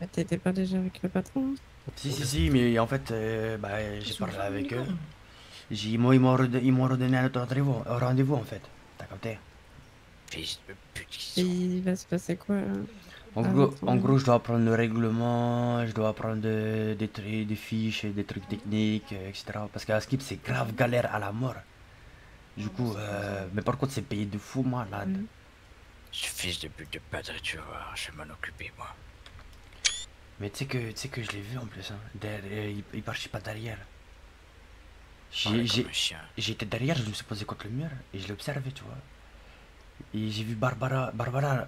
Bah, t'étais pas déjà avec le patron? Si, mais en fait, j'ai parlé avec eux. Ils m'ont redonné un autre rendez-vous en fait. T'as capté? fils de pute. Il va se passer quoi là? En gros, je dois apprendre le règlement, je dois apprendre des fiches, des trucs techniques, etc. Parce qu'à Skip, c'est grave galère à la mort. Du coup, mais par contre, c'est payé de fou, malade. Je suis fils de pute de Padre, tu vois, je vais m'en occuper, moi. Mais tu sais que je l'ai vu en plus, hein. Derrière, il marchait pas derrière. J'étais derrière, je me suis posé contre le mur et je l'observais, tu vois. Et j'ai vu Barbara, je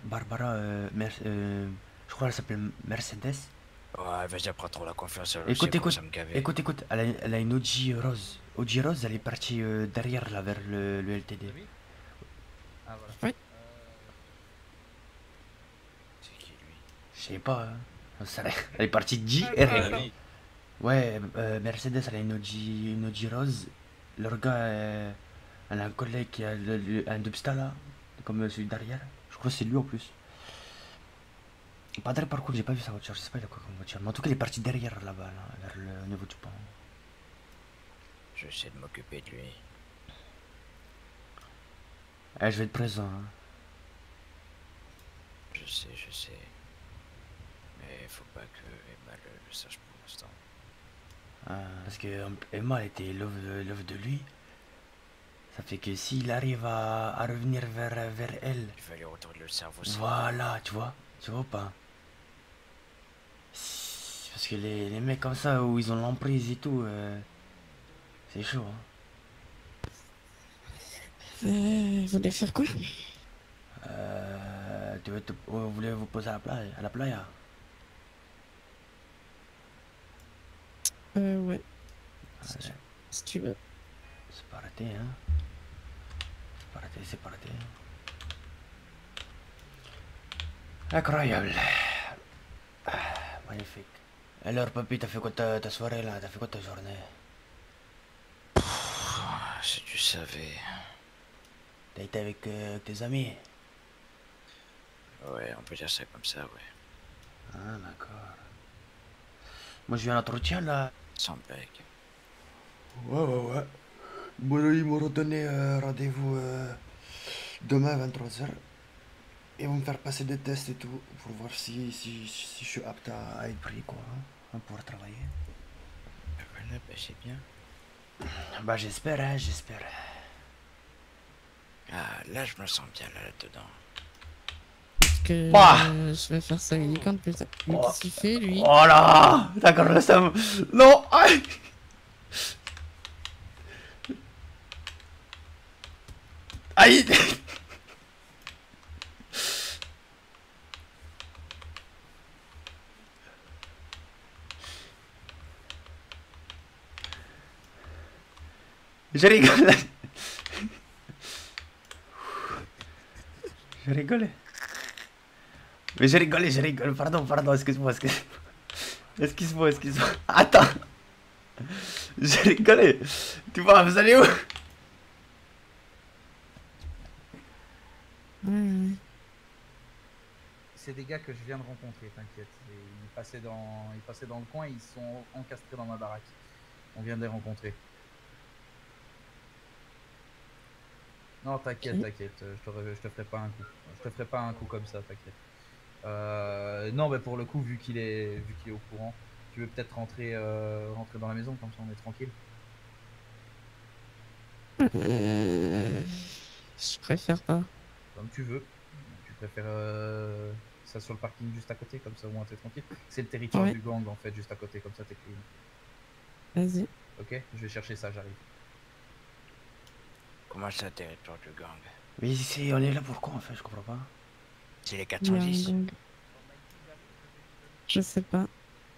crois qu'elle s'appelle Mercedes. Ouais, vas-y, elle prend trop la confiance. Écoute, elle a une OG Rose. OG Rose, elle est partie derrière, là, vers le LTD. Ah, voilà. Oui. C'est qui, lui? Je sais pas, hein. Elle est partie d'IR. Ouais, Mercedes, elle a une OG Rose. Leur gars, elle a un collègue qui a un dubsta, là. Comme celui derrière, je crois que c'est lui en plus. Padre, par contre, j'ai pas vu sa voiture, je sais pas il a quoi comme voiture, mais en tout cas, il est parti derrière là-bas, là, vers le niveau du pont. J'essaie de m'occuper de lui. Eh, je vais être présent. Hein. Je sais. Mais faut pas que Emma le sache pour l'instant. Parce que Emma, elle était love de lui. Ça fait que s'il arrive à revenir vers elle, il va lui retourner le cerveau. Voilà, tu vois ou pas? Parce que les mecs comme ça, où ils ont l'emprise et tout, c'est chaud. Hein. Vous voulez faire quoi? Vous voulez vous poser à la plage? Ouais. Si tu veux. C'est pas raté, hein. C'est pas raté. Incroyable. Magnifique. Alors, papy, t'as fait quoi ta soirée, là? T'as fait quoi ta journée? Si tu savais. T'as été avec tes amis? Ouais, on peut dire ça comme ça, ouais. Ah, d'accord. Moi, j'ai un entretien, là. Sans blague. Ouais. Bon, ils m'ont donné rendez-vous demain à 23h. Ils vont me faire passer des tests et tout pour voir si je suis apte à être pris, quoi, hein, pour travailler. Voilà, bah c'est bien. Bah j'espère, hein, j'espère. Ah, là je me sens bien là-dedans. Parce que je vais faire ça unicorn plus tard. Mais qu'est-ce qu'il fait, lui? Oh là! D'accord, le seum. Non! Aïe! Je rigole. Mais je rigole. Pardon, excuse-moi. Attends. Je rigolais. Tu vois, vous allez où? C'est des gars que je viens de rencontrer, t'inquiète. Ils passaient dans le coin, ils sont encastrés dans ma baraque. On vient de les rencontrer. Non, t'inquiète, je te ferai pas un coup. Je te ferai pas un coup comme ça, t'inquiète. Non, mais pour le coup, vu qu'il est au courant, tu veux peut-être rentrer dans la maison, comme ça on est tranquille. Je préfère pas. Comme tu veux. Tu préfères ça sur le parking juste à côté, comme ça au moins t'es tranquille. C'est le territoire du gang en fait, juste à côté, comme ça t'es clean. Vas-y. Ok, je vais chercher ça, j'arrive. Comment ça, territoire du gang? Mais ici, on est là pour quoi en fait, je comprends pas. C'est les 410. Non, je sais pas.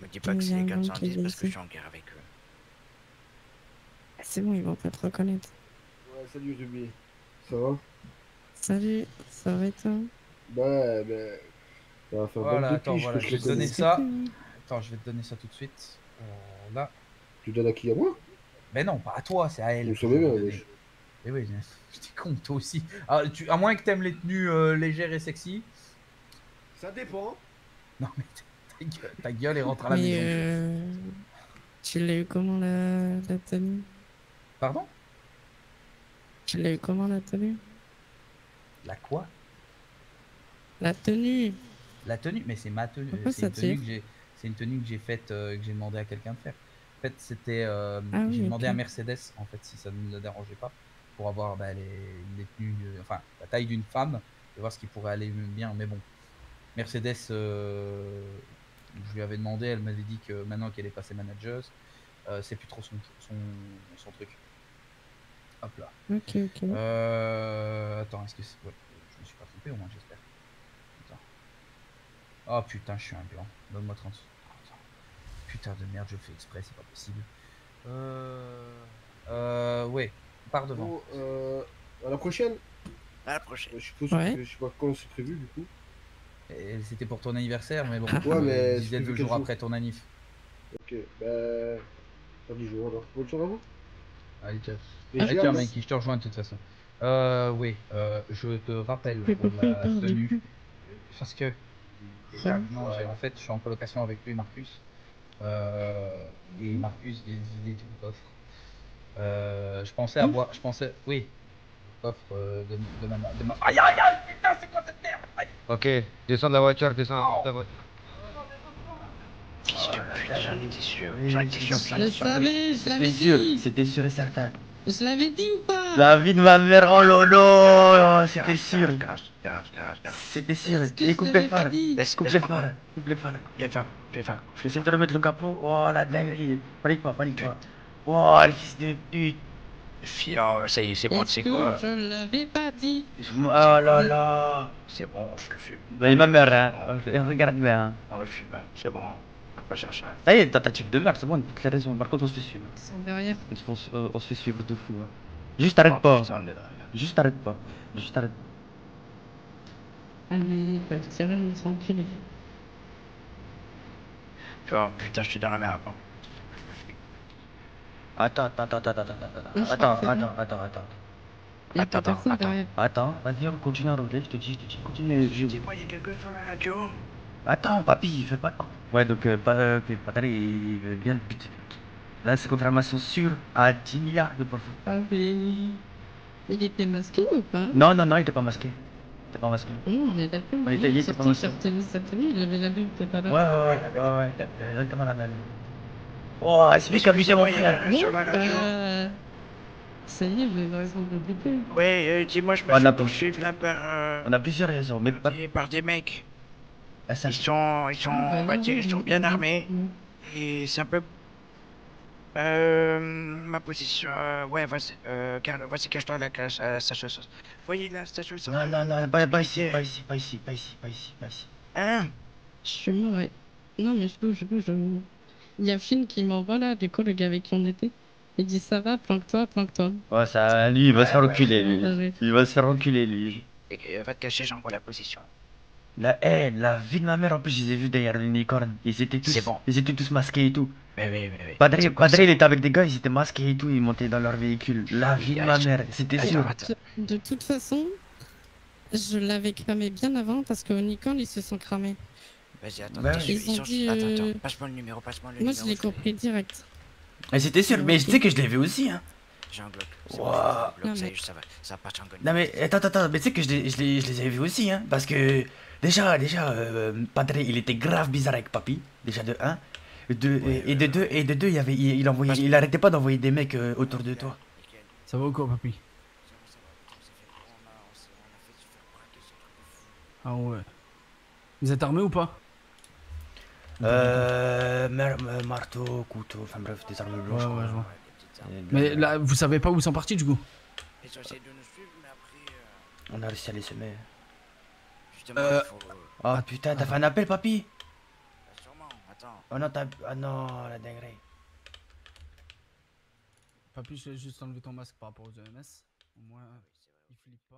Me dis pas que c'est les 410 parce que je suis en guerre avec eux. C'est bon, ils vont pas te reconnaître. Ouais, salut Ruby. Ça va? Salut, ça va et toi? Bah... Voilà, attends, voilà, je vais te donner ça. Attends, je vais te donner ça tout de suite. Là. Tu donnes à qui, à moi? Mais non, pas à toi, c'est à elle. Vous savez bien, wesh. Mais oui, j'étais con, toi aussi. Ah, à moins que t'aimes les tenues légères et sexy. Ça dépend. Non, mais ta gueule est rentrée à la maison. Tu l'as eu comment, la tenue? Pardon? Tu l'as eu comment, la tenue? La quoi? La tenue. La tenue, mais c'est ma tenue. C'est une tenue que j'ai faite, que j'ai demandé à quelqu'un de faire. En fait, c'était, j'ai demandé à Mercedes, en fait, si ça ne me dérangeait pas, pour avoir les tenues, enfin, la taille d'une femme, et voir ce qui pourrait aller bien. Mais bon, Mercedes, je lui avais demandé, elle m'avait dit que maintenant qu'elle est passée manager, c'est plus trop son truc. Hop là. Ok, ok. Attends, est-ce que c'est... Ouais, je me suis pas trompé au moins, j'espère. Oh putain, je suis un blanc. Donne-moi 30. Attends. Putain de merde, je fais exprès, c'est pas possible. Ouais, par devant. Bon, à la prochaine. À la prochaine. Je suppose que je sais pas quand c'est prévu du coup. C'était pour ton anniversaire, mais bon. Ouais, mais. C'était 2 jours après ton annif. Ok, bah. Pas du jour alors. Bonne soirée à vous. Allez, ciao. Allez, mec, je te rejoins de toute façon. Oui, je te rappelle la tenue. Parce que. Ah, non, en fait, je suis en colocation avec lui, Marcus. Et Marcus, il est tout coffre. Je pensais avoir. Je pensais. Oui. Coffre de ma. Aïe aïe aïe, putain, c'est quoi cette merde? Aïe. Ok, descends de la voiture, descends de la voiture. J'en étais sûr. Je l'avais dit. C'était sûr et certain. Je l'avais dit ou pas? La vie de ma mère en lono. C'était sûr. C'était sûr. Coupe les phares. Coupe les phares. Coupe les phares. J'ai faim. J'ai faim. Je vais essayer de remettre le capot. Oh la dinguerie. Panique pas, panique pas. Oh le fils de pute. Oh, ça y est, c'est bon, c'est quoi? Je l'avais pas dit. Oh là là. C'est bon, je le fume. Mais ma mère, hein. Regarde bien. On le fume, c'est bon. Pas chercher. Ça y est, t'as type de merde, c'est bon, toutes les raisons. Par contre, on se fait suivre. Derrière. On se fait suivre de fou. Hein. Juste arrête pas. Putain, juste arrête pas. Juste arrête. Allez, c'est vrai, on s'en tire. Oh putain, je suis dans la merde. Hein. Attends, vas-y, on continue à rouler. Je te dis, continue. Dis-moi, il y a quelqu'un sur la radio. Attends, papy, fais pas de temps. Ouais, donc, Padre, il veut bien le but. Là, c'est confirmation sûre à 10 milliards de profit. Ah, mais. Il était masqué ou pas? Non, il était pas masqué. On est d'accord. Il était pas masqué. Il avait la bulle, t'es pas là. Ouais, exactement la même. Oh, c'est lui qui a abusé mon frère. Ça y est, j'ai une raison de buter. Ouais, dis-moi, je me suis poursuivre là par. On a plusieurs raisons, mais pas. Par des mecs. Ils sont bien armés et c'est un peu ma position. Ouais, voici cache-toi la station sauce. Voyez la station sauce. Non, pas ici. Hein? Je suis mort. Non mais je bouge. Il y a Finn qui m'envoie là, du coup le gars avec qui on était. Il dit ça va, planque-toi. Ouais, ça, lui il va se faire reculer lui. Et va te cacher, j'envoie la position. La haine, la vie de ma mère en plus, je les ai vus derrière l'unicorn. Ils étaient tous masqués et tout. Mais. Padre, il était avec des gars, ils étaient masqués et tout, ils montaient dans leur véhicule. La vie de ma mère, c'était sûr. De toute façon, je l'avais cramé bien avant parce que l'unicorn, ils se sont cramés. Vas-y, attends, passe-moi le numéro, Moi, je l'ai compris direct. Et c'était sûr, mais je sais que je l'avais aussi, hein. J'ai un bloc. Wow. Ça part en gueule. Non mais attends, mais tu sais que je les avais vus aussi, hein, parce que déjà, Padre, il était grave bizarre avec papy, déjà de 1, de 2, il arrêtait pas d'envoyer des mecs autour de toi. Ça va ou quoi, papy? Ah ouais. Vous êtes armés ou pas? Marteau, couteau, enfin bref, des armes blanches. Ouais, quoi. Mais là, vous savez pas où ils sont partis du coup? Ils ont essayé de nous suivre, mais après. On a réussi à les semer. Oh putain, t'as fait un appel, papy? Sûrement, attends. Oh non, la dinguerie. Papy, je vais juste enlever ton masque par rapport aux EMS. Au moins, il flippe pas.